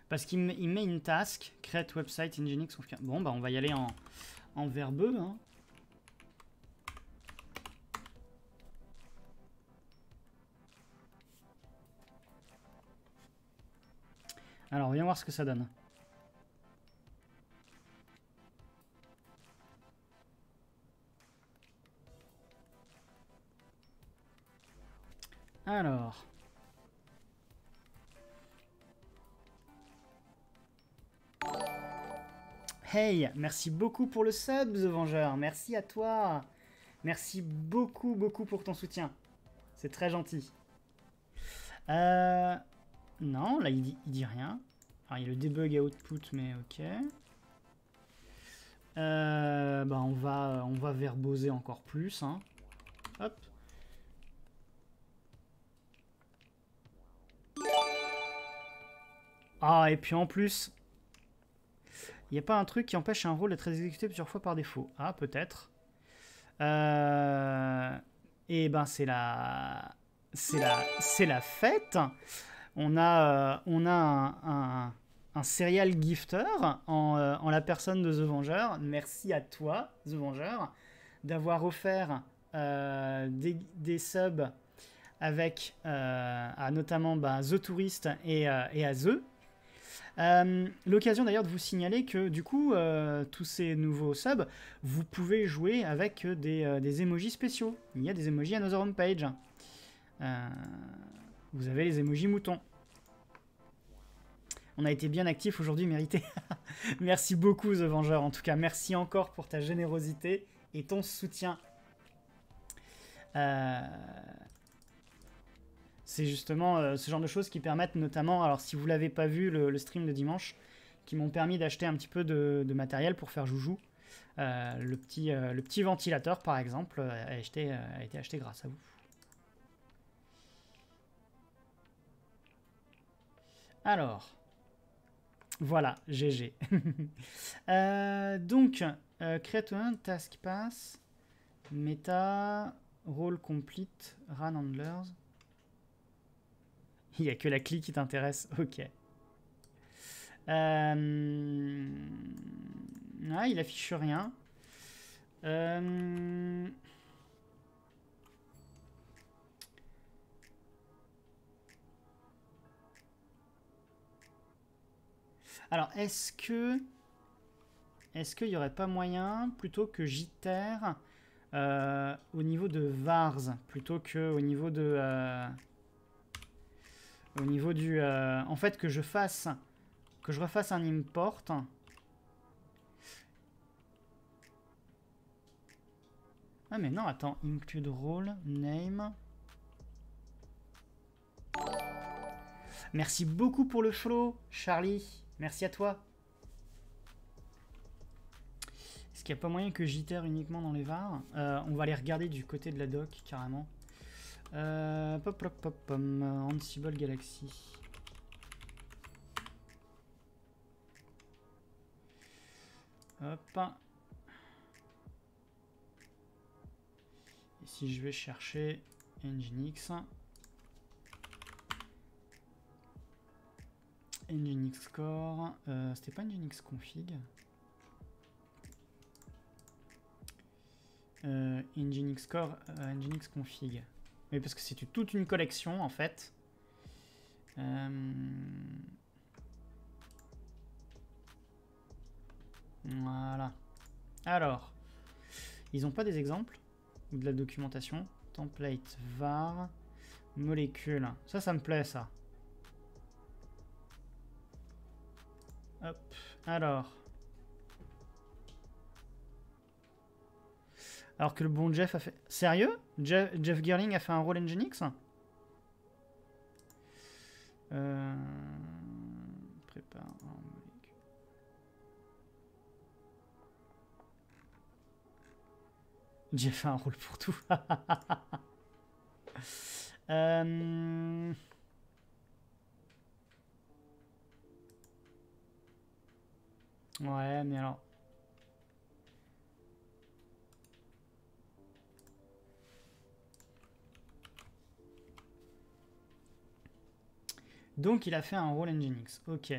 Parce qu'il met une task, create website, Nginx. Bon, bah on va y aller en, en verbeux. Hein. Alors, viens voir ce que ça donne. Alors... Hey, merci beaucoup pour le sub, The Vengeur. Merci à toi. Merci beaucoup, beaucoup pour ton soutien. C'est très gentil. Euh, non, là, il dit, il dit rien. Alors, il y a le debug à output, mais ok. Euh, bah, on va, on va verboser encore plus. Hein. Hop. Ah, et puis en plus... Il n'y a pas un truc qui empêche un rôle d'être exécuté plusieurs fois par défaut. Ah, peut-être. Euh... Et ben, c'est la... C'est la... C'est la fête. On a, euh, on a un, un, un serial gifter en, euh, en la personne de The Vengeur. Merci à toi, The Vengeur, d'avoir offert euh, des, des subs avec euh, à notamment bah, The Tourist et, euh, et à The. Euh, l'occasion d'ailleurs de vous signaler que du coup euh, tous ces nouveaux subs vous pouvez jouer avec des, euh, des emojis spéciaux. Il y a des emojis Another Home Page, euh, vous avez les emojis moutons. On a été bien actifs aujourd'hui, mérité. Merci beaucoup The Vengeur, en tout cas merci encore pour ta générosité et ton soutien. euh... C'est justement euh, ce genre de choses qui permettent notamment, alors si vous ne l'avez pas vu, le, le stream de dimanche, qui m'ont permis d'acheter un petit peu de, de matériel pour faire joujou. Euh, le, petit, euh, le petit ventilateur, par exemple, a, acheté, a été acheté grâce à vous. Alors, voilà, G G. euh, donc, euh, create un task pass, meta, role complete, run handlers. Il n'y a que la clé qui t'intéresse, ok. Euh... Ah, il affiche rien. Euh... Alors, est-ce que... Est-ce qu'il n'y aurait pas moyen, plutôt que j'itère, euh, au niveau de vars, plutôt qu'au niveau de... Euh... Au niveau du... Euh, en fait, que je fasse... Que je refasse un import. Ah, mais non, attends. Include role, name. Merci beaucoup pour le flow, Charlie. Merci à toi. Est-ce qu'il n'y a pas moyen que j'itère uniquement dans les vars? euh, On va aller regarder du côté de la doc, carrément. Euh, pop, pop, pop, pop, Ansible Galaxy. Hop. Et si je vais chercher Nginx, Nginx Core, euh, c'était pas Nginx Config. Euh, Nginx Core, euh, Nginx Config. Mais parce que c'est toute une collection, en fait. Euh... Voilà. Alors, ils n'ont pas des exemples ou de la documentation. Template, var, molécule. Ça, ça me plaît, ça. Hop. Alors. Alors que le bon Jeff a fait... Sérieux? Jeff, Jeff Geerling a fait un rôle Nginx? euh... Prépare un molécule. Jeff a un rôle pour tout. Euh... Ouais, mais alors... Donc, il a fait un rôle Nginx. Ok.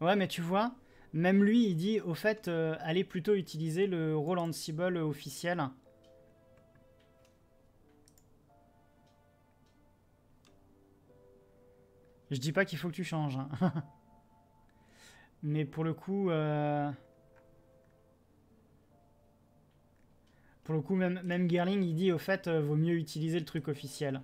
Ouais, mais tu vois, même lui, il dit, au fait, euh, allez plutôt utiliser le rôle Ansible officiel. Je dis pas qu'il faut que tu changes. Mais pour le coup... Euh... Pour le coup, même, même Geerling, il dit, au fait, euh, vaut mieux utiliser le truc officiel.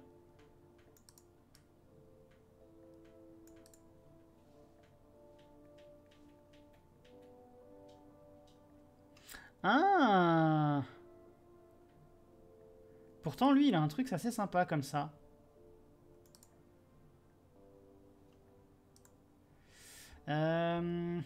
Ah! Pourtant, lui, il a un truc assez sympa comme ça. Euh...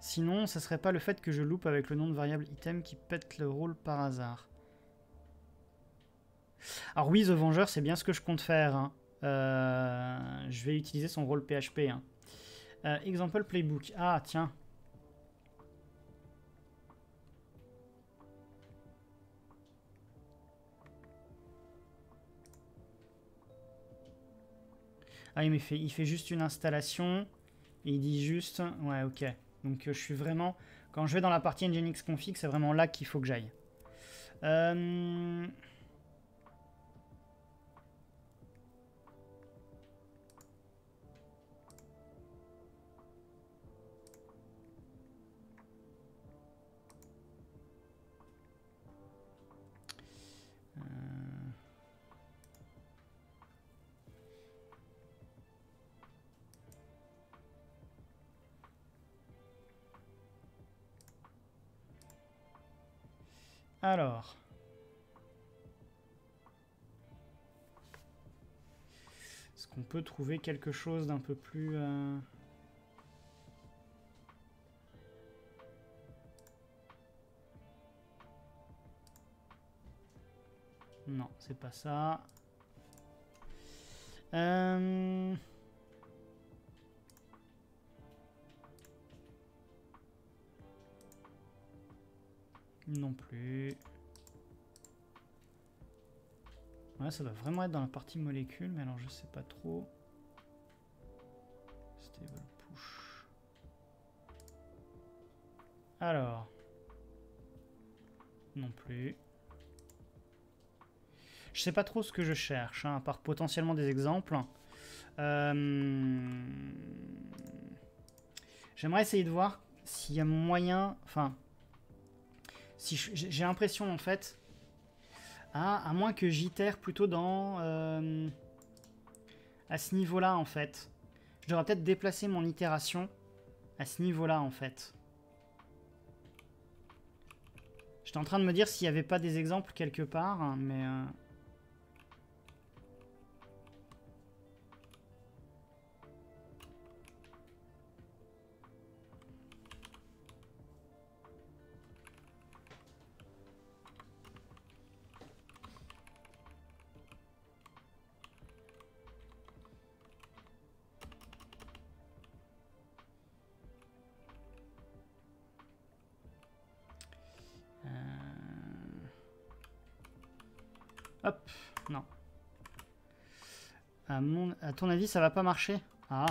Sinon, ça serait pas le fait que je loupe avec le nom de variable item qui pète le rôle par hasard. Alors oui, The Vengeur, c'est bien ce que je compte faire. Hein. Euh, je vais utiliser son rôle P H P. Hein. Euh, example playbook. Ah, tiens. Ah, il me fait, il fait juste une installation. Et il dit juste... Ouais, ok. Donc, euh, je suis vraiment... Quand je vais dans la partie Nginx config, c'est vraiment là qu'il faut que j'aille. Euh... Alors, est-ce qu'on peut trouver quelque chose d'un peu plus... Euh... Non, c'est pas ça. Euh... Non plus. Ouais, ça doit vraiment être dans la partie molécule, mais alors je sais pas trop. Stable push. Alors. Non plus. Je sais pas trop ce que je cherche, hein, à part potentiellement des exemples. Euh... J'aimerais essayer de voir s'il y a moyen... Enfin... Si j'ai l'impression en fait, à, à moins que j'itère plutôt dans euh, à ce niveau-là en fait, je devrais peut-être déplacer mon itération à ce niveau-là en fait. J'étais en train de me dire s'il n'y avait pas des exemples quelque part, hein, mais. Euh Hop, non. À, mon, à ton avis, ça va pas marcher? Ah.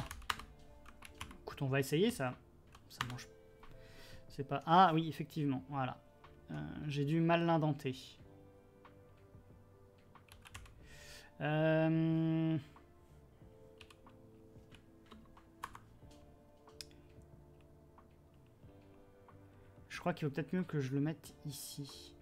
Écoute, on va essayer, ça. Ça mange. C'est pas. Ah oui, effectivement, voilà. Euh, j'ai dû mal l'indenter. Euh... Je crois qu'il vaut peut-être mieux que je le mette ici.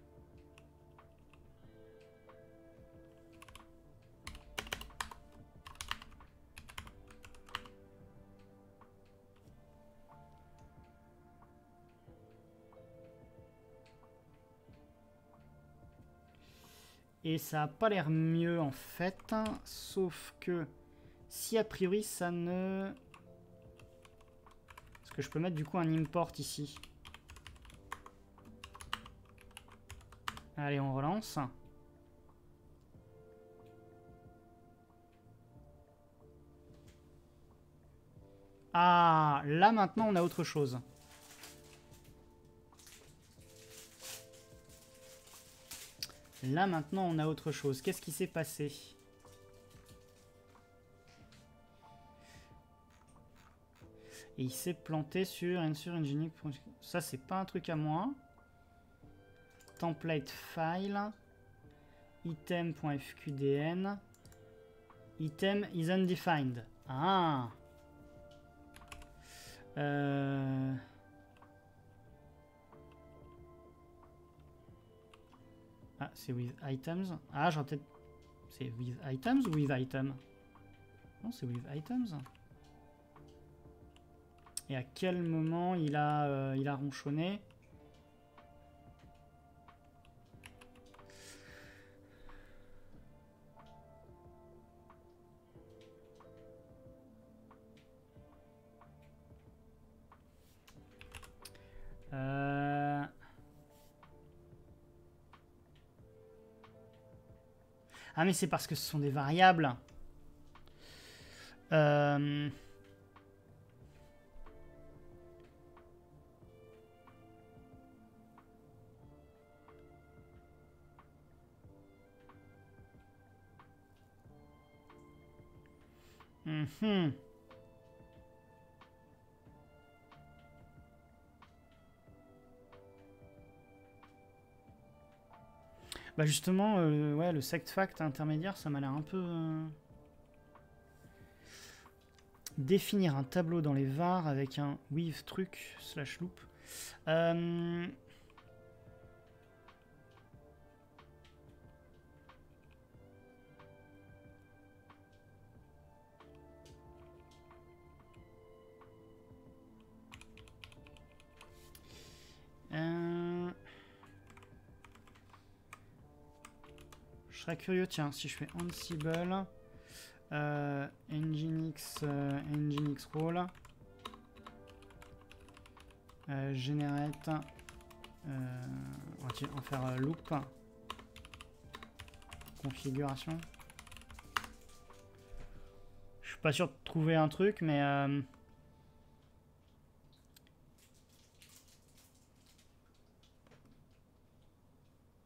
Et ça n'a pas l'air mieux en fait, hein, sauf que si a priori ça ne que je peux mettre du coup un import ici. Allez, on relance. Ah, là maintenant on a autre chose. Là maintenant on a autre chose. Qu'est-ce qui s'est passé? Et il s'est planté sur Nginx. Ça c'est pas un truc à moi. Template file. Item.fqdn. Item is undefined. Ah. Euh... Ah, c'est with items. Ah, j'entends. C'est with items ou with item? Non, c'est with items. Et à quel moment il a, euh, il a ronchonné? Euh... Ah mais c'est parce que ce sont des variables. Euh... Mmh. Bah justement, euh, ouais, le sect-fact intermédiaire, ça m'a l'air un peu... Euh... Définir un tableau dans les var avec un with truc slash loop. Euh... Euh... Je serais curieux, tiens, si je fais Ansible, euh, Nginx, euh, Nginx Roll, euh, Generate, euh, on va en faire euh, Loop, Configuration. Je suis pas sûr de trouver un truc, mais... Euh,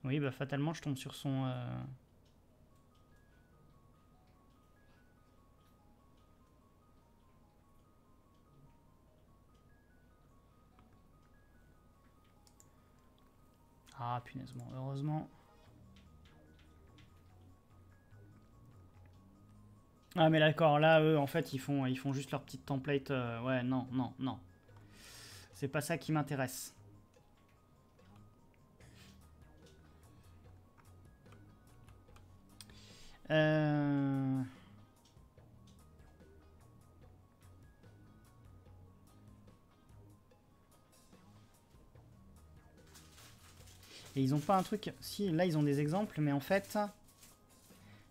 oui, bah fatalement, je tombe sur son... Euh... Ah, punaise, bon, heureusement. Ah, mais d'accord, là, eux, en fait, ils font, ils font juste leur petite template. Euh, ouais, non, non, non. C'est pas ça qui m'intéresse. Euh... Et ils ont pas un truc... Si, là, ils ont des exemples, mais en fait...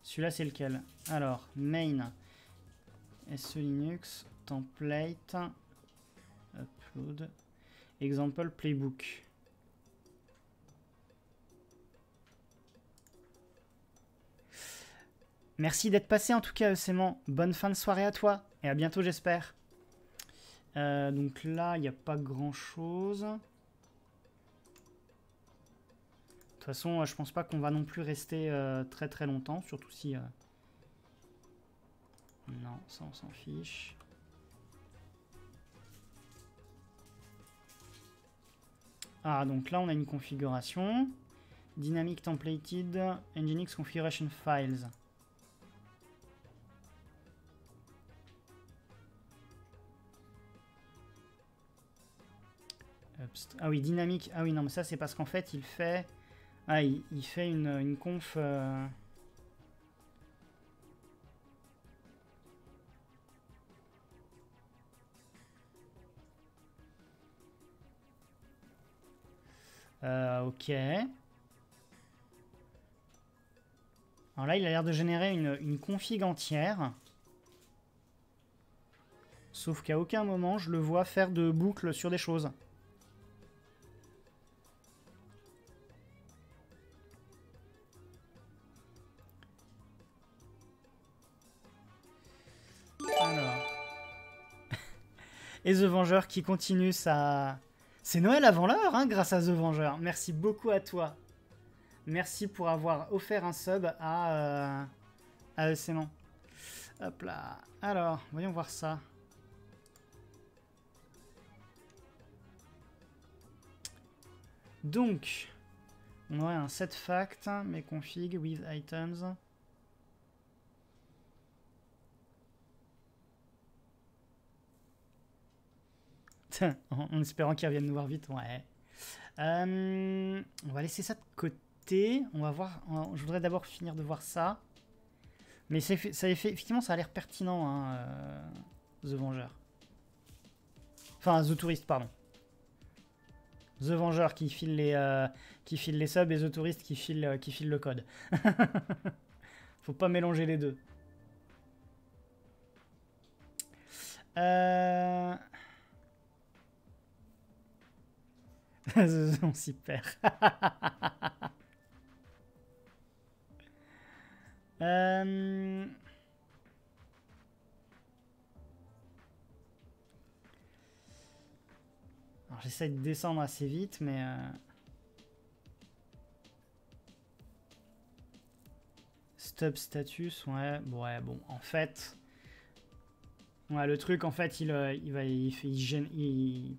Celui-là, c'est lequel? Alors, main. S E Linux, template, upload, example, playbook. Merci d'être passé en tout cas, Eusément. Bonne fin de soirée à toi et à bientôt, j'espère. Euh, donc là, il n'y a pas grand-chose. De toute façon, je pense pas qu'on va non plus rester euh, très très longtemps, surtout si... Euh... Non, ça on s'en fiche. Ah, donc là, on a une configuration. Dynamic Templated Nginx Configuration Files. Ah oui, dynamique. Ah oui, non, mais ça, c'est parce qu'en fait, il fait... Ah, il, il fait une, une conf... Euh... Euh, ok. Alors là, il a l'air de générer une, une config entière. Sauf qu'à aucun moment, je le vois faire de boucles sur des choses. Alors. Et The Vengeur qui continue sa... C'est Noël avant l'heure, hein, grâce à The Vengeur. Merci beaucoup à toi. Merci pour avoir offert un sub à... Euh... à E C N. Hop là. Alors, voyons voir ça. Donc, on aurait un set fact, mais config with items. En espérant qu'ils reviennent nous voir vite, ouais. Euh, on va laisser ça de côté. On va voir. On va, je voudrais d'abord finir de voir ça. Mais ça, ça, effectivement, ça a l'air pertinent, hein, euh, The Vengeur. Enfin, The Tourist, pardon. The Vengeur qui file les, euh, qui file les subs et The Tourist qui file, euh, qui file le code. Faut pas mélanger les deux. Euh... On s'y perd. euh... J'essaie de descendre assez vite, mais... Euh... Stub status, ouais, ouais, bon, en fait... Ouais, le truc, en fait, il, il va... Il, fait, il, gêne, il,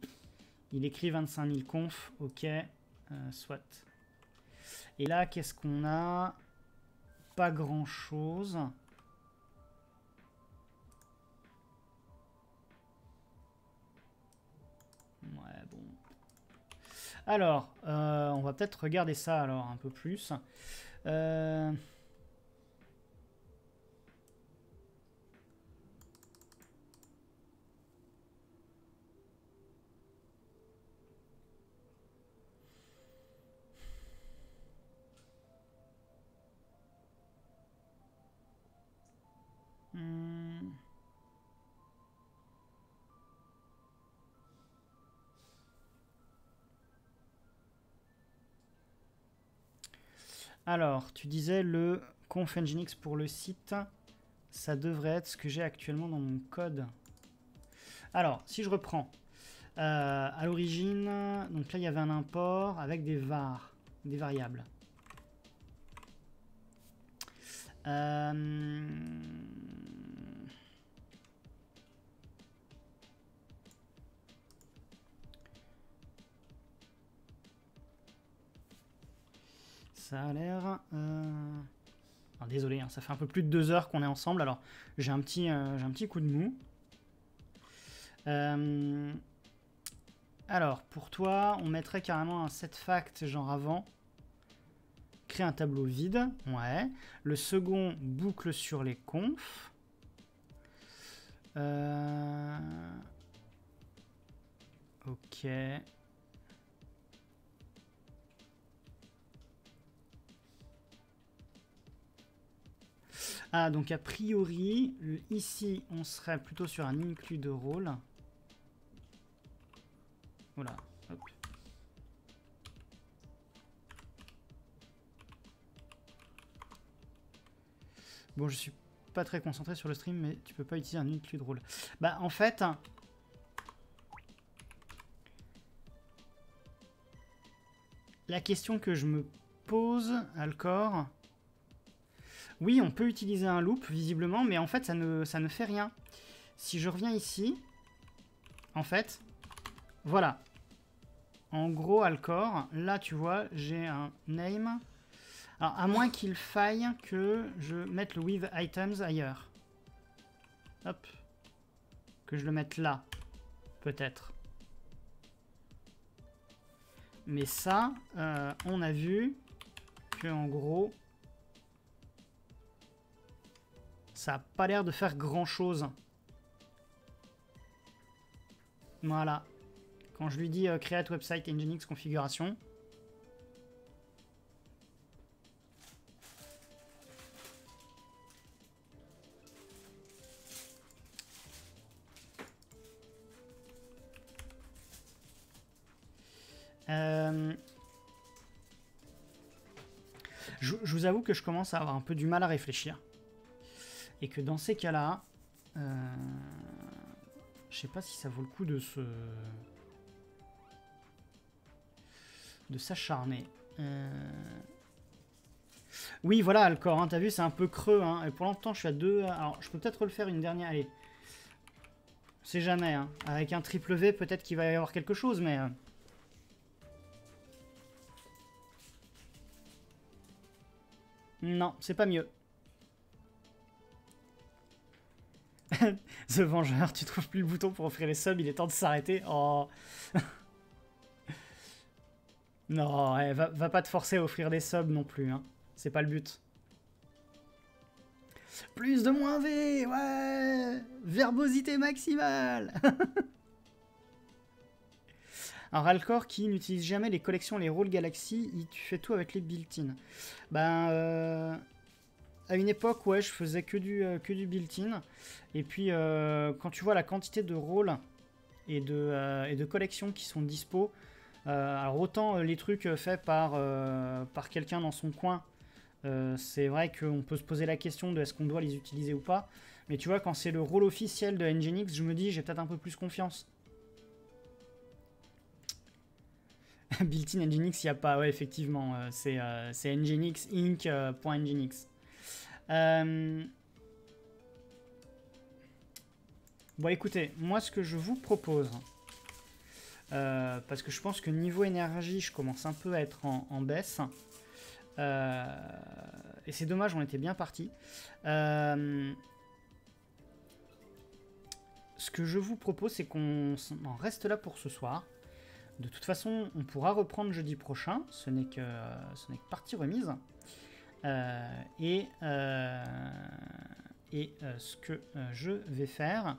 il écrit vingt-cinq mille confs, ok, euh, soit. Et là, qu'est-ce qu'on a? Pas grand-chose. Ouais, bon. Alors, euh, on va peut-être regarder ça alors un peu plus. Euh... Alors, tu disais le conf Nginx pour le site, ça devrait être ce que j'ai actuellement dans mon code. Alors, si je reprends, euh, à l'origine, donc là il y avait un import avec des var, des variables. Euh... Ça a l'air... Euh... Désolé, hein, ça fait un peu plus de deux heures qu'on est ensemble, alors j'ai un, euh, j'ai un petit coup de mou. Euh... Alors, pour toi, on mettrait carrément un set fact genre avant. Créer un tableau vide, ouais. Le second boucle sur les confs. Euh... Ok... Ah, donc a priori, ici, on serait plutôt sur un inclus de rôle. Voilà. Hop. Bon, je suis pas très concentré sur le stream, mais tu peux pas utiliser un inclus de rôle. Bah, en fait... La question que je me pose, Alcor... Oui, on peut utiliser un loop, visiblement, mais en fait, ça ne, ça ne fait rien. Si je reviens ici, en fait, voilà. En gros, Alcor, là, tu vois, j'ai un name. Alors, à moins qu'il faille que je mette le with items ailleurs. Hop. Que je le mette là, peut-être. Mais ça, euh, on a vu que, en gros... Ça n'a pas l'air de faire grand-chose. Voilà. Quand je lui dis euh, « Create website Nginx configuration », Euh... Je, je vous avoue que je commence à avoir un peu du mal à réfléchir. Et que dans ces cas-là, euh... je sais pas si ça vaut le coup de se... de s'acharner. Euh... Oui, voilà, le corps, hein, t'as vu, c'est un peu creux. Hein, et pour l'instant, je suis à deux. Alors, je peux peut-être refaire une dernière. Allez. C'est jamais, hein. Avec un triple V, peut-être qu'il va y avoir quelque chose, mais... Euh... Non, c'est pas mieux. The Vengeur, tu trouves plus le bouton pour offrir les subs, il est temps de s'arrêter. Oh. Non, ouais, va, va pas te forcer à offrir des subs non plus, hein. C'est pas le but. Plus de moins V, ouais. Verbosité maximale. Un Ralcor qui n'utilise jamais les collections, les rôles Galaxy, il, tu fais tout avec les built-in. Ben, euh, à une époque, ouais, je faisais que du, euh, que du built-in. Et puis, euh, quand tu vois la quantité de rôles et de, euh, et de collections qui sont dispo, euh, alors autant les trucs faits par, euh, par quelqu'un dans son coin, euh, c'est vrai qu'on peut se poser la question de est-ce qu'on doit les utiliser ou pas. Mais tu vois, quand c'est le rôle officiel de Nginx, je me dis, j'ai peut-être un peu plus confiance. Built-in Nginx, il n'y a pas, ouais, effectivement, euh, c'est euh, Nginx Inc point Nginx. Euh... Bon, écoutez, moi, ce que je vous propose, euh, parce que je pense que niveau énergie, je commence un peu à être en, en baisse, euh, et c'est dommage, on était bien parti. Euh... Ce que je vous propose, c'est qu'on en reste là pour ce soir. De toute façon, on pourra reprendre jeudi prochain, ce n'est que, ce n'est que partie remise. Euh, et euh, et euh, ce que euh, je vais faire,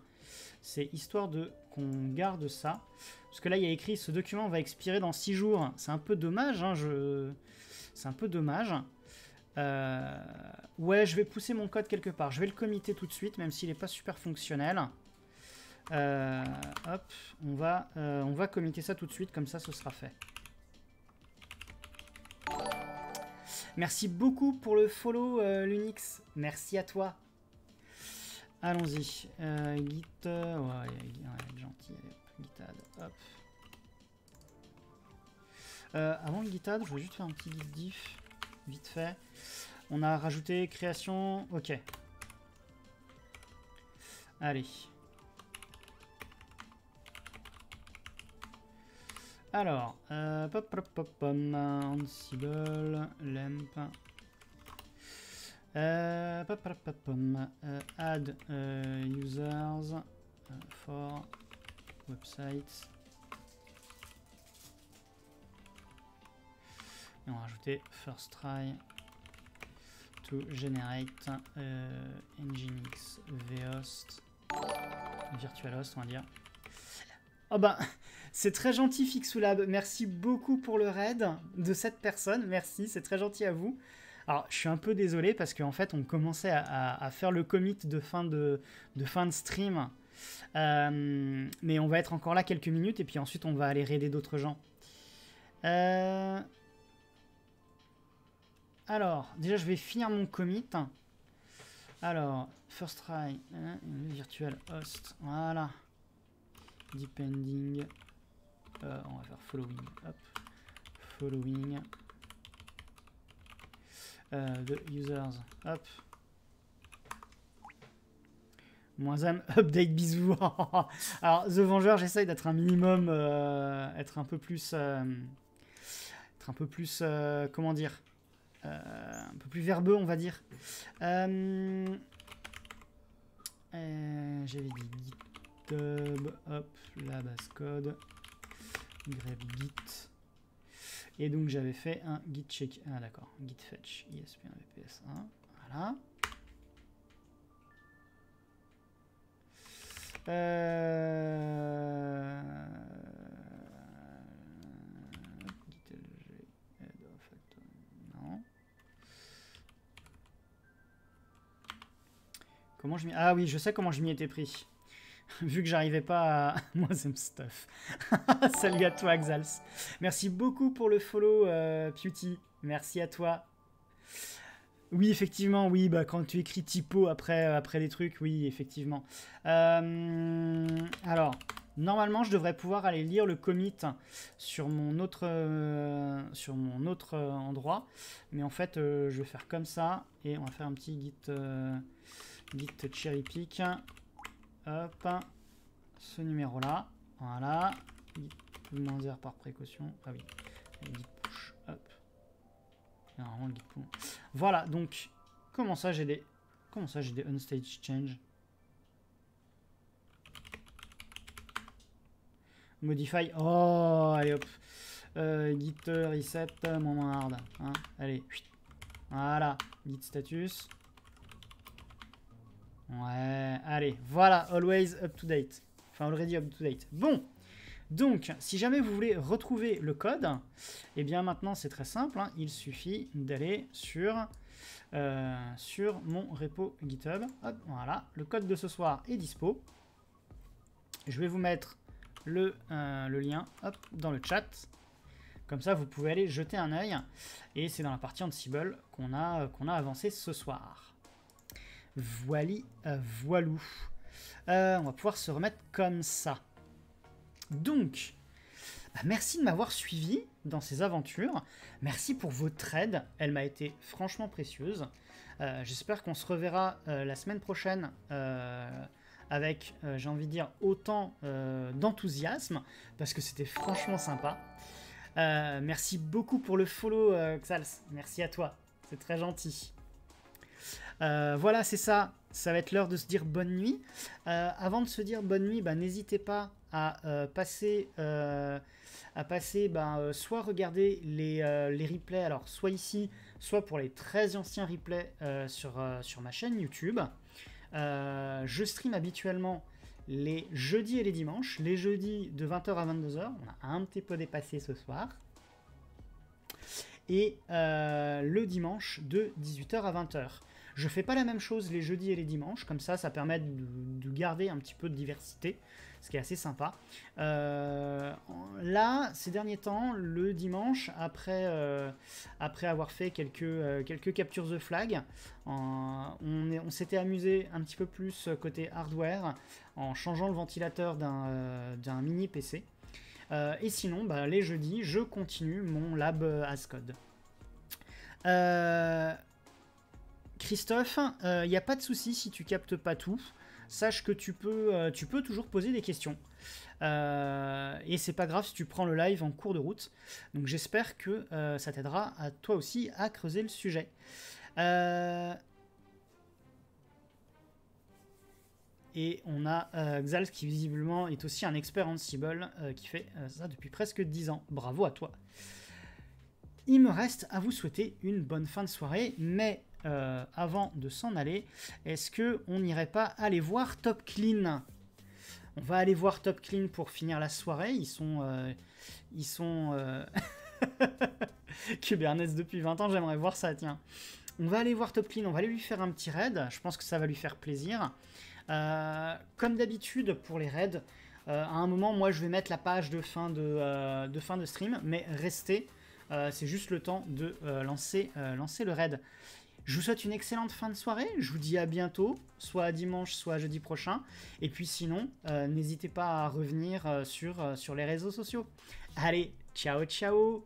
c'est histoire de qu'on garde ça. Parce que là, il y a écrit, ce document va expirer dans six jours. C'est un peu dommage, hein, je... c'est un peu dommage. Euh, ouais, je vais pousser mon code quelque part. Je vais le commiter tout de suite, même s'il n'est pas super fonctionnel. Euh, hop, on va, euh, on va commiter ça tout de suite, comme ça ce sera fait. Merci beaucoup pour le follow, euh, Lunix. Merci à toi. Allons-y. Euh, git, euh, ouais, ouais, gentil. Gitad, hop. Euh, avant le gitad, je vais juste faire un petit git diff, vite fait. On a rajouté création, ok. Allez. Alors, euh, pop, pop, pop, pop, Ansible, lemp, euh, pop, pop, pop, pop, euh, add euh, users euh, for websites. Et on va rajouter first try to generate euh, Nginx vhost, virtualhost, on va dire. Oh bah, c'est très gentil Fixoulab, merci beaucoup pour le raid de cette personne, merci, c'est très gentil à vous. Alors, je suis un peu désolé parce qu'en fait, on commençait à, à, à faire le commit de fin de, de, fin de stream, euh, mais on va être encore là quelques minutes et puis ensuite, on va aller raider d'autres gens. Euh... Alors, déjà, je vais finir mon commit. Alors, first try, hein, virtual host, voilà. Depending, euh, on va faire following, hop, following, euh, the users, hop, moins am, update, bisous. Alors, The Vengeur, j'essaye d'être un minimum, euh, être un peu plus, euh, être un peu plus, euh, comment dire, euh, un peu plus verbeux, on va dire. Euh, euh, J'avais dit hop, Lab As Code, grep git, et donc j'avais fait un git check, ah d'accord, git fetch, I S P un V P S un, voilà. Euh... Git lg, head of act, non. Comment je m'y... Ah oui, je sais comment je m'y étais pris. vu que j'arrivais pas à... Moi, c'est me stuff. Salut à toi, Axals. Merci beaucoup pour le follow, euh, Pewty. Merci à toi. Oui, effectivement, oui, bah, quand tu écris typo après, euh, après les trucs, oui, effectivement. Euh, alors, normalement, je devrais pouvoir aller lire le commit sur mon autre, euh, sur mon autre endroit. Mais en fait, euh, je vais faire comme ça. Et on va faire un petit git, euh, git cherry pick. Hop, ce numéro-là. Voilà. Git pull par précaution. Ah oui, git push, hop. Normalement, le git pull. Voilà, donc, comment ça j'ai des... Comment ça j'ai des unstaged change? Modify. Oh, allez hop. Euh, git reset, moment hard. Hein. Allez. Voilà. Git status. Ouais. Allez. Voilà. Always up to date. Enfin, already up to date. Bon. Donc, si jamais vous voulez retrouver le code, eh bien maintenant c'est très simple. Hein. Il suffit d'aller sur, euh, sur mon repo GitHub. Hop, voilà. Le code de ce soir est dispo. Je vais vous mettre Le, euh, le lien hop, dans le chat. Comme ça, vous pouvez aller jeter un œil. Et c'est dans la partie Ansible qu'on a, qu'on a avancé ce soir. Voili, euh, voilou. Euh, on va pouvoir se remettre comme ça. Donc, bah merci de m'avoir suivi dans ces aventures. Merci pour votre aide. Elle m'a été franchement précieuse. Euh, J'espère qu'on se reverra euh, la semaine prochaine. Euh, avec, euh, j'ai envie de dire, autant euh, d'enthousiasme, parce que c'était franchement sympa. Euh, merci beaucoup pour le follow, euh, Xals. Merci à toi, c'est très gentil. Euh, voilà, c'est ça. Ça va être l'heure de se dire bonne nuit. Euh, avant de se dire bonne nuit, bah, n'hésitez pas à euh, passer, euh, à passer bah, euh, soit regarder les, euh, les replays, alors soit ici, soit pour les très anciens replays euh, sur, euh, sur ma chaîne YouTube. Euh, je stream habituellement les jeudis et les dimanches. Les jeudis de vingt heures à vingt-deux heures. On a un petit peu dépassé ce soir. Et euh, le dimanche de dix-huit heures à vingt heures. Je fais pas la même chose les jeudis et les dimanches. Comme ça, ça permet de, de garder un petit peu de diversité. Ce qui est assez sympa. Euh, là, ces derniers temps, le dimanche, après, euh, après avoir fait quelques, euh, quelques captures the flag, en, on, on s'était amusé un petit peu plus côté hardware en changeant le ventilateur d'un euh, d'un mini P C. Euh, et sinon, bah, les jeudis, je continue mon lab as code. Euh, Christophe, il euh, n'y a pas de souci si tu captes pas tout. Sache que tu peux, euh, tu peux toujours poser des questions. Euh, et c'est pas grave si tu prends le live en cours de route. Donc j'espère que euh, ça t'aidera à toi aussi à creuser le sujet. Euh... Et on a euh, Xals qui visiblement est aussi un expert en Ansible euh, qui fait euh, ça depuis presque dix ans. Bravo à toi. Il me reste à vous souhaiter une bonne fin de soirée, mais... Euh, avant de s'en aller, est-ce qu'on n'irait pas aller voir Top Clean? On va aller voir Top Clean pour finir la soirée. Ils sont... Euh, ils sont... Euh... Kubernetes depuis vingt ans, j'aimerais voir ça, tiens. On va aller voir Top Clean, on va aller lui faire un petit raid. Je pense que ça va lui faire plaisir. Euh, comme d'habitude, pour les raids, euh, à un moment, moi, je vais mettre la page de fin de, euh, de, fin de stream, mais restez. Euh, c'est juste le temps de euh, lancer, euh, lancer le raid. Je vous souhaite une excellente fin de soirée, je vous dis à bientôt, soit à dimanche, soit à jeudi prochain. Et puis sinon, euh, n'hésitez pas à revenir euh, sur, euh, sur les réseaux sociaux. Allez, ciao, ciao!